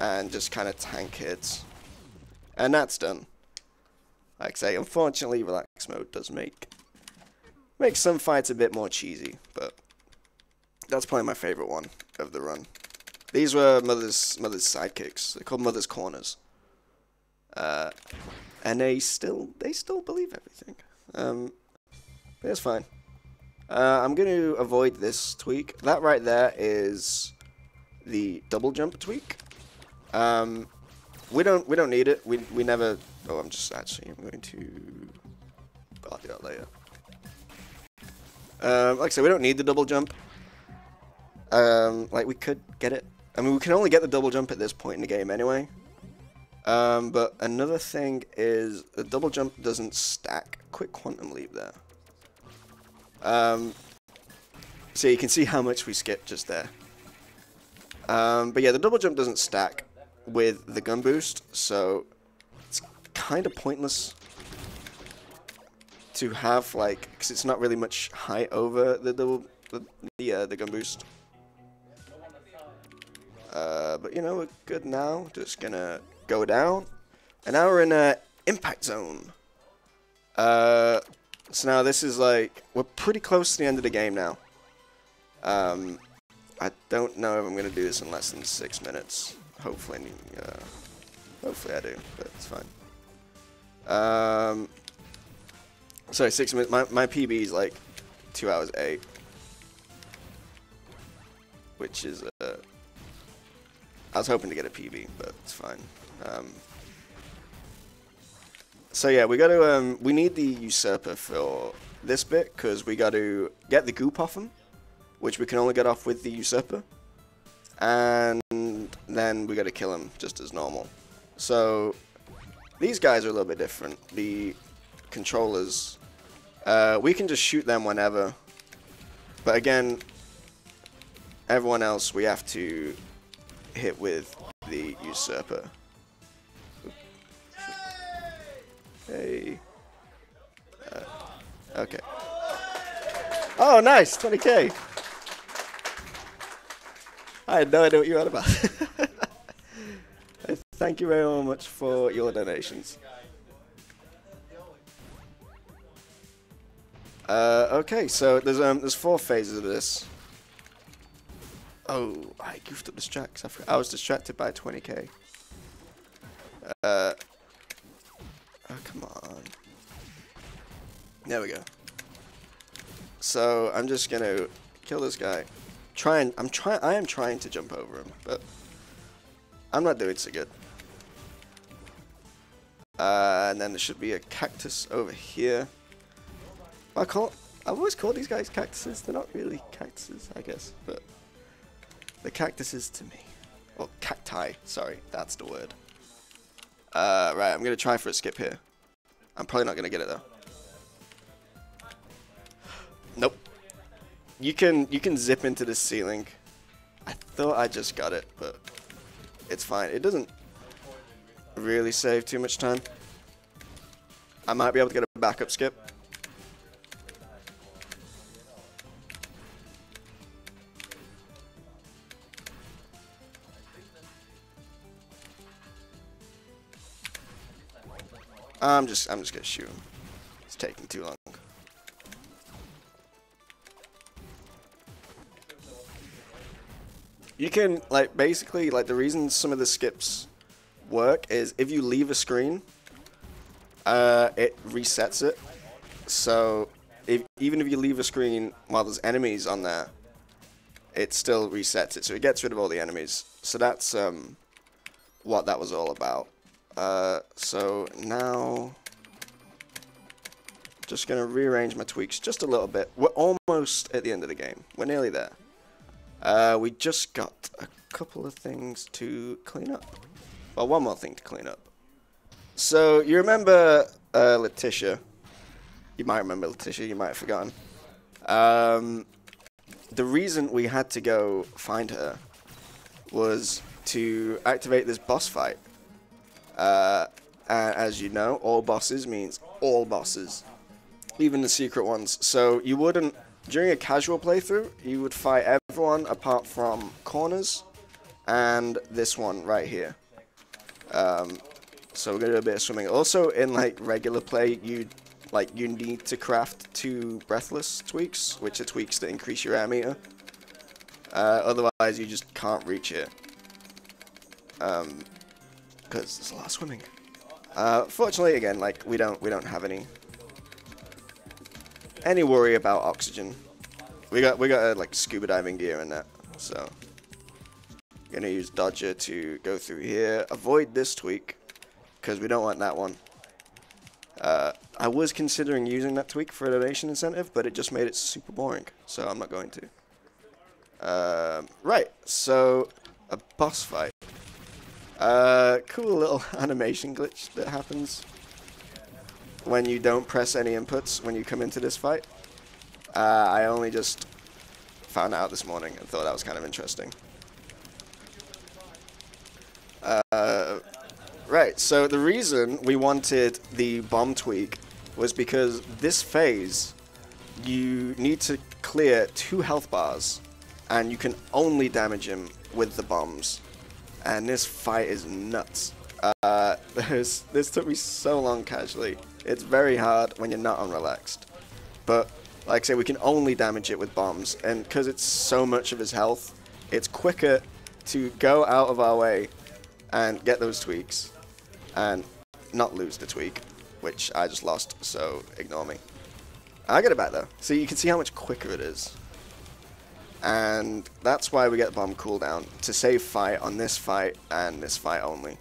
And just kind of tank hits. And that's done. Like I say, unfortunately Relaxed mode does make some fights a bit more cheesy, but that's probably my favorite one of the run. These were Mother's sidekicks. They're called Mother's Corners. And they still believe everything. But it's fine. I'm going to avoid this tweak. That right there is the double jump tweak. We don't need it. We never. Oh, I'm going to. I'll do that later. Like I said, we don't need the double jump. Like, we could get it. I mean, we can only get the double jump at this point in the game anyway. But another thing is the double jump doesn't stack. Quick quantum leap there. So you can see how much we skipped just there. But yeah, the double jump doesn't stack with the gun boost, so it's kind of pointless to have, like, because it's not really much height over the double jump. The gun boost. But you know, we're good now. Just gonna go down. And now we're in a impact zone. So now this is like, we're pretty close to the end of the game now. I don't know if I'm gonna do this in less than 6 minutes. Hopefully I do, but it's fine. Sorry, 6 minutes. My PB is like 2 hours 8. Which is, I was hoping to get a PB, but it's fine. So yeah, we got to we need the usurper for this bit because we got to get the goop off him, which we can only get off with the usurper, and then we got to kill him just as normal. So these guys are a little bit different. The controllers, we can just shoot them whenever, but again, everyone else we have to hit with the usurper. Hey. Okay. Oh, nice! 20k! I had no idea what you were about. Thank you very much for your donations. Okay, so there's four phases of this. Oh, I goofed up the tracks. I was distracted by 20k. Oh, come on. There we go. So I'm just gonna kill this guy. I am trying to jump over him, but I'm not doing so good. And then there should be a cactus over here. I've always called these guys cactuses. They're not really cactuses, I guess, but the cactuses to me. Or cacti, sorry, that's the word. Right, I'm gonna try for a skip here. I'm probably not gonna get it though. Nope. You can zip into the ceiling. I thought I just got it, but it's fine. It doesn't really save too much time. I might be able to get a backup skip. I'm just gonna shoot him. It's taking too long. You can, like, basically, like, the reason some of the skips work is if you leave a screen, it resets it. So even if you leave a screen while there's enemies on there, it still resets it. So it gets rid of all the enemies. So that's what that was all about. So now, just gonna rearrange my tweaks just a little bit. We're almost at the end of the game. We're nearly there. We just got a couple of things to clean up. Well, one more thing to clean up. So you remember Letitia? You might remember Letitia. You might have forgotten. The reason we had to go find her was to activate this boss fight. As you know, all bosses means all bosses, even the secret ones. So you wouldn't, during a casual playthrough, you would fight everyone apart from corners and this one right here. So we're gonna do a bit of swimming. Also, in like regular play, you need to craft 2 breathless tweaks, which are tweaks that increase your air meter. Otherwise, you just can't reach it. Because there's a lot of swimming. Fortunately, again, like we don't have any worry about oxygen. We got like scuba diving gear in that, so gonna use Dodger to go through here. Avoid this tweak because we don't want that one. I was considering using that tweak for a donation incentive, but it just made it super boring, so I'm not going to. Right, so a boss fight. Cool little animation glitch that happens when you don't press any inputs when you come into this fight. I only just found out this morning and thought that was kind of interesting. Right, so the reason we wanted the bomb tweak was because this phase you need to clear 2 health bars and you can only damage him with the bombs. And this fight is nuts. This took me so long casually. It's very hard when you're not on relaxed. But, like I say, we can only damage it with bombs. And because it's so much of his health, it's quicker to go out of our way and get those tweaks. And not lose the tweak, which I just lost, so ignore me. I got it back, though. So you can see how much quicker it is. And that's why we get bomb cooldown, to save fight on this fight and this fight only.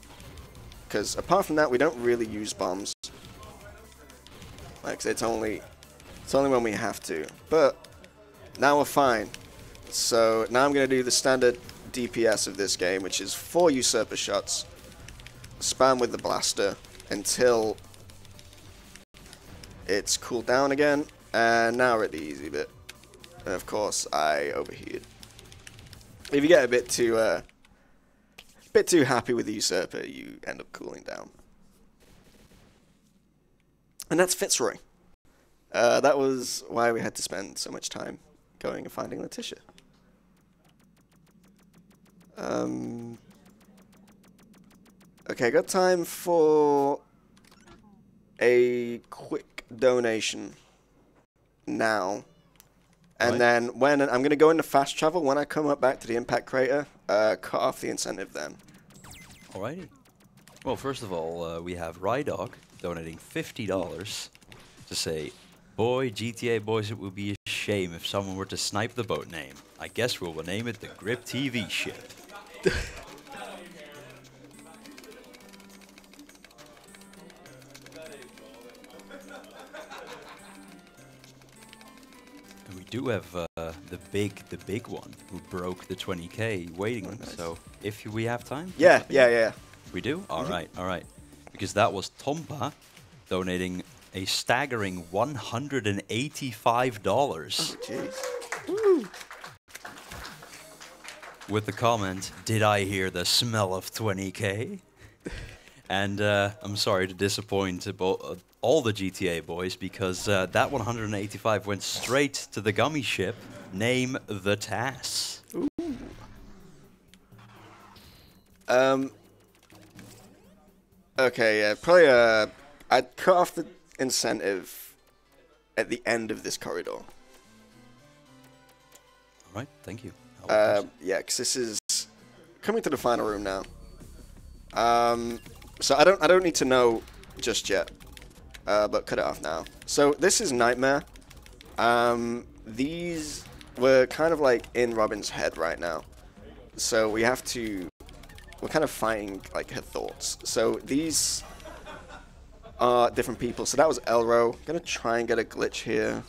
Because apart from that, we don't really use bombs. Like, it's only when we have to. But now we're fine. So now I'm going to do the standard DPS of this game, which is 4 usurper shots, spam with the blaster until it's cooled down again, and now we're at the easy bit. And of course, I overheated. If you get a bit too happy with the usurper, you end up cooling down. And that's Fitzroy. That was why we had to spend so much time going and finding Letitia. Okay, got time for a quick donation now. And then when I'm going to go into fast travel, when I come up back to the impact crater, cut off the incentive then. Alrighty. Well, first of all, we have Rydog donating $50 to say, boy, GTA boys, it would be a shame if someone were to snipe the boat name. I guess we'll name it the Grip TV ship. And we do have the big one who broke the 20k waiting. Oh, nice. So if we have time. Yeah, yeah. We do? Alright, alright. Because that was Tompa donating a staggering $185. Oh, jeez. With the comment, did I hear the smell of 20k? And I'm sorry to disappoint all the GTA boys, because that 185 went straight to the gummy ship, name the TAS. Ooh. Okay, yeah, probably I'd cut off the incentive at the end of this corridor. All right, thank you. Yeah, because this is coming to the final room now. So I don't need to know just yet, but cut it off now. So this is Nightmare. These were kind of like in Robin's head right now, so we have to. We're kind of fighting like her thoughts. So these are different people. So that was Elro. I'm gonna try and get a glitch here.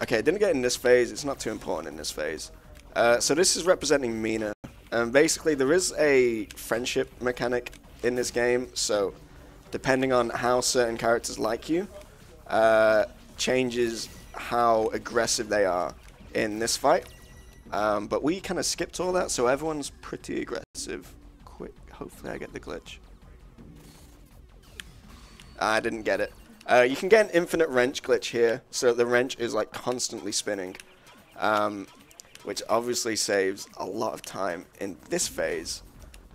Okay, I didn't get in this phase. It's not too important in this phase. So this is representing Mina. And basically, there is a friendship mechanic in this game. So depending on how certain characters like you, changes how aggressive they are in this fight. But we kind of skipped all that, so everyone's pretty aggressive. Quick, hopefully I get the glitch. I didn't get it. You can get an infinite wrench glitch here, so the wrench is like constantly spinning, which obviously saves a lot of time in this phase.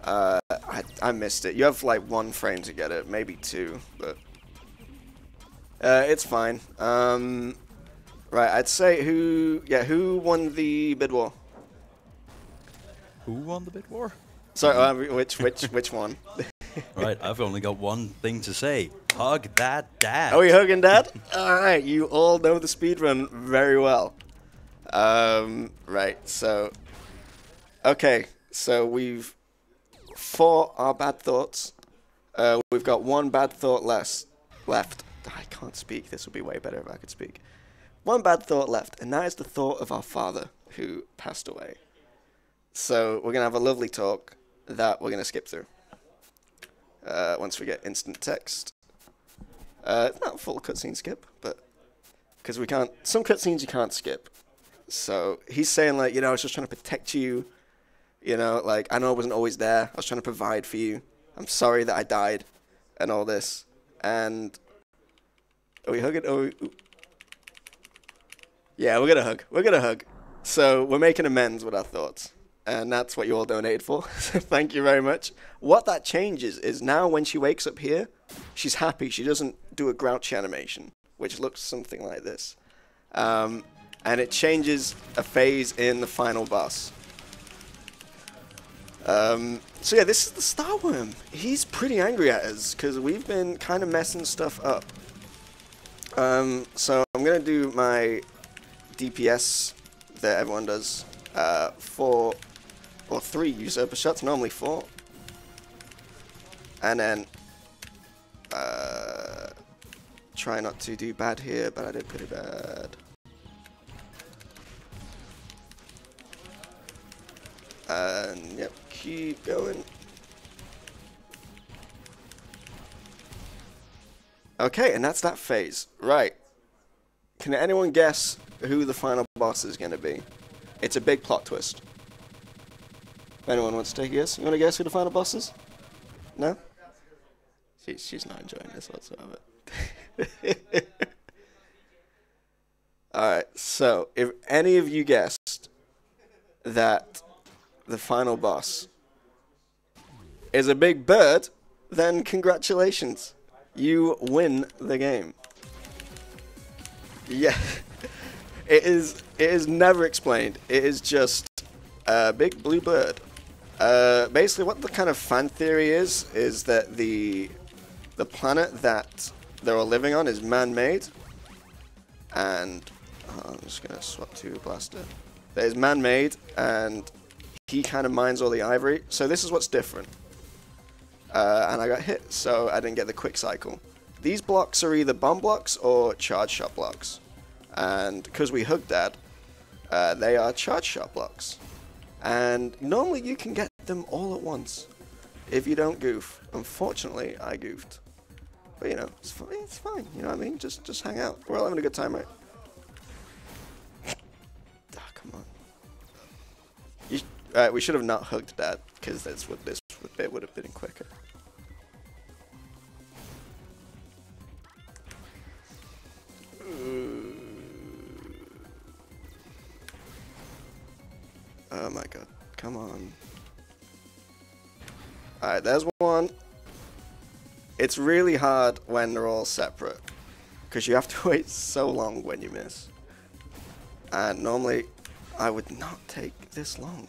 I missed it. You have like 1 frame to get it, maybe 2, but it's fine. Right, I'd say who won the bid war? Who won the bid war? Sorry, which one? Right, I've only got one thing to say. Hug that dad. Are we hugging dad? All right, you all know the speedrun very well. Right, so okay, so we've 4 our bad thoughts. We've got 1 bad thought left. I can't speak. This would be way better if I could speak. 1 bad thought left, and that is the thought of our father who passed away. So we're going to have a lovely talk that we're going to skip through. Once we get instant text. It's not a full cutscene skip, but because we can't, some cutscenes you can't skip. So he's saying like, you know, I was just trying to protect you. You know, like, I know I wasn't always there. I was trying to provide for you. I'm sorry that I died and all this. And are we hugging? Oh, yeah, we're gonna hug. We're gonna hug. So we're making amends with our thoughts. And that's what you all donated for. So thank you very much. What that changes is now when she wakes up here, she's happy. She doesn't do a grouchy animation, which looks something like this. And it changes a phase in the final boss. So yeah, this is the Star Worm. He's pretty angry at us because we've been kind of messing stuff up. So I'm gonna do my DPS that everyone does, 4 or 3 usurper shots, normally 4, And then try not to do bad here, but I did pretty bad. And yep, keep going. Okay, and that's that phase. Right. Can anyone guess who the final boss is going to be? It's a big plot twist. If anyone wants to take a guess, you want to guess who the final boss is? No? She's not enjoying this whatsoever. Alright, so if any of you guessed that the final boss is a big bird, then congratulations. You win the game. Yeah. It is never explained. It is just a big blue bird. Basically what the kind of fan theory is that the planet that they're all living on is man-made. And oh, I'm just gonna swap to Blaster. That is man-made, and he kind of mines all the ivory. So this is what's different. And I got hit, so I didn't get the quick cycle. These blocks are either bomb blocks or charge shot blocks. And because we hooked that, they are charge shot blocks. And normally you can get them all at once if you don't goof. Unfortunately, I goofed. But you know, it's fine, you know what I mean? Just hang out. We're all having a good time, right? Oh, come on. We should have not hooked that, because that's what this bit would have been quicker. Oh my god, come on. Alright, there's one. It's really hard when they're all separate, because you have to wait so long when you miss. And normally, I would not take this long.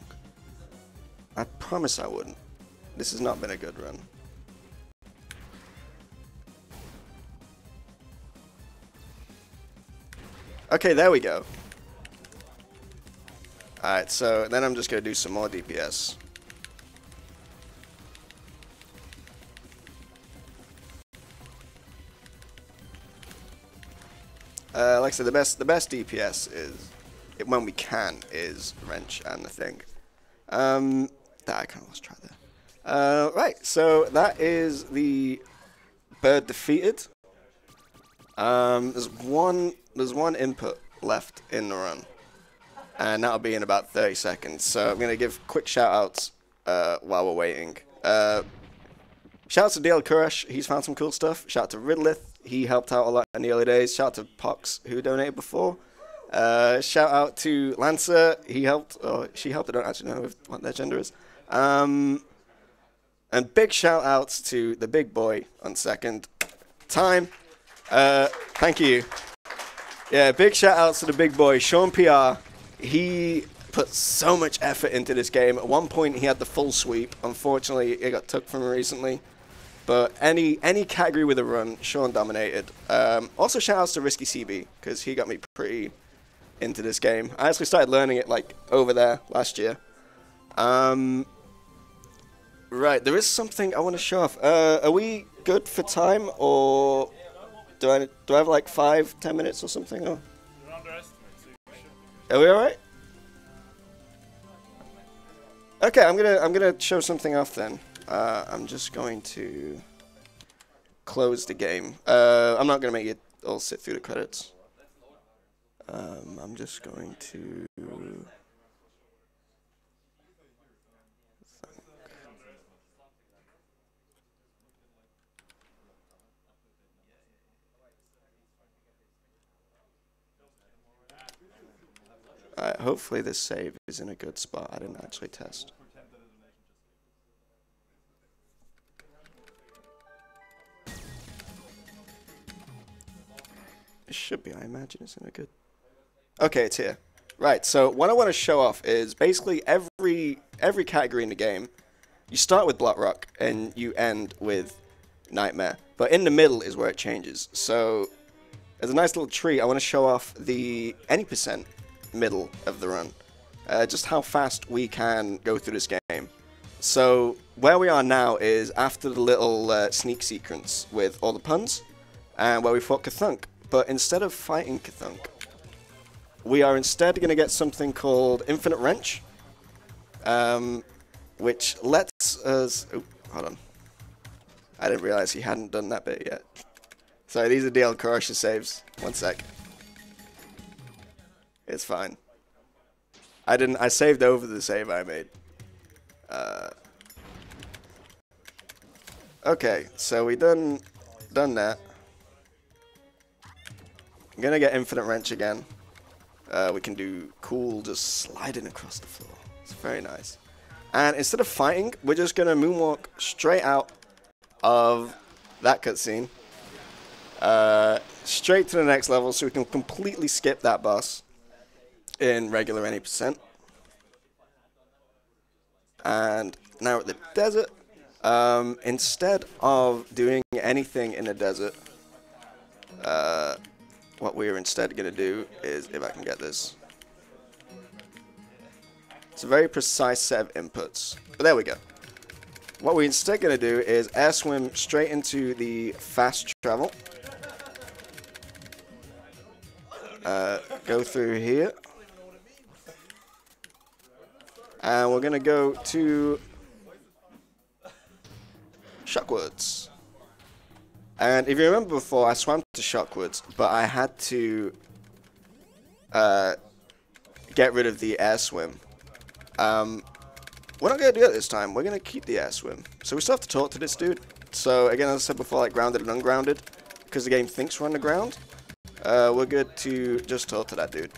I promise I wouldn't. This has not been a good run. Okay, there we go. Alright, so then I'm just going to do some more DPS. Like I said, the best DPS is, when we can, is wrench and the thing. That I kind of lost track there. Right, so that is the bird defeated. There's one input left in the run, and that'll be in about 30 seconds. So I'm gonna give quick shout outs while we're waiting. Shout out to DL Kuresh, he's found some cool stuff. Shout out to Ridlith, he helped out a lot in the early days. Shout out to Pox, who donated before. Shout out to Lancer, he helped, or she helped. I don't actually know what their gender is. And big shout outs to the big boy on second time. Thank you. Yeah, big shout outs to the big boy, Sean PR. He put so much effort into this game. At one point he had the full sweep. Unfortunately, it got took from him recently. But any category with a run, Sean dominated. Also shout outs to Risky CB, because he got me pretty into this game. I actually started learning it like over there last year. Right, there is something I want to show off. Are we good for time, or do I have like 5, 10 minutes or something? Or are we all right? Okay, I'm gonna show something off then. I'm just going to close the game. I'm not gonna make you all sit through the credits. I'm just going to. Hopefully this save is in a good spot. I didn't actually test. It should be, I imagine it's in a good... Okay, it's here. Right, so what I want to show off is basically every category in the game. You start with Blockrock and you end with Nightmare. But in the middle is where it changes. So there's a nice little tree. I want to show off the any percent middle of the run, just how fast we can go through this game. So where we are now is after the little sneak sequence with all the puns, and where we fought Kathunk. But instead of fighting Kathunk, we are instead going to get something called Infinite Wrench, which lets us... Oh, hold on. I didn't realize he hadn't done that bit yet. Sorry, these are DL Karasha saves. One sec. It's fine. I didn't... I saved over the save I made. Okay, so we done that. I'm gonna get Infinite Wrench again. We can do cool, just sliding across the floor. It's very nice. And instead of fighting, we're just gonna moonwalk straight out of that cutscene, straight to the next level, so we can completely skip that boss in regular NA%. And now at the desert, instead of doing anything in the desert, what we're instead going to do is, if I can get this, it's a very precise set of inputs, but there we go. What we're instead going to do is air swim straight into the fast travel, go through here. And we're going to go to Shockwoods. And if you remember before, I swam to Shockwoods, but I had to get rid of the air swim. We're not going to do it this time. We're going to keep the air swim. So we still have to talk to this dude. So again, as I said before, like grounded and ungrounded, because the game thinks we're on the ground, we're good to just talk to that dude.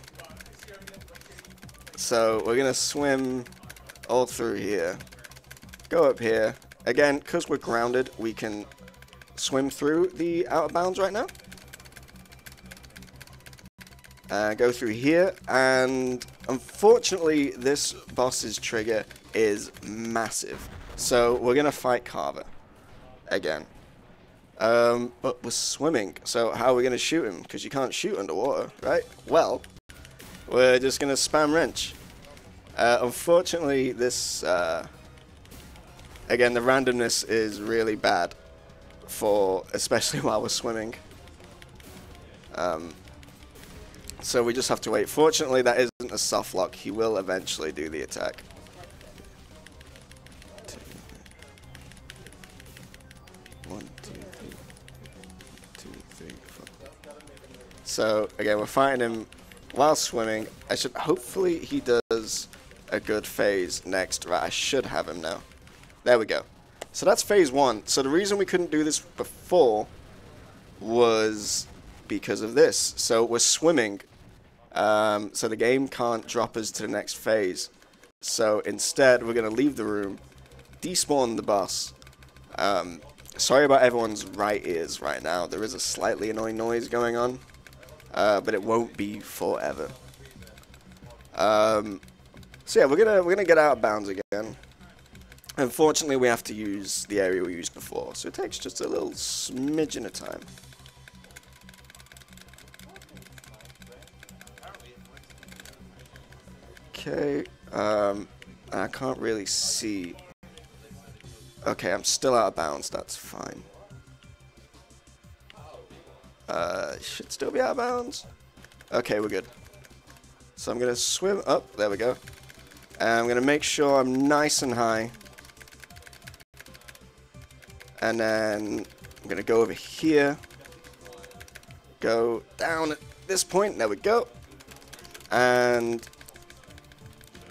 So we're going to swim all through here, go up here. Again, because we're grounded, we can swim through the out of bounds right now. Go through here, and unfortunately, this boss's trigger is massive. So we're going to fight Carver again. But we're swimming, so how are we going to shoot him? Because you can't shoot underwater, right? Well, we're just going to spam wrench. Unfortunately, this... Again, the randomness is really bad for, especially while we're swimming. So we just have to wait. Fortunately, that isn't a soft lock. He will eventually do the attack. One, two, three, four. So again, we're fighting him while swimming. I should hopefully he does a good phase next. Right, I should have him now. There we go. So that's phase one. So the reason we couldn't do this before was because of this. So we're swimming. So the game can't drop us to the next phase. So instead, we're going to leave the room, despawn the boss. Sorry about everyone's right ears right now. There is a slightly annoying noise going on, but it won't be forever. So yeah, we're gonna get out of bounds again. Unfortunately, we have to use the area we used before, so it takes just a little smidgen of time. Okay, I can't really see. Okay, I'm still out of bounds, that's fine. Should still be out of bounds. Okay, we're good. So I'm going to swim up, there we go. And I'm going to make sure I'm nice and high. And then I'm going to go over here, go down at this point, there we go. And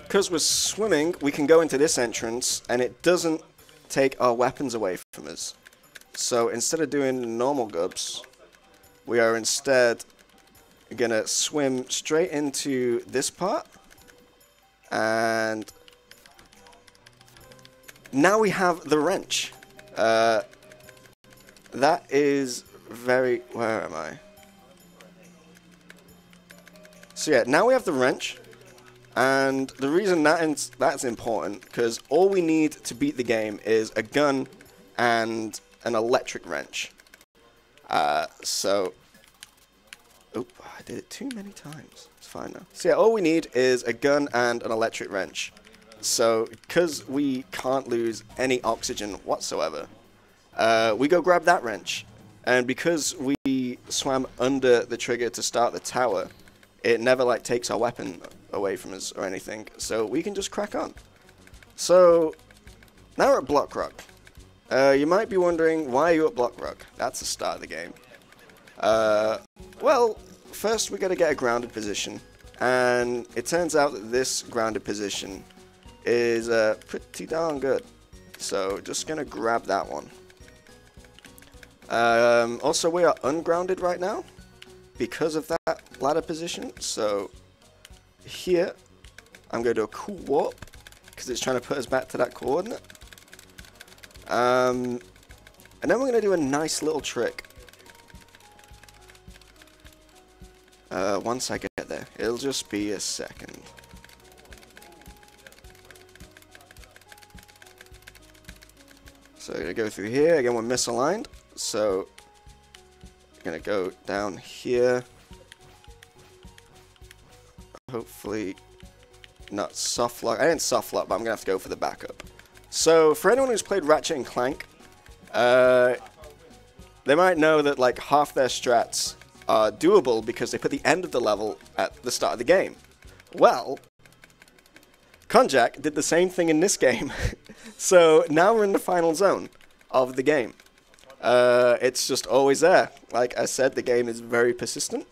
because we're swimming, we can go into this entrance and it doesn't take our weapons away from us. So instead of doing normal gubs, we are instead going to swim straight into this part. And now we have the wrench. That is very... Where am I? So yeah, now we have the wrench. And the reason that's important, because all we need to beat the game is a gun and an electric wrench. So... Oh, I did it too many times. It's fine now. So yeah, all we need is a gun and an electric wrench. So because we can't lose any oxygen whatsoever, we go grab that wrench. And because we swam under the trigger to start the tower, it never like takes our weapon away from us or anything, so we can just crack on. So now we're at Block Rock. You might be wondering, why are you at Block Rock? That's the start of the game. Well, first we gotta get a grounded position, and it turns out that this grounded position is pretty darn good. So just gonna grab that one. Also, we are ungrounded right now because of that ladder position. So here, I'm gonna do a cool warp because it's trying to put us back to that coordinate. And then we're gonna do a nice little trick. Once I get there, it'll just be a second. So I'm gonna go through here again. We're misaligned, so I'm gonna go down here. Hopefully, not soft lock. I didn't soft lock, but I'm gonna have to go for the backup. So for anyone who's played Ratchet and Clank, they might know that like half their strats are doable because they put the end of the level at the start of the game. Well, Konjac did the same thing in this game. So now we're in the final zone of the game. It's just always there. Like I said, the game is very persistent.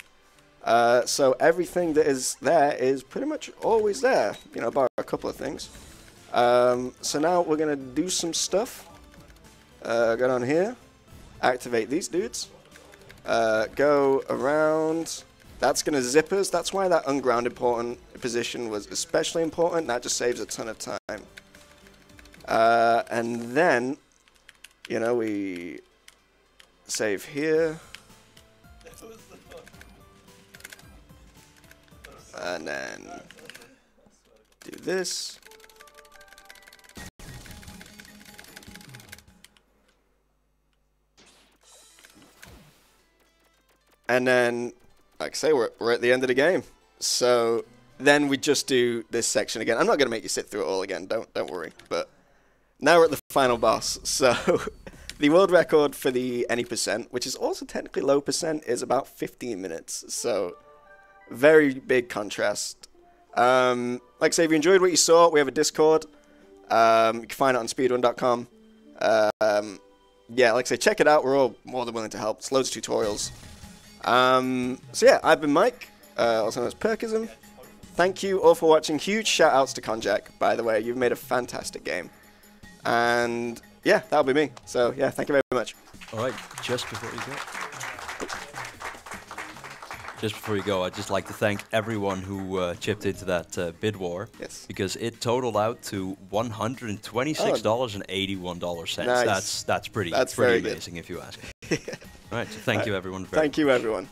So everything that is there is pretty much always there, you know, bar a couple of things. So now we're gonna do some stuff. Go down here, activate these dudes. Go around. That's gonna zip us. That's why that ungrounded position was especially important. That just saves a ton of time. And then, you know, we save here. And then do this. And then, like I say, we're at the end of the game. So then we just do this section again. I'm not going to make you sit through it all again. Don't worry. But now we're at the final boss. So the world record for the any percent, which is also technically low percent, is about 15 minutes. So very big contrast. Like I say, if you enjoyed what you saw, we have a Discord. You can find it on speedrun.com. Yeah, like I say, check it out. We're all more than willing to help. It's loads of tutorials. So yeah, I've been Mike, also known as PurkisM. Thank you all for watching. Huge shout outs to Konjac, by the way. You've made a fantastic game. And yeah, that'll be me. So yeah, thank you very much. Alright, just before you go, I'd just like to thank everyone who chipped into that bid war. Yes. Because it totaled out to $126.81. Nice. That's pretty amazing, if you ask. All right, so thank you, everyone. Thank you, everyone.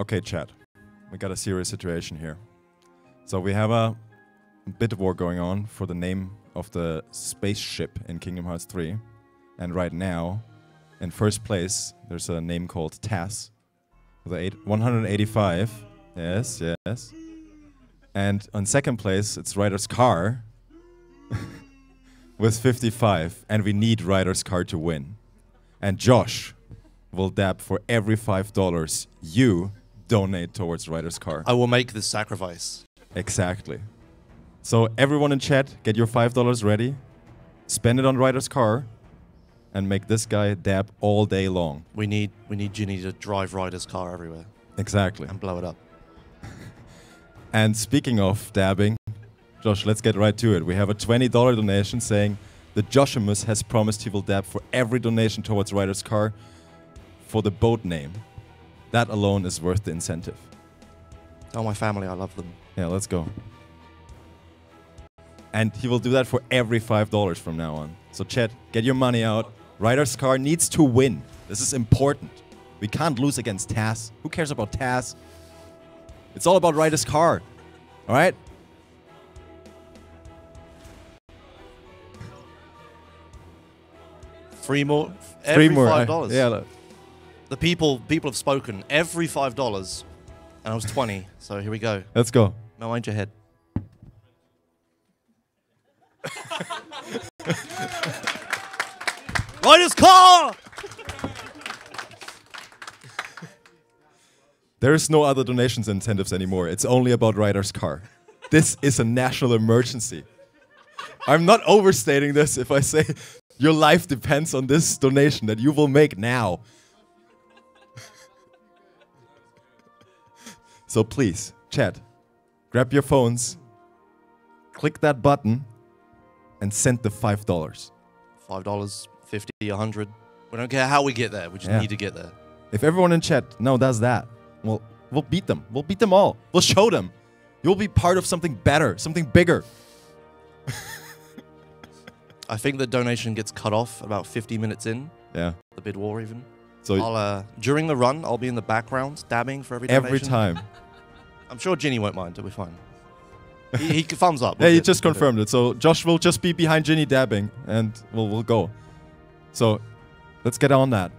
Okay, chat. We got a serious situation here. So we have a bid war going on for the name of the spaceship in Kingdom Hearts 3. And right now, in first place, there's a name called TAS. With 185. Yes, yes. And on second place, it's Ryder's Car. With 55. And we need Ryder's Car to win. And Josh will dab for every $5 you donate towards Ryder's Car. I will make this sacrifice. Exactly. So everyone in chat, get your $5 ready, spend it on Ryder's Car, and make this guy dab all day long. We need Ginny to drive Ryder's Car everywhere. Exactly. And blow it up. And speaking of dabbing, Josh, let's get right to it. We have a $20 donation saying, the Joshimus has promised he will dab for every donation towards Ryder's Car for the boat name. That alone is worth the incentive. Oh, my family, I love them. Yeah, let's go. And he will do that for every $5 from now on. So chat, get your money out. Ryder's Car needs to win. This is important. We can't lose against TAS. Who cares about TAS? It's all about Ryder's Car. All right? Every $5. Yeah. Look. The people have spoken. Every $5, and I was 20. So here we go. Let's go. No, mind your head. Ryder's Car. There is no other donations incentives anymore. It's only about Ryder's Car. This is a national emergency. I'm not overstating this if I say your life depends on this donation that you will make now. So please, chat, grab your phones, click that button, and send the $5. $5, 50, 100. We don't care how we get there. We just need to get there. If everyone in chat now does that, well, we'll beat them. We'll beat them all. We'll show them. You'll be part of something better, something bigger. I think the donation gets cut off about 50 minutes in. Yeah. The bid war even. So I'll, during the run, I'll be in the background dabbing for every donation. Every time. I'm sure Ginny won't mind. It'll be fine. He thumbs up. Yeah, you just confirmed it. So Josh will just be behind Ginny dabbing, and we'll go. So let's get on that.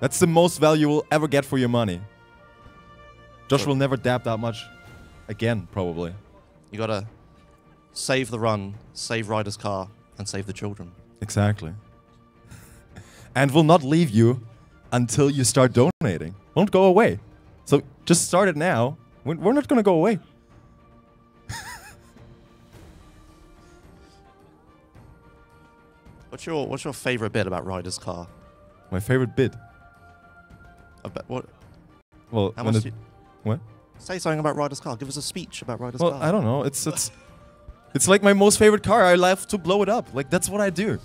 That's the most value we'll ever get for your money. Josh will never dab that much again, probably. You gotta save the run, save Ryder's Car, and save the children. Exactly. And we'll not leave you until you start donating. Won't go away. So just start it now. We're not gonna go away. What's your favorite bit about Ryder's Car? My favorite bit? About what? Well, how much? What? Say something about Ryder's Car. Give us a speech about Ryder's Car. Well, I don't know. It's it's like my most favorite car. I love to blow it up. Like, that's what I do.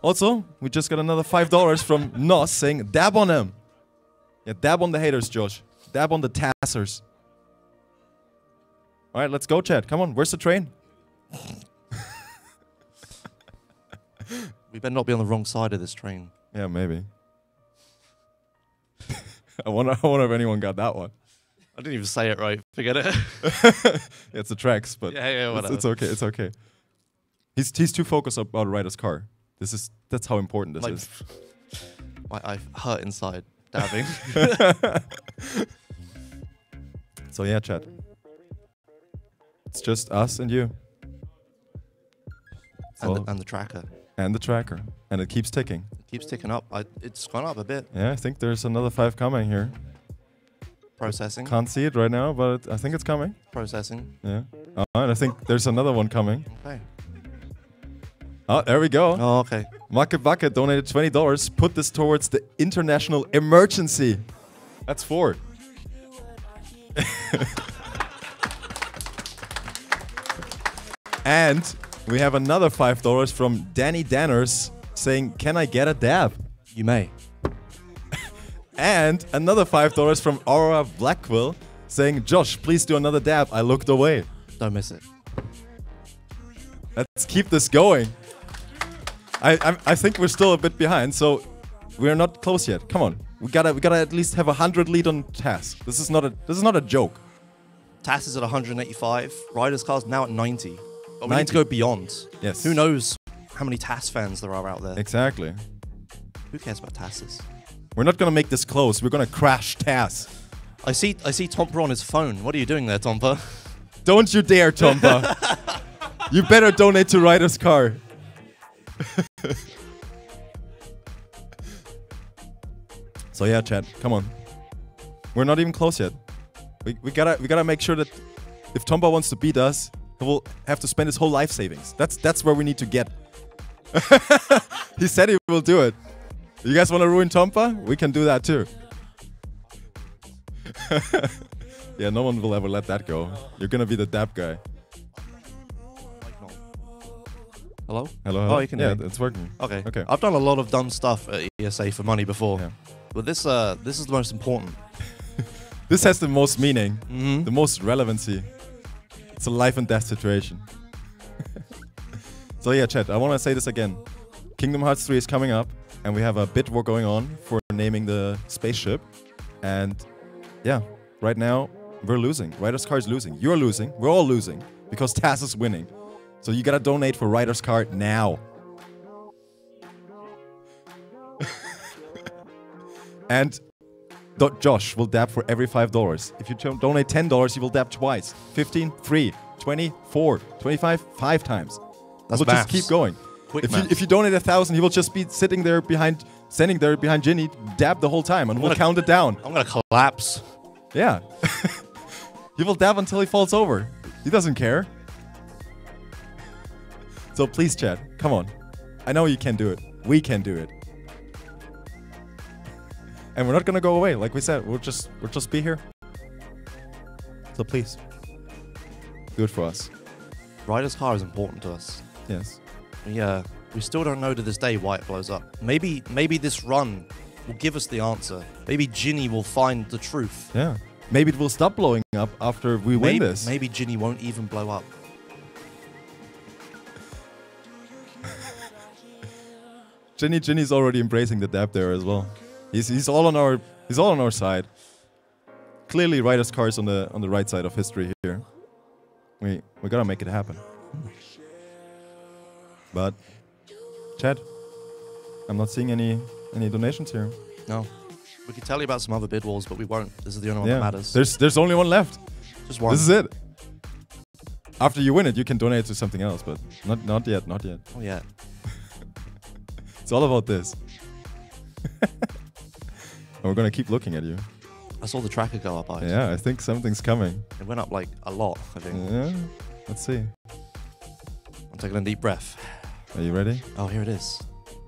Also, we just got another $5 from Nos saying, dab on them. Yeah, dab on the haters, Josh. Dab on the tassers. All right, let's go, chat. Come on, where's the train? We better not be on the wrong side of this train. Yeah, maybe. I wonder if anyone got that one. I didn't even say it right. Forget it. Yeah, it's the tracks, but yeah, whatever. It's okay. It's okay. He's too focused about Ryder's Car. That's how important this is. I hurt inside dabbing. So yeah, chat. It's just us and you. And, well, and the tracker. And the tracker, and it keeps ticking. It keeps ticking up. It's gone up a bit. Yeah, I think there's another 5 coming here. Processing. Can't see it right now, but I think it's coming. Processing. Yeah. And I think there's another one coming. Okay. Oh, there we go. Oh, okay. Maka Baka donated $20. Put this towards the international emergency. That's 4. And we have another $5 from Danny Danners saying, can I get a dab? You may. And another $5 from Aura Blackwell saying, Josh, please do another dab. I looked away. Don't miss it. Let's keep this going. I think we're still a bit behind, so we're not close yet. Come on. We gotta at least have 100 lead on TAS. This is not a joke. TAS is at 185. Riders Cars now at 90. But we need to go beyond. Yes. Who knows how many TAS fans there are out there? Exactly. Who cares about TASs? We're not gonna make this close. We're gonna crash TAS. I see Tompa on his phone. What are you doing there, Tompa? Don't you dare, Tompa. You better donate to Riders Car. So yeah, chat, come on. We're not even close yet. We gotta make sure that if Tompa wants to beat us, he will have to spend his whole life savings. That's where we need to get. He said he will do it. You guys wanna ruin Tompa? We can do that too. Yeah, no one will ever let that go. You're gonna be the dab guy. Hello? Hello, hello. Oh, you can hear me. Yeah, it's working. Okay. Okay. I've done a lot of dumb stuff at ESA for money before. Yeah. But this is the most important. This has the most meaning, the most relevancy. It's a life and death situation. So yeah, chat, I want to say this again. Kingdom Hearts 3 is coming up, and we have a bid war going on for naming the spaceship. And yeah, right now, we're losing. Riders Car is losing. You're losing. We're all losing because TAS is winning. So you gotta donate for Riders Car now. And Josh will dab for every $5. If you donate $10, he will dab twice. 15, 3, 20, 4, 25, 5 times. That's maths. Just keep going. Quick if you donate 1,000, he will just be standing there behind Ginny, dab the whole time, and we'll count it down. I'm gonna collapse. Yeah. He will dab until he falls over. He doesn't care. So please, chat, come on. I know you can do it. We can do it. And we're not gonna go away, like we said. We'll just be here. So please, do it for us. Riders Car is important to us. Yes. We still don't know to this day why it blows up. Maybe this run will give us the answer. Maybe Ginny will find the truth. Yeah. Maybe it will stop blowing up after we win this. Maybe Ginny won't even blow up. Ginny's already embracing the dab there as well. He's all on our side. Clearly, Riders Car is on the right side of history here. We gotta make it happen. But, Chad, I'm not seeing any donations here. No, we could tell you about some other bid walls, but we won't. This is the only one that matters. There's only one left. Just one. This is it. After you win it, you can donate to something else, but not yet. Oh yeah. It's all about this. And we're gonna keep looking at you. I saw the tracker go up. Yeah, I think something's coming. It went up like a lot, I think. Yeah, let's see. I'm taking a deep breath. Are you ready? Oh, here it is.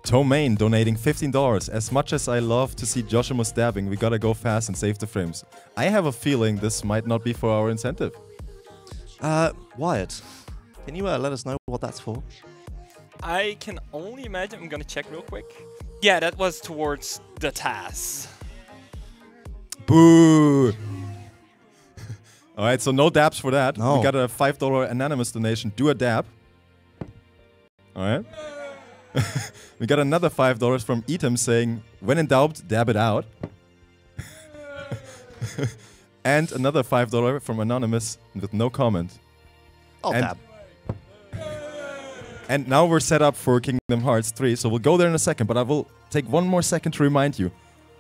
Tomaine donating $15. As much as I love to see Joshua stabbing, we gotta go fast and save the frames. I have a feeling this might not be for our incentive. Wyatt, can you let us know what that's for? I can only imagine. I'm gonna check real quick. Yeah, that was towards the TAS. Boo! All right, so no dabs for that. No. We got a $5 anonymous donation. Do a dab. All right. We got another $5 from Etam saying, "When in doubt, dab it out." And another $5 from anonymous with no comment. I'll dab. And now we're set up for Kingdom Hearts 3, so we'll go there in a second, but I will take one more second to remind you.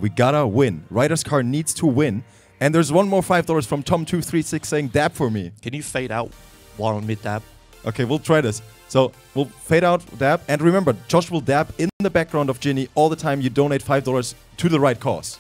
We gotta win. Riders Car needs to win. And there's one more $5 from Tom236 saying, dab for me. Can you fade out while mid-dab? Okay, we'll try this. So we'll fade out, dab, and remember, Josh will dab in the background of Ginny all the time you donate $5 to the right cause.